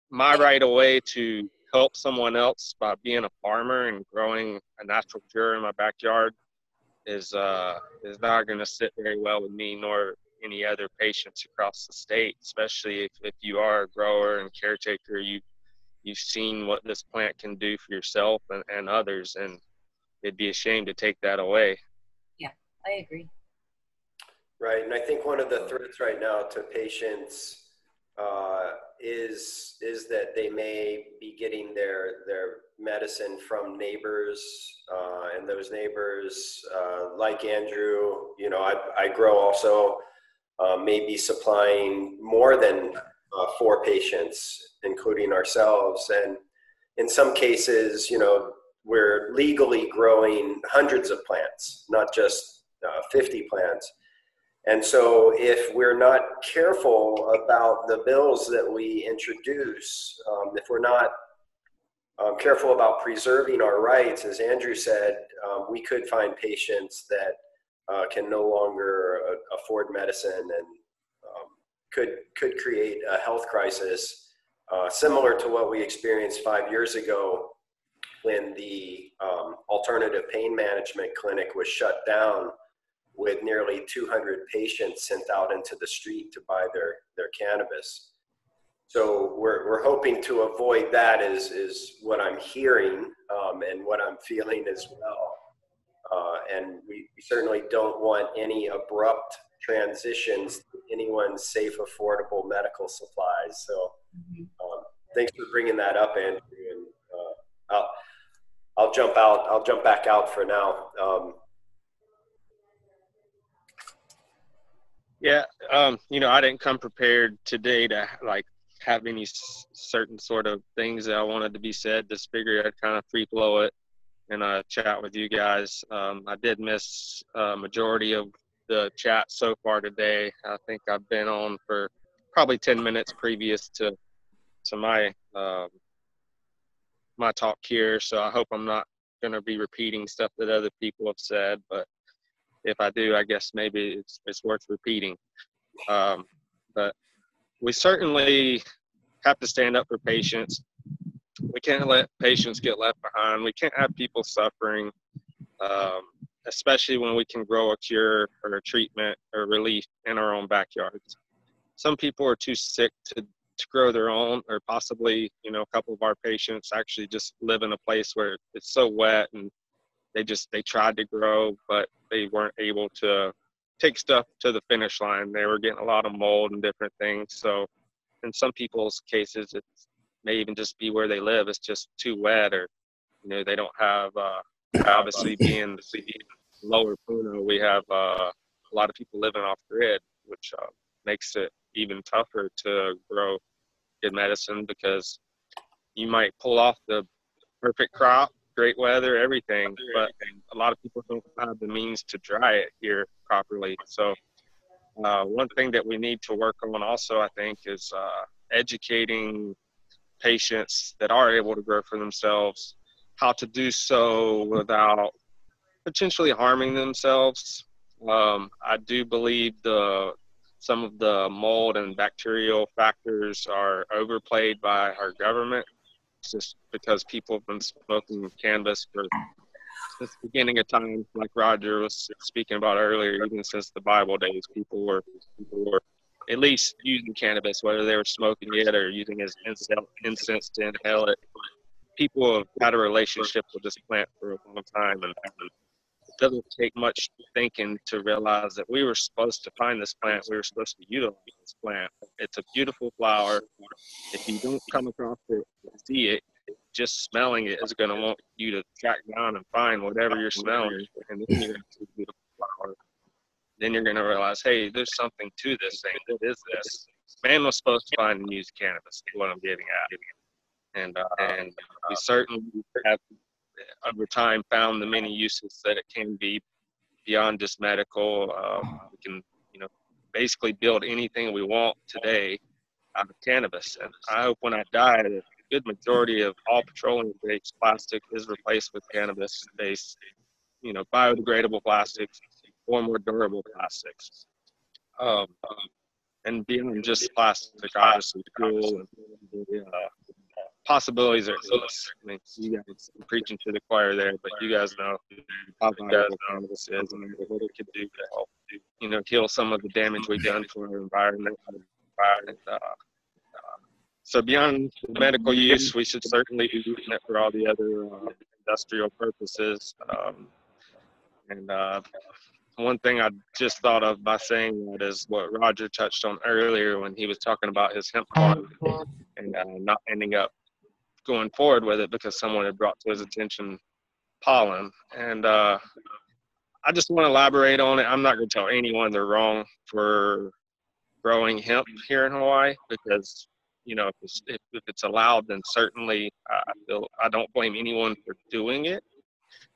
my right away to help someone else by being a farmer and growing a natural cure in my backyard is uh, is not going to sit very well with me nor any other patients across the state, especially if, if you are a grower and caretaker. You, you've seen what this plant can do for yourself and, and others, and it'd be a shame to take that away. Yeah, I agree. Right, and I think one of the threats right now to patients uh, is is that they may be getting their their medicine from neighbors, uh, and those neighbors, uh, like Andrew, you know, I, I grow also, uh, may be supplying more than uh, four patients, including ourselves. And in some cases, you know, we're legally growing hundreds of plants, not just uh, fifty plants. And so if we're not careful about the bills that we introduce, um, if we're not uh, careful about preserving our rights, as Andrew said, um, we could find patients that uh, can no longer uh, afford medicine and um, could, could create a health crisis uh, similar to what we experienced five years ago when the um, alternative pain management clinic was shut down, with nearly two hundred patients sent out into the street to buy their, their cannabis. So we're, we're hoping to avoid that is, is what I'm hearing um, and what I'm feeling as well. Uh, and we certainly don't want any abrupt transitions to anyone's safe, affordable medical supplies. So um, thanks for bringing that up, Andrew. And, uh, I'll, I'll jump out, I'll jump back out for now. Um, Yeah, um, you know, I didn't come prepared today to like have any s certain sort of things that I wanted to be said. Just figured I'd kind of free flow it and uh, chat with you guys. Um, I did miss a uh, majority of the chat so far today. I think I've been on for probably ten minutes previous to to my um, my talk here. So I hope I'm not going to be repeating stuff that other people have said, but if I do, I guess maybe it's, it's worth repeating. Um, but we certainly have to stand up for patients. We can't let patients get left behind. We can't have people suffering, um, especially when we can grow a cure or a treatment or relief in our own backyards. Some people are too sick to, to grow their own, or possibly, you know, a couple of our patients actually just live in a place where it's so wet and They just, they tried to grow, but they weren't able to take stuff to the finish line. They were getting a lot of mold and different things. So in some people's cases, it may even just be where they live. It's just too wet, or, you know, they don't have, uh, obviously being the lower Puno, we have uh, a lot of people living off grid, which uh, makes it even tougher to grow good medicine because you might pull off the perfect crop, great weather, everything, but a lot of people don't have the means to dry it here properly. So uh, one thing that we need to work on also, I think, is uh, educating patients that are able to grow for themselves how to do so without potentially harming themselves. Um, I do believe the some of the mold and bacterial factors are overplayed by our government, just because people have been smoking cannabis for since the beginning of time, like Roger was speaking about earlier. Even since the Bible days, people were, people were at least using cannabis, whether they were smoking it or using it as incense to inhale it. People have had a relationship with this plant for a long time, and it doesn't take much thinking to realize that we were supposed to find this plant. We were supposed to utilize this plant. It's a beautiful flower. If you don't come across it and see it, just smelling it is going to want you to track down and find whatever you're smelling, and then you're going to see a beautiful flower. Then you're going to realize, hey, there's something to this thing. What is this? Man was supposed to find and use cannabis, is what I'm getting at. And, uh, and we certainly have, over time, found the many uses that it can be beyond just medical. Um, we can, you know, basically build anything we want today out of cannabis. And I hope when I die, the good majority of all petroleum-based plastic is replaced with cannabis-based, you know, biodegradable plastics or more durable plastics. Um, and beyond just plastic, obviously, fuel and uh, possibilities are endless. I mean, you guys, I'm preaching to the choir there, but you guys know how valuable cannabis is and what it could do to help, you know, heal some of the damage we've done to our environment. And, uh, uh, so beyond medical use, we should certainly be using it for all the other uh, industrial purposes. Um, and uh, one thing I just thought of by saying that is what Roger touched on earlier when he was talking about his hemp farm and uh, not ending up going forward with it because someone had brought to his attention pollen. And uh, I just want to elaborate on it. I'm not going to tell anyone they're wrong for growing hemp here in Hawaii because, you know, if it's, if, if it's allowed, then certainly I feel I don't blame anyone for doing it.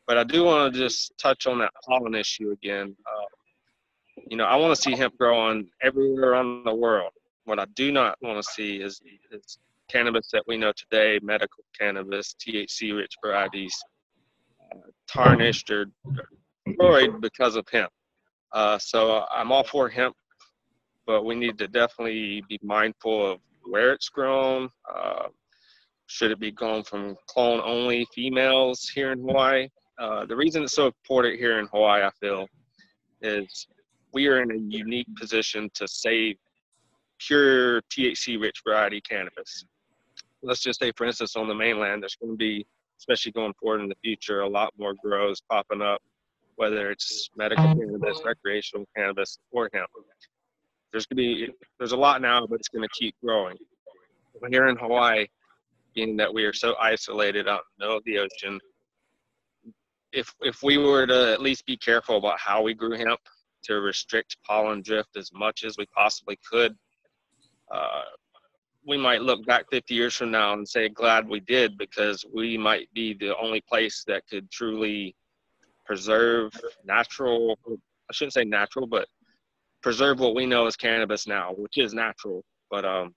But I do want to just touch on that pollen issue again. Uh, you know, I want to see hemp growing everywhere around the world. What I do not want to see is, is cannabis that we know today, medical cannabis, T H C-rich varieties, uh, tarnished or destroyed because of hemp. Uh, so I'm all for hemp, but we need to definitely be mindful of where it's grown. Uh, should it be grown from clone-only females here in Hawaii? Uh, the reason it's so important here in Hawaii, I feel, is we are in a unique position to save pure T H C-rich variety cannabis. Let's just say, for instance, on the mainland, there's going to be, especially going forward in the future, a lot more grows popping up, whether it's medical cannabis, recreational cannabis, or hemp. There's going to be, there's a lot now, but it's going to keep growing. But here in Hawaii, being that we are so isolated out in the middle of the ocean, if if we were to at least be careful about how we grew hemp to restrict pollen drift as much as we possibly could, Uh, we might look back fifty years from now and say, glad we did, because we might be the only place that could truly preserve natural, I shouldn't say natural, but preserve what we know as cannabis now, which is natural. But um,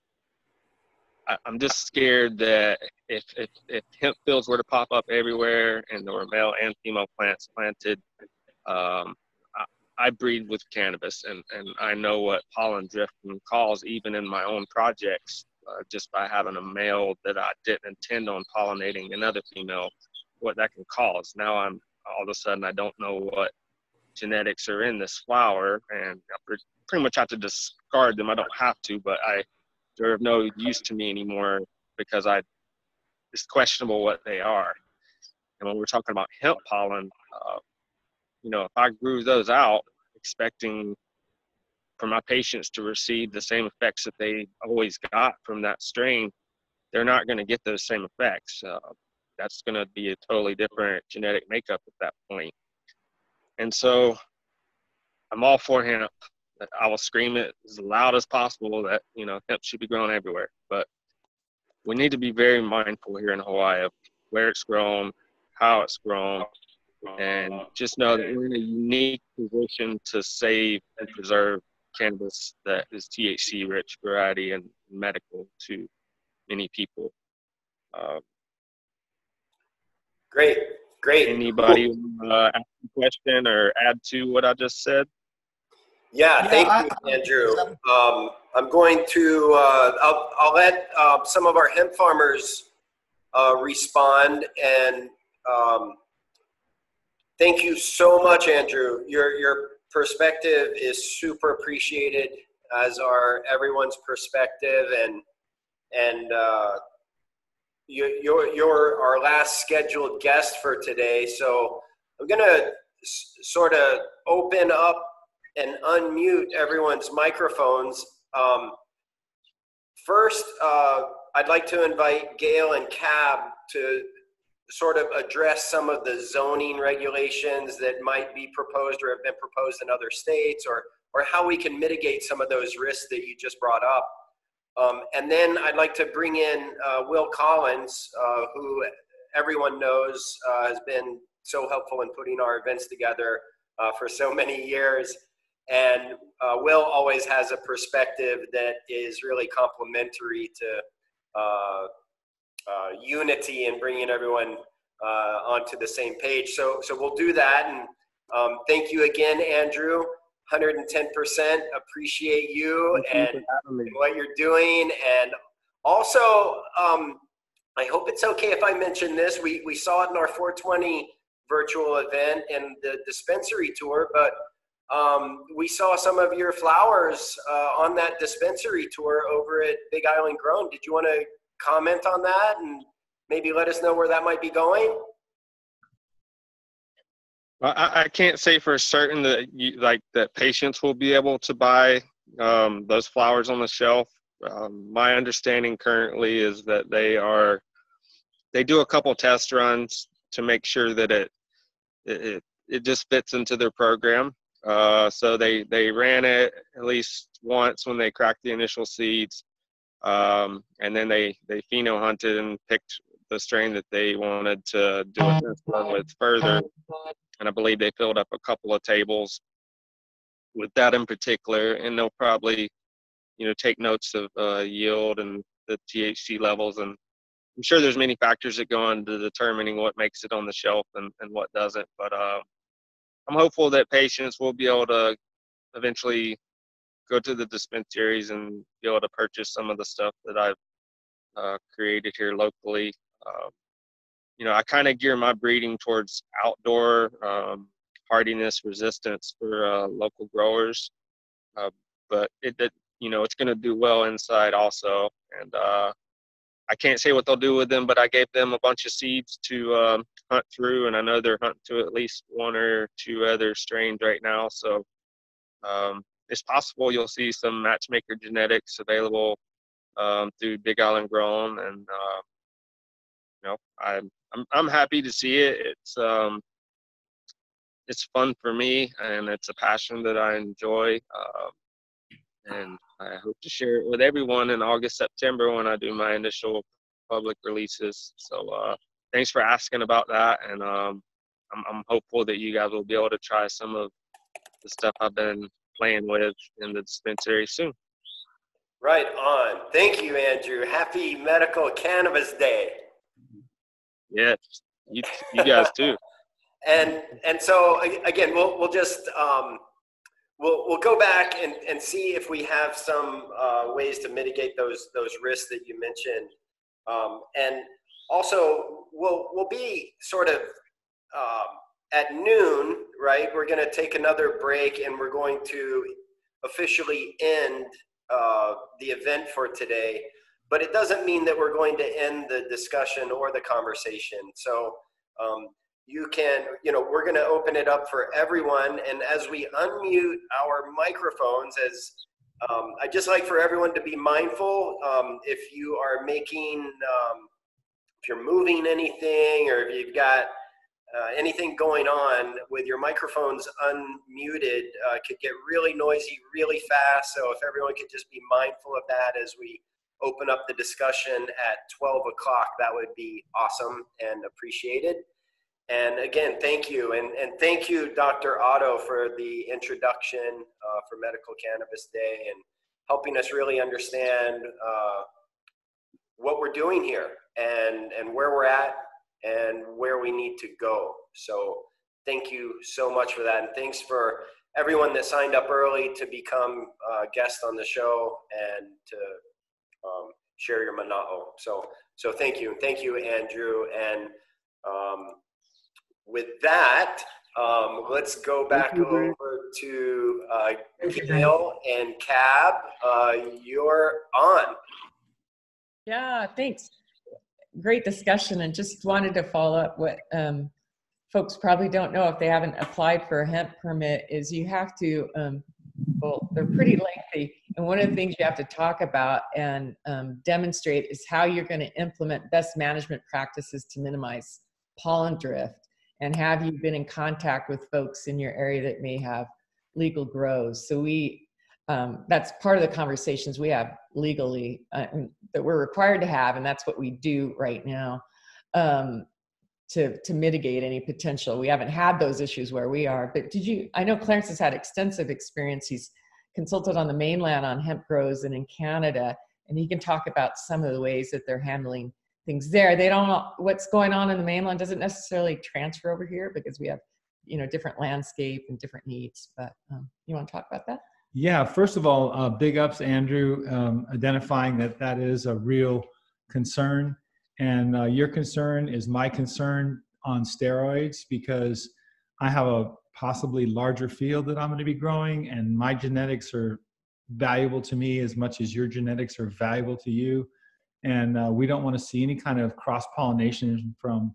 I, I'm just scared that if, if, if hemp fields were to pop up everywhere and there were male and female plants planted, um, I breed with cannabis, and, and I know what pollen drift can cause even in my own projects, uh, just by having a male that I didn't intend on pollinating another female, what that can cause. Now I'm all of a sudden, I don't know what genetics are in this flower, and I pretty much have to discard them. I don't have to, but I, they're of no use to me anymore because I, it's questionable what they are. And when we're talking about hemp pollen, uh, you know, if I grew those out expecting for my patients to receive the same effects that they always got from that strain, they're not going to get those same effects. Uh, that's going to be a totally different genetic makeup at that point. And so I'm all for hemp. I will scream it as loud as possible that, you know, hemp should be grown everywhere. But we need to be very mindful here in Hawaii of where it's grown, how it's grown, and just know that we're in a unique position to save and preserve cannabis that is T H C-rich, variety, and medical to many people. Um, great, great. Anybody cool. uh, ask a question or add to what I just said? Yeah, yeah thank I, you, Andrew. Um, I'm going to, uh, I'll, I'll let uh, some of our hemp farmers uh, respond, and um, thank you so much, Andrew. Your, your perspective is super appreciated, as are everyone's perspective, and and uh, you, you're, you're our last scheduled guest for today. So I'm gonna s sort of open up and unmute everyone's microphones. Um, first, uh, I'd like to invite Gail and Cab to sort of address some of the zoning regulations that might be proposed or have been proposed in other states, or, or how we can mitigate some of those risks that you just brought up. Um, and then I'd like to bring in uh, Will Collins, uh, who everyone knows uh, has been so helpful in putting our events together uh, for so many years. And uh, Will always has a perspective that is really complementary to uh, Uh, unity and bringing everyone uh, onto the same page. So, so we'll do that. And um, thank you again, Andrew. one hundred ten percent appreciate you thank and you what you're doing. And also, um, I hope it's okay if I mention this. We, we saw it in our four twenty virtual event and the dispensary tour, but um, we saw some of your flowers uh, on that dispensary tour over at Big Island Grown. Did you want to comment on that and maybe let us know where that might be going? Well, I, I can't say for certain that you, like that patients will be able to buy um, those flowers on the shelf. Um, my understanding currently is that they are they do a couple test runs to make sure that it it it just fits into their program. Uh, so they they ran it at least once when they cracked the initial seeds. Um, and then they, they pheno hunted and picked the strain that they wanted to do a test run with further. And I believe they filled up a couple of tables with that in particular, and they'll probably, you know, take notes of uh, yield and the T H C levels. And I'm sure there's many factors that go into determining what makes it on the shelf and, and what doesn't. But uh, I'm hopeful that patients will be able to eventually go to the dispensaries and be able to purchase some of the stuff that I've uh, created here locally. Um, you know, I kind of gear my breeding towards outdoor um, hardiness, resistance for uh, local growers, uh, but it, it, you know, it's going to do well inside also. And uh, I can't say what they'll do with them, but I gave them a bunch of seeds to um, hunt through, and I know they're hunting to at least one or two other strains right now. So. Um, It's possible you'll see some matchmaker genetics available um, through Big Island Grown, and uh, you know, I'm, I'm I'm happy to see it. It's um, it's fun for me, and it's a passion that I enjoy, um, and I hope to share it with everyone in August, September when I do my initial public releases. So uh, thanks for asking about that, and um, I'm I'm hopeful that you guys will be able to try some of the stuff I've been playing with in the dispensary soon. Right on. Thank you, Andrew. Happy Medical Cannabis Day. Yes, you, you guys too. and and so again, we'll we'll just um, we'll we'll go back and and see if we have some uh, ways to mitigate those those risks that you mentioned, um, and also we'll we'll be sort of. Uh, At noon, right, we're going to take another break, and we're going to officially end uh, the event for today. But it doesn't mean that we're going to end the discussion or the conversation. So um, you can, you know, we're going to open it up for everyone. And as we unmute our microphones, as um, I'd just like for everyone to be mindful, um, if you are making, um, if you're moving anything, or if you've got Uh, anything going on with your microphones unmuted, uh, could get really noisy really fast. So if everyone could just be mindful of that as we open up the discussion at twelve o'clock, that would be awesome and appreciated. And again, thank you. And, and thank you, Doctor Otto, for the introduction uh, for Medical Cannabis Day and helping us really understand uh, what we're doing here and, and where we're at and where we need to go. So thank you so much for that. And thanks for everyone that signed up early to become a uh, guest on the show and to um, share your mana'o. So, so thank you. Thank you, Andrew. And um, with that, um, let's go back over to uh, Gail and Cab. Uh, you're on. Yeah, thanks. Great discussion, and just wanted to follow up what um, folks probably don't know if they haven't applied for a hemp permit is you have to, um, well, they're pretty lengthy. And one of the things you have to talk about and um, demonstrate is how you're going to implement best management practices to minimize pollen drift. And have you been in contact with folks in your area that may have legal grows? So we, um, that's part of the conversations we have legally uh, that we're required to have, and that's what we do right now um, to, to mitigate any potential. We haven't had those issues where we are, but did you, I know Clarence has had extensive experience. He's consulted on the mainland on hemp grows and in Canada, and he can talk about some of the ways that they're handling things there. They don't know what's going on in the mainland doesn't necessarily transfer over here because we have, you know, different landscape and different needs. But um, you want to talk about that? Yeah. First of all, uh, big ups, Andrew, um, identifying that that is a real concern, and uh, your concern is my concern on steroids, because I have a possibly larger field that I'm going to be growing, and my genetics are valuable to me as much as your genetics are valuable to you. And uh, we don't want to see any kind of cross-pollination from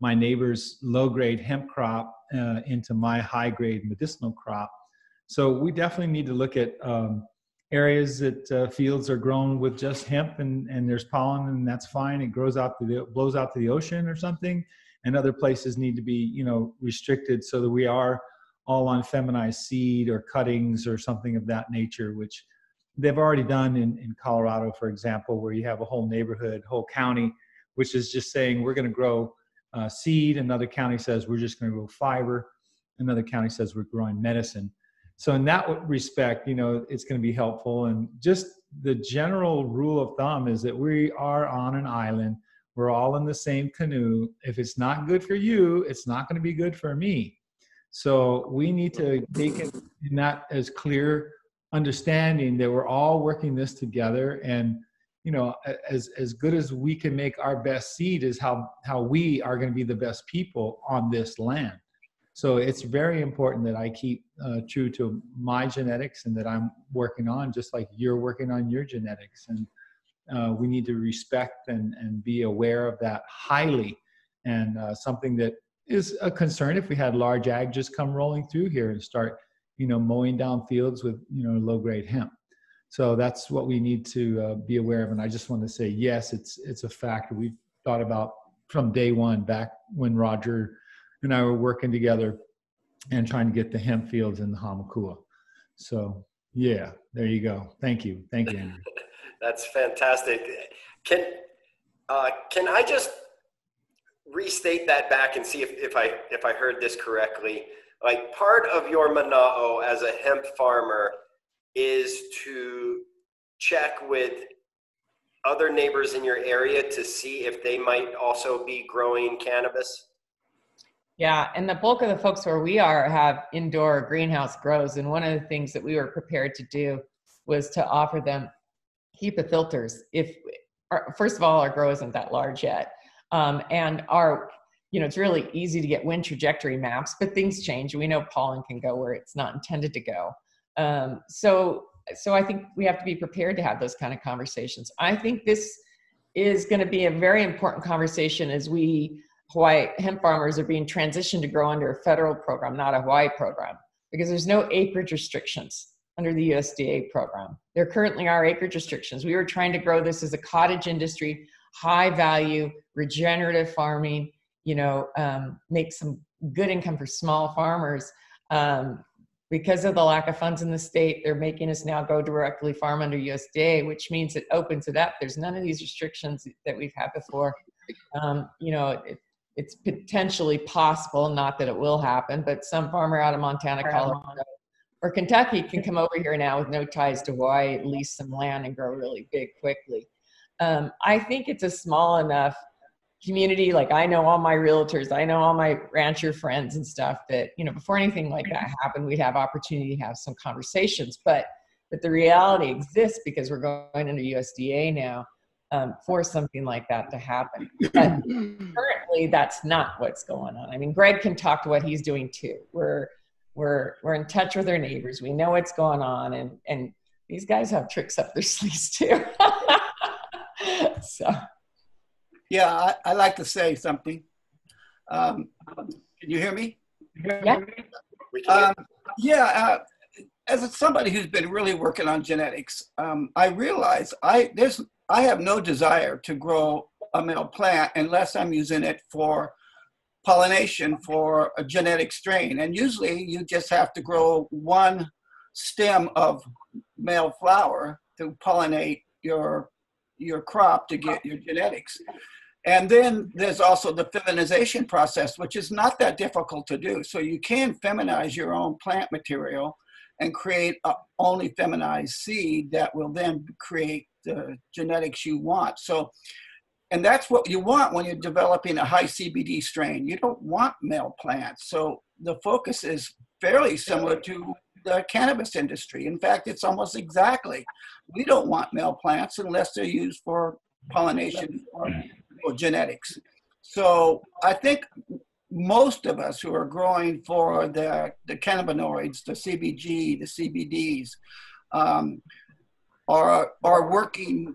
my neighbor's low-grade hemp crop uh, into my high-grade medicinal crop. So we definitely need to look at um, areas that uh, fields are grown with just hemp and, and there's pollen, and that's fine. It grows out to the, blows out to the ocean or something. And other places need to be, you know, restricted so that we are all on feminized seed or cuttings or something of that nature, which they've already done in, in Colorado, for example, where you have a whole neighborhood, whole county, which is just saying we're going to grow uh, seed. Another county says we're just going to grow fiber. Another county says we're growing medicine. So in that respect, you know, it's going to be helpful. And just the general rule of thumb is that we are on an island. We're all in the same canoe. If it's not good for you, it's not going to be good for me. So we need to take it in that as clear understanding that we're all working this together. And, you know, as, as good as we can make our best seed is how, how we are going to be the best people on this land. So it's very important that I keep uh, true to my genetics and that I'm working on, just like you're working on your genetics. And uh, we need to respect and, and be aware of that highly. And uh, something that is a concern if we had large ag just come rolling through here and start, you know, mowing down fields with, you know, low-grade hemp. So that's what we need to uh, be aware of. And I just want to say, yes, it's it's a factor we've thought about from day one, back when Roger and I were working together and trying to get the hemp fields in the Hamakua. So, yeah, there you go. Thank you. Thank you, Andrew. That's fantastic. Can, uh, can I just restate that back and see if, if, I, if I heard this correctly? Like, part of your mana'o as a hemp farmer is to check with other neighbors in your area to see if they might also be growing cannabis? Yeah, and the bulk of the folks where we are have indoor greenhouse grows, and one of the things that we were prepared to do was to offer them HEPA filters. If, our, first of all, our grow isn't that large yet, um, and our you know, it's really easy to get wind trajectory maps, but things change. We know pollen can go where it's not intended to go. Um, so, so I think we have to be prepared to have those kind of conversations. I think this is going to be a very important conversation as we Hawaii hemp farmers are being transitioned to grow under a federal program, not a Hawaii program, because there's no acreage restrictions under the U S D A program. There currently are acreage restrictions. We were trying to grow this as a cottage industry, high value, regenerative farming, you know, um, make some good income for small farmers. Um, because of the lack of funds in the state, they're making us now go directly farm under U S D A, which means it opens it up. There's none of these restrictions that we've had before. Um, you know, it, it's potentially possible, not that it will happen, but some farmer out of Montana, Colorado, or Kentucky can come over here now with no ties to Hawaii, lease some land and grow really big quickly. Um, I think it's a small enough community, like I know all my realtors, I know all my rancher friends and stuff, that, you know, before anything like that happened, we'd have opportunity to have some conversations, but that the reality exists because we're going into U S D A now um, for something like that to happen. But currently that's not what's going on. I mean, Greg can talk to what he's doing too. We're, we're, we're in touch with our neighbors. We know what's going on, and, and these guys have tricks up their sleeves too. So. Yeah, I, I like to say something. Um, can you hear me? Yeah. Um, yeah, uh, as somebody who's been really working on genetics, um, I realize I, there's, I have no desire to grow a male plant unless I'm using it for pollination for a genetic strain. And usually you just have to grow one stem of male flower to pollinate your your crop to get your genetics. And then there's also the feminization process, which is not that difficult to do. So you can feminize your own plant material and create a only feminized seed that will then create the genetics you want. So, and that's what you want when you're developing a high C B D strain. You don't want male plants. So the focus is fairly similar to the cannabis industry. In fact, it's almost exactly. We don't want male plants unless they're used for pollination or, or genetics. So I think most of us who are growing for the, the cannabinoids, the C B G, the C B Ds, um, are, are working,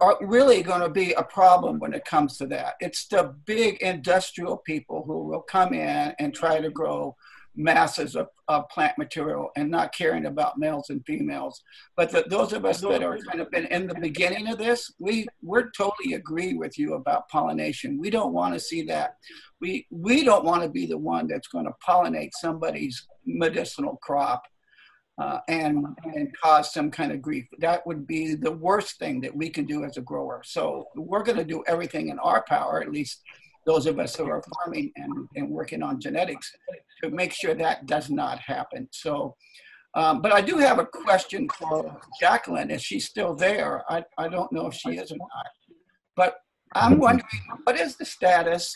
are really going to be a problem when it comes to that. It's the big industrial people who will come in and try to grow masses of, of plant material and not caring about males and females. But the, those of us that are kind of been in the beginning of this, we we're totally agree with you about pollination. We don't want to see that. We, we don't want to be the one that's going to pollinate somebody's medicinal crop uh, and, and cause some kind of grief. That would be the worst thing that we can do as a grower. So we're going to do everything in our power, at least those of us who are farming and, and working on genetics, to make sure that does not happen. So, um, but I do have a question for Jacqueline, if she's still there. I, I don't know if she is or not, but I'm wondering, what is the status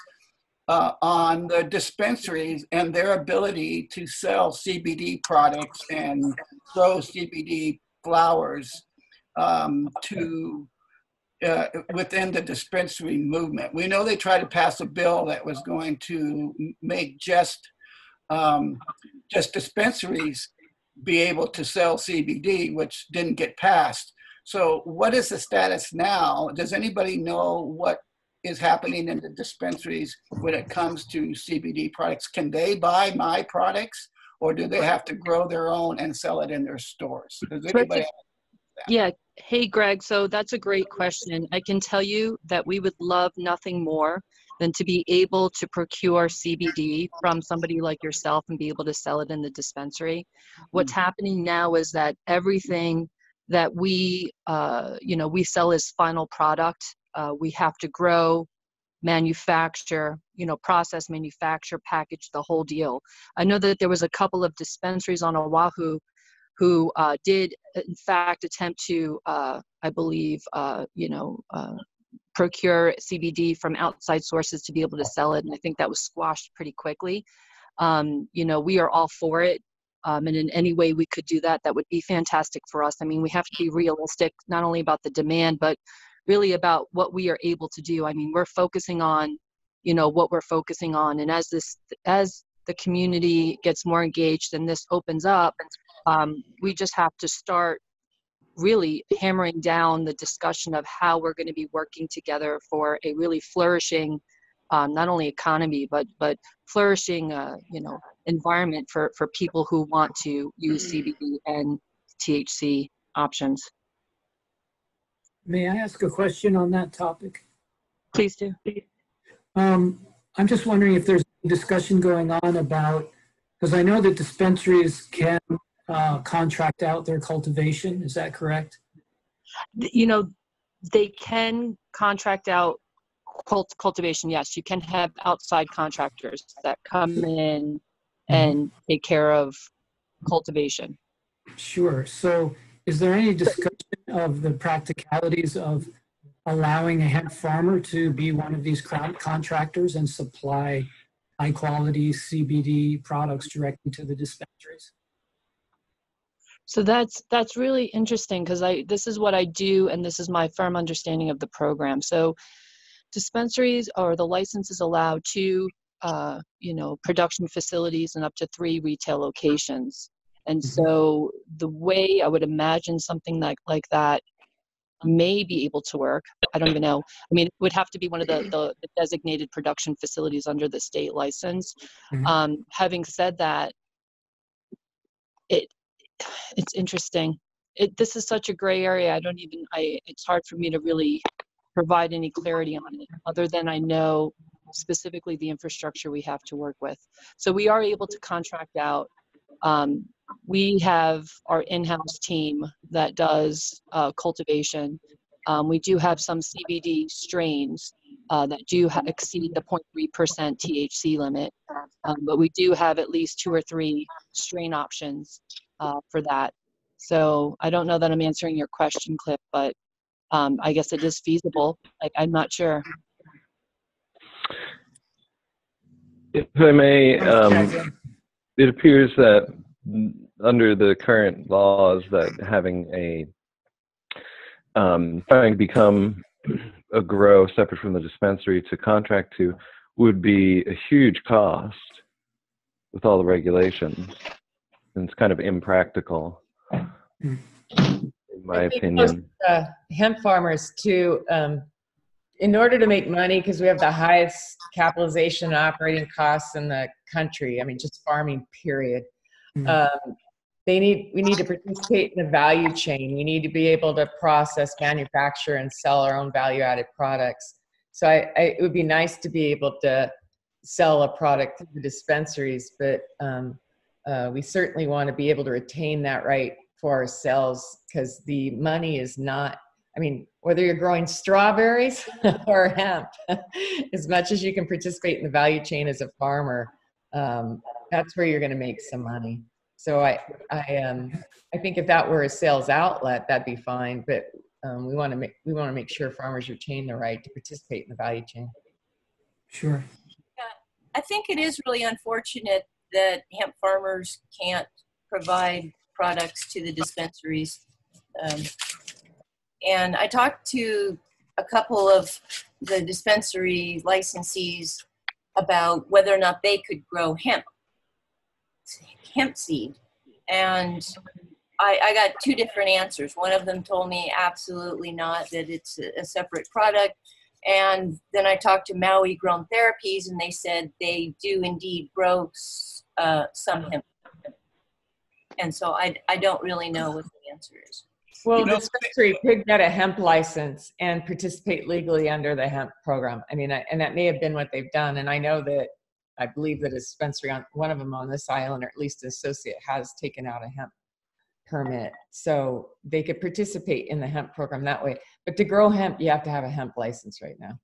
uh, on the dispensaries and their ability to sell C B D products and grow C B D flowers um, to Uh, within the dispensary movement? We know they tried to pass a bill that was going to make just um, just dispensaries be able to sell C B D, which didn't get passed. So what is the status now? Does anybody know what is happening in the dispensaries when it comes to C B D products? Can they buy my products, or do they have to grow their own and sell it in their stores? Does anybody? Yeah. Hey, Greg. So that's a great question. I can tell you that we would love nothing more than to be able to procure C B D from somebody like yourself and be able to sell it in the dispensary. What's happening now is that everything that we, uh, you know, we sell as final product, uh, we have to grow, manufacture, you know, process, manufacture, package, the whole deal. I know that there was a couple of dispensaries on Oahu who uh, did, in fact, attempt to, uh, I believe, uh, you know, uh, procure C B D from outside sources to be able to sell it. And I think that was squashed pretty quickly. Um, you know, we are all for it. Um, and in any way we could do that, that would be fantastic for us. I mean, we have to be realistic, not only about the demand, but really about what we are able to do. I mean, we're focusing on, you know, what we're focusing on. And as this, as the community gets more engaged and this opens up, Um, we just have to start really hammering down the discussion of how we're going to be working together for a really flourishing, um, not only economy, but but flourishing, uh, you know, environment for, for people who want to use C B D and T H C options. May I ask a question on that topic? Please do. Um, I'm just wondering if there's discussion going on about, because I know that dispensaries can uh, contract out their cultivation. Is that correct? You know, they can contract out cult cultivation, yes, you can have outside contractors that come in and take care of cultivation. Sure. So is there any discussion of the practicalities of allowing a hemp farmer to be one of these contractors and supply high quality C B D products directly to the dispensaries? So that's that's really interesting, because I this is what I do, and this is my firm understanding of the program. So dispensaries, or the license is allowed to uh, you know, production facilities and up to three retail locations. And so the way I would imagine something like, like that may be able to work, I don't even know. I mean, it would have to be one of the, the, the designated production facilities under the state license. Mm-hmm. Um, having said that, it it's interesting. It, this is such a gray area. I don't even, I, it's hard for me to really provide any clarity on it, other than I know specifically the infrastructure we have to work with. So we are able to contract out. Um, we have our in-house team that does uh, cultivation. Um, we do have some C B D strains uh, that do ha exceed the zero point three percent T H C limit, um, but we do have at least two or three strain options uh, for that. So I don't know that I'm answering your question, Cliff, but um, I guess it is feasible. Like, I'm not sure. If I may, um, it appears that under the current laws that having a um, having become a grow separate from the dispensary to contract to would be a huge cost with all the regulations, and it's kind of impractical, in my opinion. Uh, hemp farmers too, um, in order to make money, because we have the highest capitalization and operating costs in the country, I mean, just farming, period. Mm-hmm. um, they need, we need to participate in the value chain. We need to be able to process, manufacture, and sell our own value-added products. So I, I, it would be nice to be able to sell a product to the dispensaries, but um, uh, we certainly want to be able to retain that right for ourselves, because the money is not, I mean, whether you're growing strawberries or hemp, as much as you can participate in the value chain as a farmer, um, that's where you're going to make some money. So I, I, um, I think if that were a sales outlet, that'd be fine. But um, we want to make we want to make sure farmers retain the right to participate in the value chain. Sure. Yeah, I think it is really unfortunate that hemp farmers can't provide products to the dispensaries. Um, And I talked to a couple of the dispensary licensees about whether or not they could grow hemp, hemp seed. And I, I got two different answers. One of them told me absolutely not, that it's a separate product. And then I talked to Maui Grown Therapies, and they said they do indeed grow uh, some hemp. And so I, I don't really know what the answer is. Well, you know, the dispensary could get a hemp license and participate legally under the hemp program. I mean, I, and that may have been what they've done. And I know that, I believe that a dispensary, on, one of them on this island, or at least an associate, has taken out a hemp permit. So they could participate in the hemp program that way. But to grow hemp, you have to have a hemp license right now.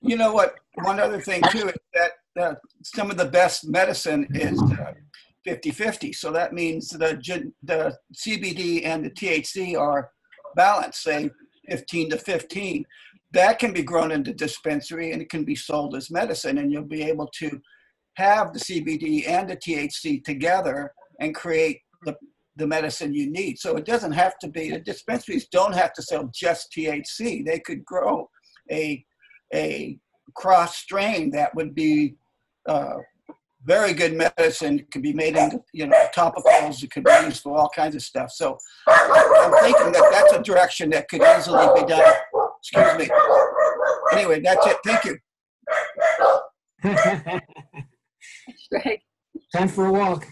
You know what? One other thing, too, is that uh, some of the best medicine is uh, fifty fifty. So that means the, the C B D and the T H C are balanced, say fifteen to fifteen. That can be grown into dispensary, and it can be sold as medicine, and you'll be able to have the C B D and the T H C together and create the, the medicine you need. So it doesn't have to be, the dispensaries don't have to sell just T H C. They could grow a, a cross strain that would be uh, very good medicine. It can be made into, you know, topicals. It could be used for all kinds of stuff. So I'm thinking that that's a direction that could easily be done. Excuse me. Anyway, that's it. Thank you. Right. Time for a walk.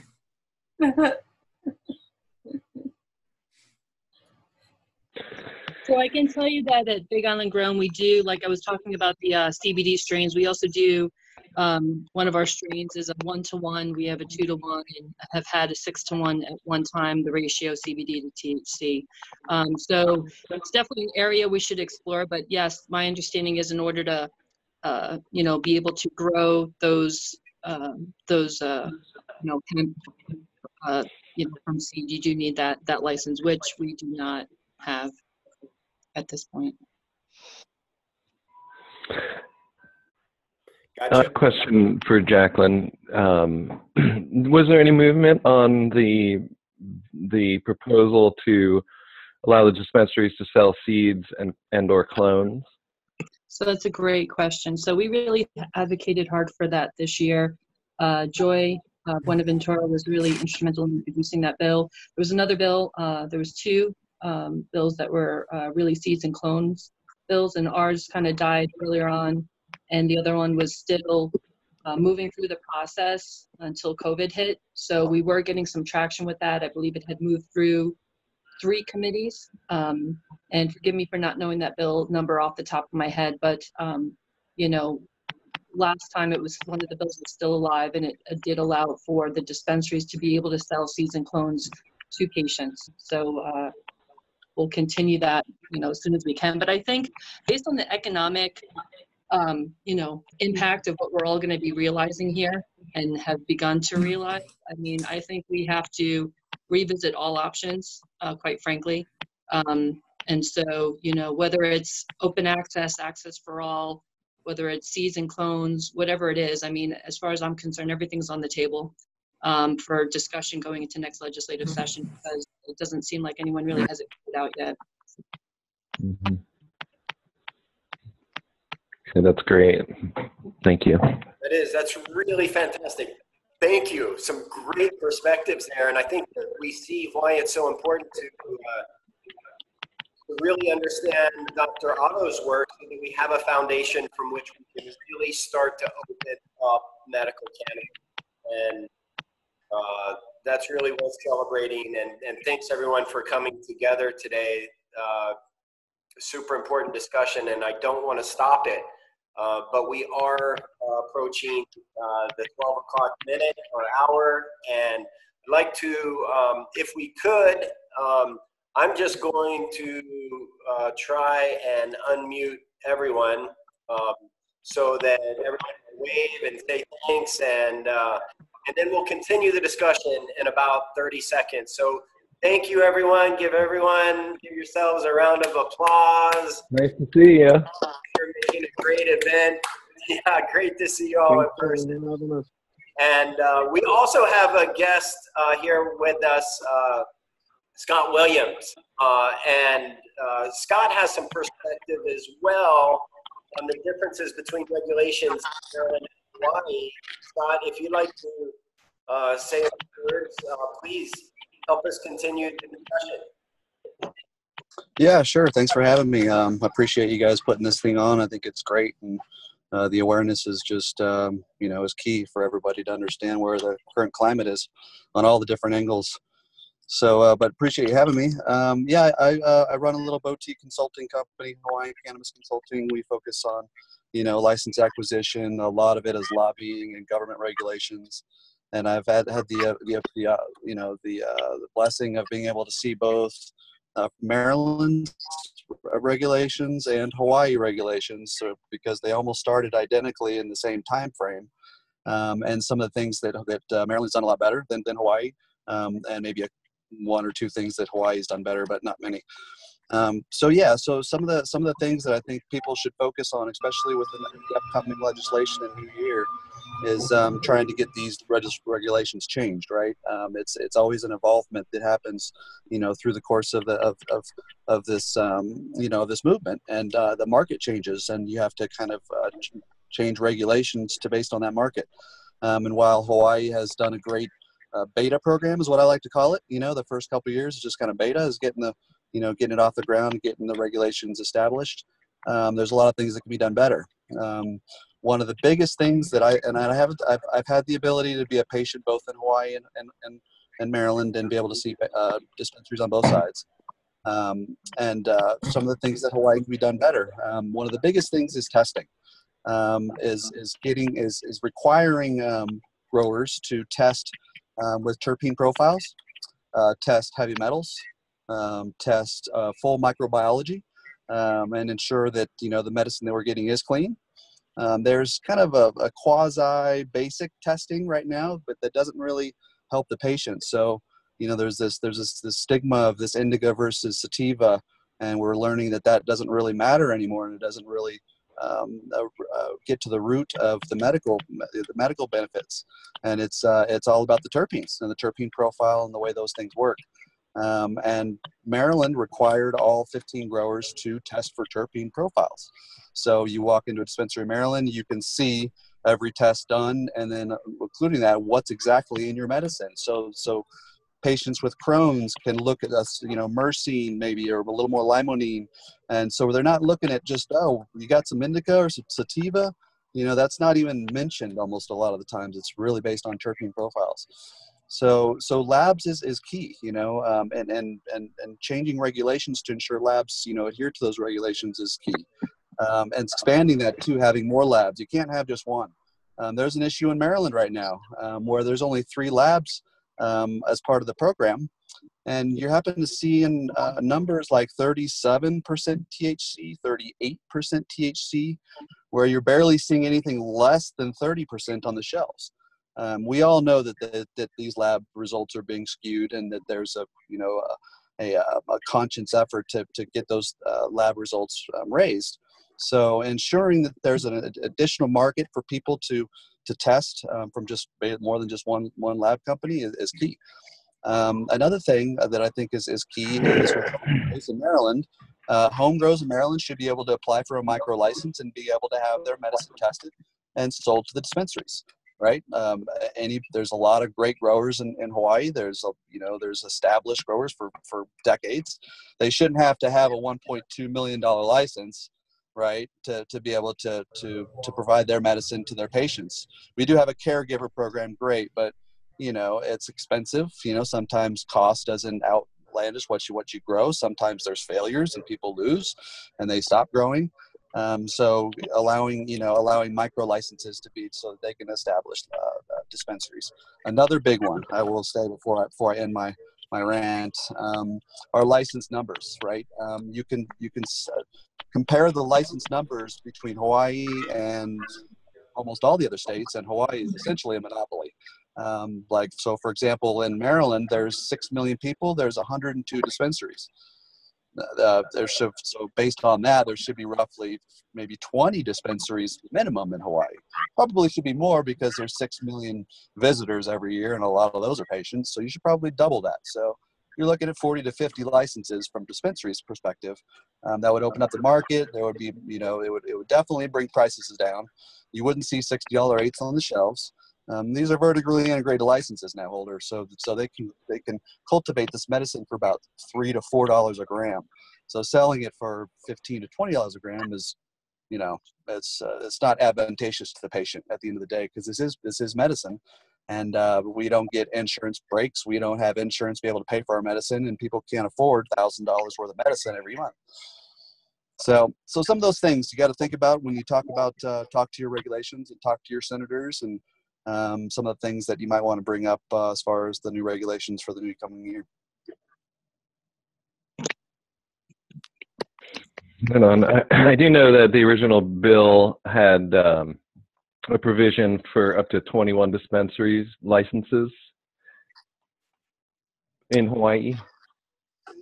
So I can tell you that at Big Island Grown, we do, like I was talking about the uh, C B D strains, we also do Um, one of our strains is a one to one, we have a two to one, and have had a six to one at one time, the ratio C B D to T H C. Um, so it's definitely an area we should explore, but yes, my understanding is in order to, uh, you know, be able to grow those, uh, those, uh, you know, kind of, uh, you know, from seed, you do need that, that license, which we do not have at this point. Uh, question for Jacqueline. Um, was there any movement on the the proposal to allow the dispensaries to sell seeds and, and or clones? So that's a great question. So we really advocated hard for that this year. Uh, Joy uh, Buenaventura was really instrumental in introducing that bill. There was another bill, uh, there was two um, bills that were uh, really seeds and clones bills, and ours kind of died earlier on. And the other one was still uh, moving through the process until COVID hit. So we were getting some traction with that. I believe it had moved through three committees. Um, and forgive me for not knowing that bill number off the top of my head, but um, you know, last time it was one of the bills that's still alive, and it, it did allow for the dispensaries to be able to sell seeds and clones to patients. So uh, we'll continue that, you know, as soon as we can. But I think based on the economic Um, you know, impact of what we're all going to be realizing here and have begun to realize, I mean, I think we have to revisit all options, uh, quite frankly. Um, and so, you know, whether it's open access, access for all, whether it's seeds and clones, whatever it is, I mean, as far as I'm concerned, everything's on the table um, for discussion going into next legislative session, because it doesn't seem like anyone really has it figured out yet. Mm-hmm. Yeah, that's great. Thank you. That is, that's really fantastic. Thank you. Some great perspectives there. And I think that we see why it's so important to, uh, to really understand Doctor Otto's work, so that we have a foundation from which we can really start to open up medical cannabis. And uh, that's really worth celebrating. And, and thanks everyone for coming together today. Uh, super important discussion, and I don't want to stop it. Uh, but we are uh, approaching uh, the twelve o'clock minute or hour, and I'd like to, um, if we could, um, I'm just going to uh, try and unmute everyone um, so that everyone can wave and say thanks, and, uh, and then we'll continue the discussion in about thirty seconds. So thank you, everyone. Give everyone, give yourselves a round of applause. Nice to see you. You're making a great event. Yeah, great to see you all in person. And uh, we also have a guest uh, here with us, uh, Scott Williams. Uh, and uh, Scott has some perspective as well on the differences between regulations in Hawaii. Scott, if you'd like to uh, say a few words, uh, please. Help us continue the discussion. Yeah, sure. Thanks for having me. Um, I appreciate you guys putting this thing on. I think it's great, and uh, the awareness is just, um, you know, is key for everybody to understand where the current climate is on all the different angles. So, uh, but appreciate you having me. Um, yeah, I, uh, I run a little boutique consulting company, Hawaii Cannabis Consulting. We focus on, you know, license acquisition. A lot of it is lobbying and government regulations. And I've had, had the, uh, the, the uh, you know, the, uh, the blessing of being able to see both uh, Maryland regulations and Hawaii regulations, so, because they almost started identically in the same time frame. Um, and some of the things that, that uh, Maryland's done a lot better than, than Hawaii, um, and maybe a, one or two things that Hawaii's done better, but not many. Um, so yeah, so some of the some of the things that I think people should focus on, especially with the upcoming legislation in the new year, is um, trying to get these reg regulations changed. Right? Um, it's it's always an involvement that happens, you know, through the course of the, of of of this um, you know, this movement, and uh, the market changes, and you have to kind of uh, ch change regulations to based on that market. Um, and while Hawaii has done a great uh, beta program, is what I like to call it. You know, the first couple of years is just kind of beta, is getting the you know, getting it off the ground and getting the regulations established. Um, there's a lot of things that can be done better. Um, one of the biggest things that I, and I haven't, I've, I've had the ability to be a patient both in Hawaii and, and, and, and Maryland, and be able to see uh, dispensaries on both sides. Um, and uh, some of the things that Hawaii can be done better. Um, one of the biggest things is testing. um, is is getting is is requiring um, growers to test um, with terpene profiles, uh, test heavy metals, um, test uh, full microbiology, um, and ensure that you know the medicine that we're getting is clean. Um, there's kind of a, a quasi basic testing right now, but that doesn't really help the patient. So you know there's this there's this, this stigma of this indica versus sativa, and we're learning that that doesn't really matter anymore, and it doesn't really um, uh, uh, get to the root of the medical the medical benefits. And it's uh, it's all about the terpenes and the terpene profile and the way those things work. Um, and Maryland required all fifteen growers to test for terpene profiles. So you walk into a dispensary in Maryland, you can see every test done, and then including that, what's exactly in your medicine. So, so patients with Crohn's can look at us, you know, myrcene maybe, or a little more limonene. And so they're not looking at just, oh, you got some indica or some sativa. You know, that's not even mentioned almost a lot of the times. It's really based on terpene profiles. So, so labs is, is key, you know, um, and, and, and, and changing regulations to ensure labs, you know, adhere to those regulations is key. Um, and expanding that to having more labs. You can't have just one. Um, there's an issue in Maryland right now um, where there's only three labs um, as part of the program. And you happen to see in uh, numbers like thirty-seven percent T H C, thirty-eight percent T H C, where you're barely seeing anything less than thirty percent on the shelves. Um, we all know that, the, that these lab results are being skewed, and that there's a, you know, a, a, a conscious effort to, to get those uh, lab results um, raised. So ensuring that there's an additional market for people to, to test um, from just more than just one, one lab company is, is key. Um, another thing that I think is, is key is with in Maryland, uh, home grows in Maryland should be able to apply for a micro license and be able to have their medicine tested and sold to the dispensaries. Right? Um, any, there's a lot of great growers in, in Hawaii. There's, a, you know, there's established growers for, for decades. They shouldn't have to have a one point two million dollar license, right, to, to be able to, to, to provide their medicine to their patients. We do have a caregiver program, great, but, you know, it's expensive. You know, sometimes cost doesn't outlandish what you, what you grow. Sometimes there's failures and people lose and they stop growing. Um, so allowing, you know, allowing micro licenses to be so that they can establish uh, uh, dispensaries. Another big one I will say before I, before I end my, my rant um, are license numbers, right? Um, you can, you can uh, compare the license numbers between Hawaii and almost all the other states, and Hawaii is essentially a monopoly. Um, like, so for example, in Maryland, there's six million people, there's one hundred two dispensaries. Uh, there should, so based on that, there should be roughly maybe twenty dispensaries minimum in Hawaii. Probably should be more because there's six million visitors every year, and a lot of those are patients, so you should probably double that. So you're looking at forty to fifty licenses from dispensaries perspective. Um, that would open up the market. There would be, you know, it would, it would definitely bring prices down. You wouldn't see sixty dollar eighths on the shelves. Um, these are vertically integrated licenses now, holders, so so they can they can cultivate this medicine for about three to four dollars a gram. So selling it for fifteen to twenty dollars a gram is, you know, it's uh, it's not advantageous to the patient at the end of the day, because this is this is medicine, and uh, we don't get insurance breaks. We don't have insurance to be able to pay for our medicine, and people can't afford thousand dollars worth of medicine every month. So, so some of those things you got to think about when you talk about uh, talk to your regulations and talk to your senators and. Um, some of the things that you might want to bring up uh, as far as the new regulations for the new coming year. Right on. I, I do know that the original bill had um, a provision for up to twenty-one dispensaries licenses in Hawaii.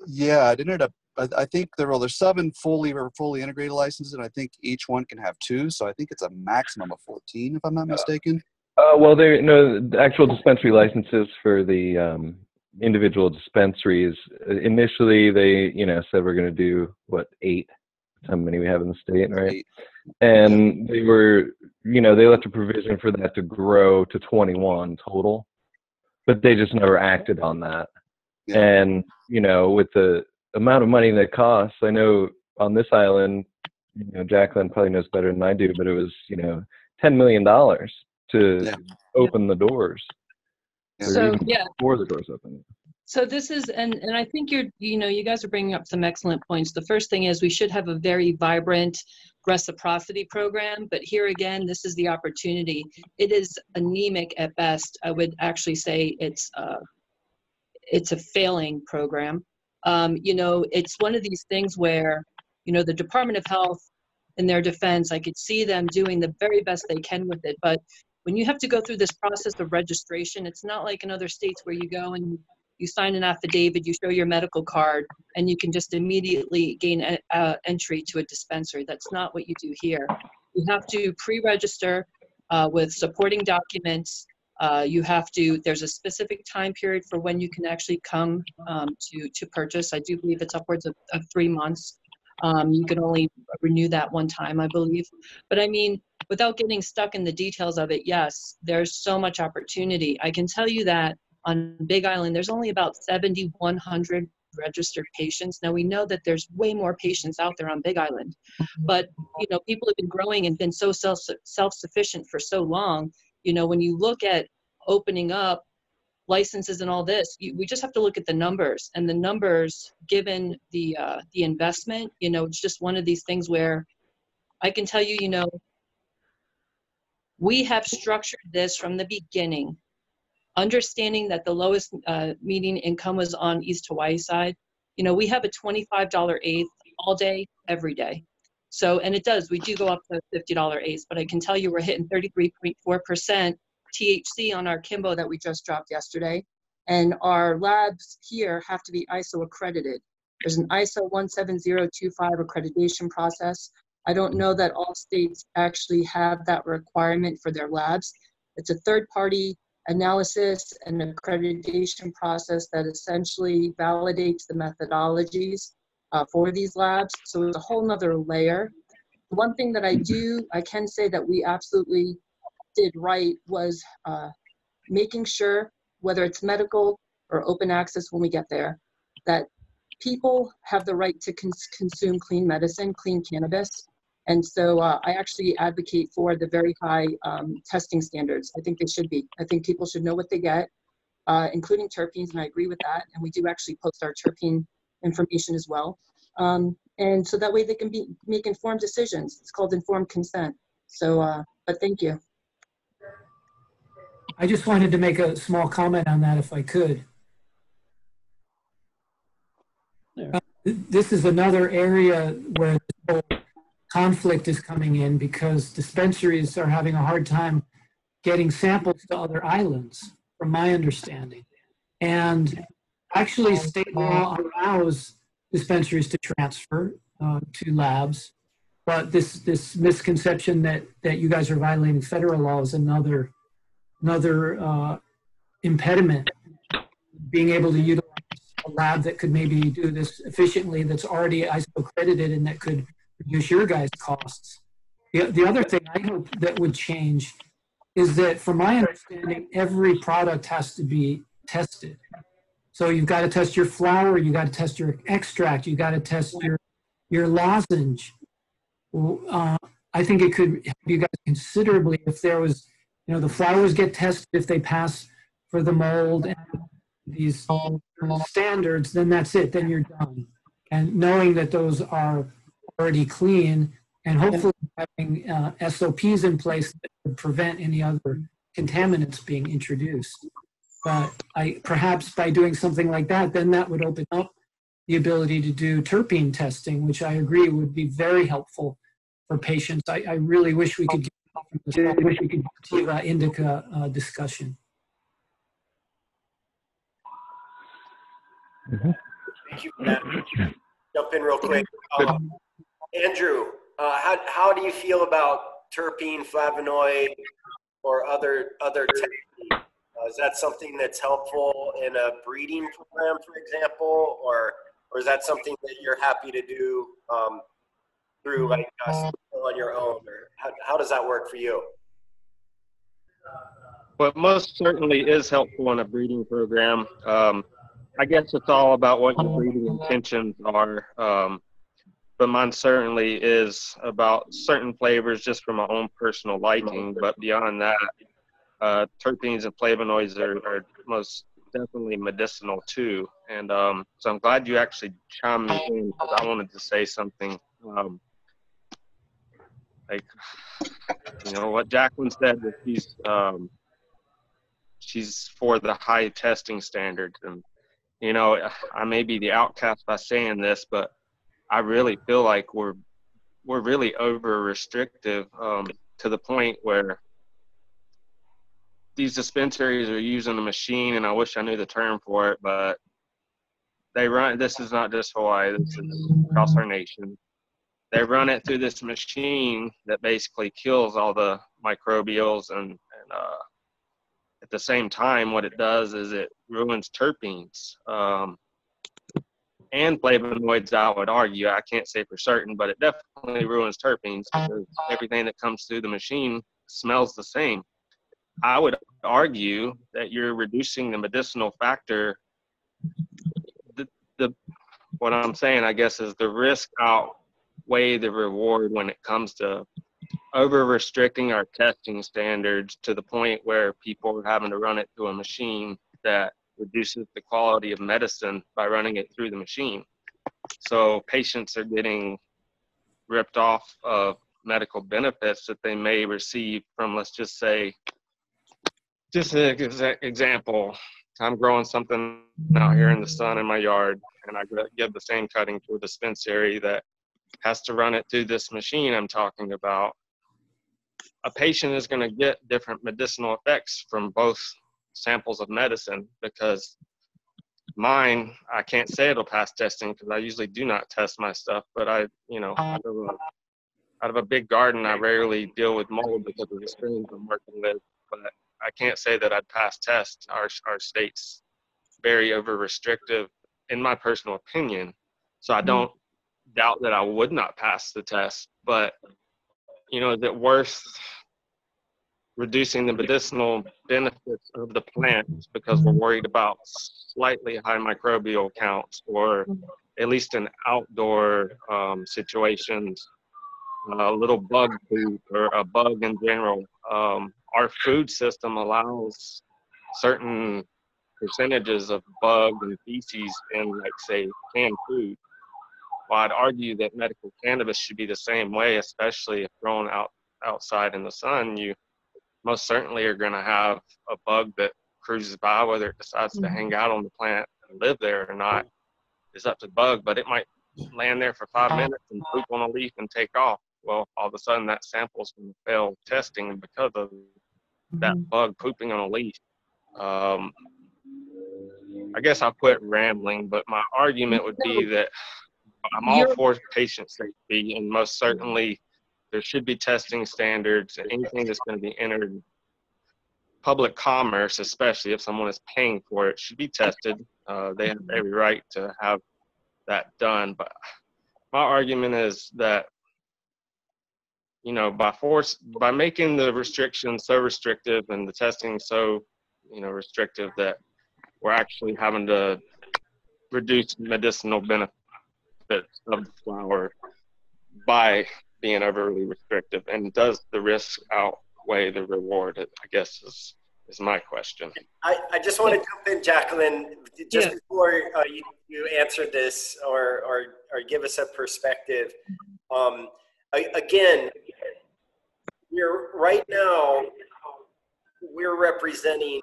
Yeah, it ended up. I, I think there well, there's seven fully or fully integrated licenses, and I think each one can have two. So I think it's a maximum of fourteen, if I'm not mistaken. Uh, well, there no the actual dispensary licenses for the um, individual dispensaries. Initially, they you know said we're going to do what eight, how many we have in the state, right? Eight. And they were you know they left a provision for that to grow to twenty-one total, but they just never acted on that. Yeah. And you know with the amount of money that costs, I know on this island, you know Jacqueline probably knows better than I do, but it was you know ten million dollars. to yeah. open the doors. So yeah, before the doors open. So this is, and, and I think you're, you know, you guys are bringing up some excellent points. The first thing is we should have a very vibrant reciprocity program, but here again, this is the opportunity. It is anemic at best. I would actually say it's uh, it's a failing program. Um, you know, it's one of these things where, you know, the Department of Health, in their defense, I could see them doing the very best they can with it, but when you have to go through this process of registration, it's not like in other states where you go and you sign an affidavit, you show your medical card, and you can just immediately gain a, a entry to a dispensary. That's not what you do here. You have to pre-register uh, with supporting documents. Uh, you have to, there's a specific time period for when you can actually come um, to, to purchase. I do believe it's upwards of, of three months. Um, you can only renew that one time, I believe. But I mean, without getting stuck in the details of it, yes, there's so much opportunity. I can tell you that on Big Island, there's only about seventy-one hundred registered patients. Now, we know that there's way more patients out there on Big Island, but, you know, people have been growing and been so self, self-sufficient for so long. You know, when you look at opening up licenses and all this, you, we just have to look at the numbers, and the numbers, given the, uh, the investment, you know, it's just one of these things where I can tell you, you know, we have structured this from the beginning, understanding that the lowest uh, median income was on East Hawaii side. You know, we have a twenty-five dollar eighth all day, every day. So, and it does, we do go up to fifty dollar eighths, but I can tell you we're hitting thirty-three point four percent T H C on our Kimbo that we just dropped yesterday. And our labs here have to be I S O accredited. There's an I S O one seven zero two five accreditation process. I don't know that all states actually have that requirement for their labs. It's a third party analysis and accreditation process that essentially validates the methodologies uh, for these labs. So it's a whole nother layer. The one thing that I do, I can say that we absolutely did right was uh, making sure, whether it's medical or open access when we get there, that people have the right to cons consume clean medicine, clean cannabis. And so uh, I actually advocate for the very high um, testing standards. I think they should be. I think people should know what they get, uh, including terpenes, and I agree with that. And we do actually post our terpene information as well. Um, and so that way they can be, make informed decisions. It's called informed consent. So, uh, but thank you. I just wanted to make a small comment on that if I could. Uh, this is another area where the whole conflict is coming in, because dispensaries are having a hard time getting samples to other islands, from my understanding. And actually state law allows dispensaries to transfer uh, to labs, but this, this misconception that, that you guys are violating federal law is another, another uh, impediment being able to utilize a lab that could maybe do this efficiently, that's already I S O accredited, and that could reduce your guys' costs. The, the other thing I hope that would change is that, from my understanding, every product has to be tested. So you've got to test your flower, you've got to test your extract, you've got to test your, your lozenge. Uh, I think it could help you guys considerably if there was, you know, the flowers get tested if they pass for the mold and these standards, then that's it, then you're done. And knowing that those are already clean, and hopefully having uh, S O Ps in place that would prevent any other contaminants being introduced. But I, perhaps by doing something like that, then that would open up the ability to do terpene testing, which I agree would be very helpful for patients. I, I really wish we could get from the sativa indica uh, discussion. Mm-hmm. Thank you for that. Jump in real quick. Um, Andrew, uh, how, how do you feel about terpene, flavonoid, or other other terpenes? Uh, is that something that's helpful in a breeding program, for example, or or is that something that you're happy to do um, through, like, uh, on your own? Or how, how does that work for you? Well, it most certainly is helpful in a breeding program. Um, I guess it's all about what your breeding intentions are. Um, but mine certainly is about certain flavors just for my own personal liking. But beyond that, uh, terpenes and flavonoids are, are most definitely medicinal too. And um, so I'm glad you actually chimed me in, because I wanted to say something. Um, Like, you know, what Jacqueline said, that she's, um, she's for the high testing standards. And, you know, I may be the outcast by saying this, but I really feel like we're, we're really over restrictive um, to the point where these dispensaries are using a machine, and I wish I knew the term for it, but they run, this is not just Hawaii, this is across our nation. They run it through this machine that basically kills all the microbials, and, and uh, at the same time, what it does is it ruins terpenes um, and flavonoids, I would argue. I can't say for certain, but it definitely ruins terpenes because everything that comes through the machine smells the same. I would argue that you're reducing the medicinal factor. The, the, what I'm saying, I guess, is the risk outweigh the reward when it comes to over-restricting our testing standards to the point where people are having to run it through a machine that reduces the quality of medicine by running it through the machine. So patients are getting ripped off of medical benefits that they may receive from, let's just say, just an exa example, I'm growing something out here in the sun in my yard, and I give the same cutting to a dispensary that has to run it through this machine I'm talking about. A patient is going to get different medicinal effects from both samples of medicine, because mine, I can't say it'll pass testing because I usually do not test my stuff, but I, you know, out of a, out of a big garden, I rarely deal with mold because of the streams I'm working with, but I can't say that I'd pass test. Our, our state's very over-restrictive, in my personal opinion. So I don't doubt that I would not pass the test, but, you know, is it worth reducing the medicinal benefits of the plants because we're worried about slightly high microbial counts, or at least in outdoor um, situations, a little bug poop or a bug in general? Um, our food system allows certain percentages of bug and feces in, like, say, canned food. Well, I'd argue that medical cannabis should be the same way, especially if grown out, outside in the sun. You most certainly are going to have a bug that cruises by, whether it decides to hang out on the plant and live there or not. It's up to the bug, but it might land there for five minutes and poop on a leaf and take off. Well, all of a sudden that sample's going to fail testing because of that bug pooping on a leaf. Um, I guess I'll quit rambling, but my argument would be that I'm all for patient safety, and most certainly there should be testing standards, and anything that's going to be entered public commerce, especially if someone is paying for it, should be tested. Uh, they have every right to have that done. But my argument is that, you know, by force, by making the restrictions so restrictive and the testing so, you know, restrictive, that we're actually having to reduce medicinal benefits of the flower by being overly restrictive. And does the risk outweigh the reward, I guess, is, is my question. I, I just want to jump in, Jacqueline, just yeah. before uh, you, you answer this or, or, or give us a perspective. Um, Again, we're right now, we're representing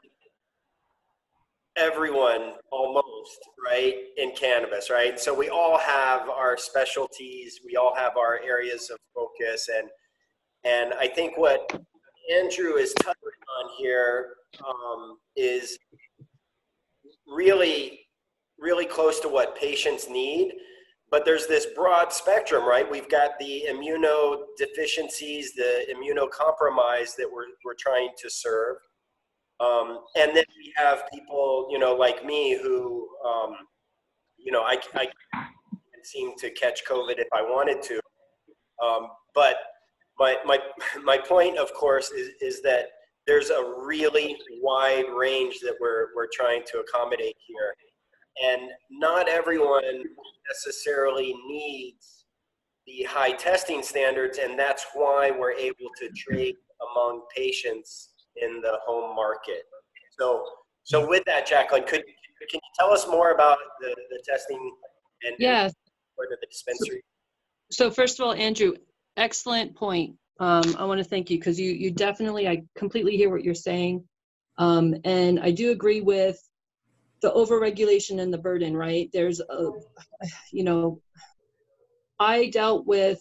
everyone almost, right, in cannabis, right? So we all have our specialties, we all have our areas of focus, and and I think what Andrew is touching on here um, is really, really close to what patients need. But there's this broad spectrum, right? We've got the immunodeficiencies, the immunocompromised that we're, we're trying to serve. Um, and then we have people, you know, like me who, um, you know, I, I can't seem to catch COVID if I wanted to. Um, but my, my, my point, of course, is, is that there's a really wide range that we're, we're trying to accommodate here. And not everyone necessarily needs the high testing standards, and that's why we're able to trade among patients in the home market. So, so with that, Jacqueline, could can you tell us more about the, the testing and yes. or the dispensary? So, so first of all, Andrew, excellent point. Um, I want to thank you because you, you definitely, I completely hear what you're saying. Um, and I do agree with the overregulation and the burden, right? There's a, you know, I dealt with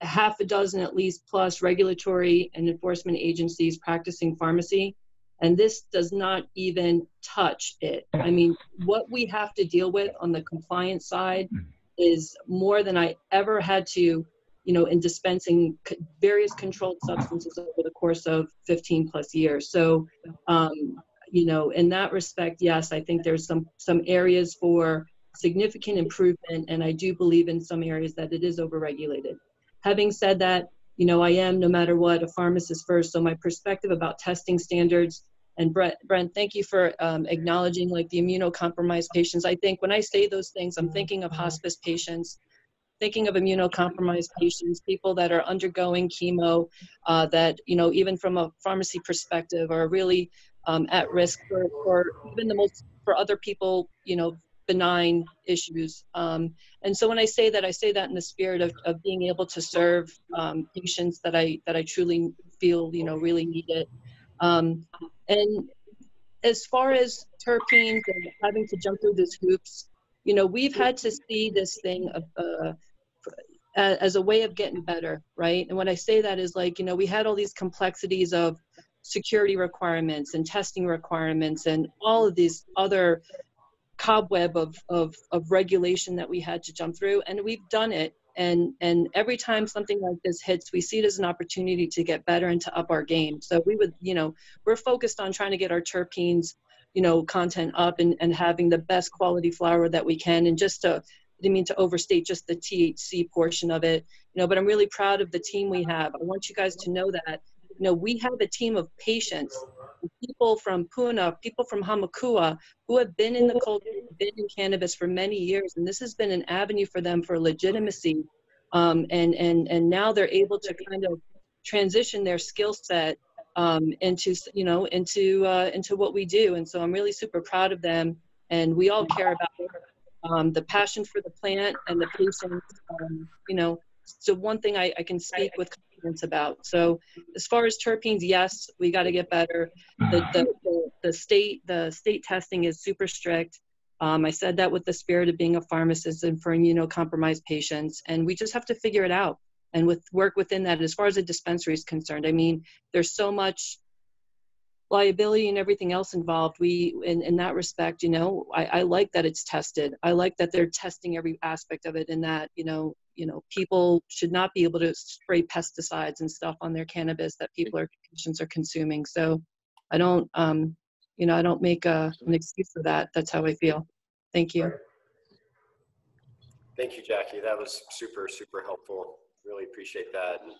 half a dozen at least plus regulatory and enforcement agencies practicing pharmacy, and this does not even touch it. I mean, what we have to deal with on the compliance side is more than I ever had to, you know, in dispensing various controlled substances over the course of fifteen plus years. So, um, you know, in that respect, yes, I think there's some, some areas for significant improvement, and I do believe in some areas that it is overregulated. Having said that, you know, I am, no matter what, a pharmacist first, so my perspective about testing standards, and Brent, Brent thank you for um, acknowledging, like, the immunocompromised patients. I think when I say those things, I'm thinking of hospice patients, thinking of immunocompromised patients, people that are undergoing chemo, uh, that, you know, even from a pharmacy perspective are really um, at risk for, for even the most, for other people, you know, benign issues. Um, and so when I say that, I say that in the spirit of, of being able to serve um, patients that I, that I truly feel, you know, really need it. Um, and as far as terpenes and having to jump through these hoops, you know, we've had to see this thing of, uh, as a way of getting better, right? And when I say that is like, you know, we had all these complexities of security requirements and testing requirements and all of these other cobweb of, of, of regulation that we had to jump through, and we've done it. And, and every time something like this hits, we see it as an opportunity to get better and to up our game. So we would, you know, we're focused on trying to get our terpenes, you know, content up and, and having the best quality flower that we can. And just to, I didn't mean to overstate just the T H C portion of it, you know, but I'm really proud of the team we have. I want you guys to know that, you know, we have a team of patients, people from Puna, people from Hamakua, who have been in the culture, been in cannabis for many years, and this has been an avenue for them for legitimacy. Um, and, and, and now they're able to kind of transition their skill set Um, into, you know, into, uh, into what we do. And so I'm really super proud of them, and we all care about it. Um, the passion for the plant and the patients, um, you know, so one thing I, I can speak with confidence about. So as far as terpenes, yes, we got to get better. The, the, the, the state, the state testing is super strict. Um, I said that with the spirit of being a pharmacist and for immunocompromised patients, and we just have to figure it out. And with work within that, as far as a dispensary is concerned, I mean, there's so much liability and everything else involved. We, in, in that respect, you know, I, I like that it's tested. I like that they're testing every aspect of it, and that, you know, you know, people should not be able to spray pesticides and stuff on their cannabis that people or patients are consuming. So I don't, um, you know, I don't make a, an excuse for that. That's how I feel. Thank you. Thank you, Jackie. That was super, super helpful. Really appreciate that. And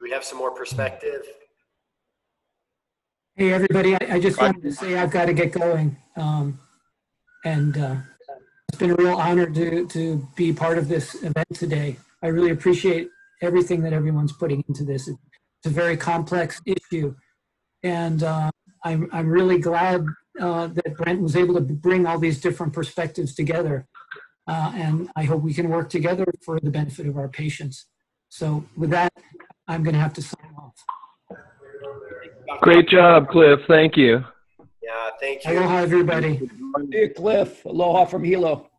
we have some more perspective. Hey, everybody. I, I just wanted to say I've got to get going. Um, and uh, it's been a real honor to, to be part of this event today. I really appreciate everything that everyone's putting into this. It's a very complex issue. And uh, I'm, I'm really glad uh, that Brent was able to bring all these different perspectives together. Uh, and I hope we can work together for the benefit of our patients. So with that, I'm going to have to sign off. Great job, Cliff. Thank you. Yeah, thank you. Aloha, everybody. Hey, Cliff. Aloha from Hilo.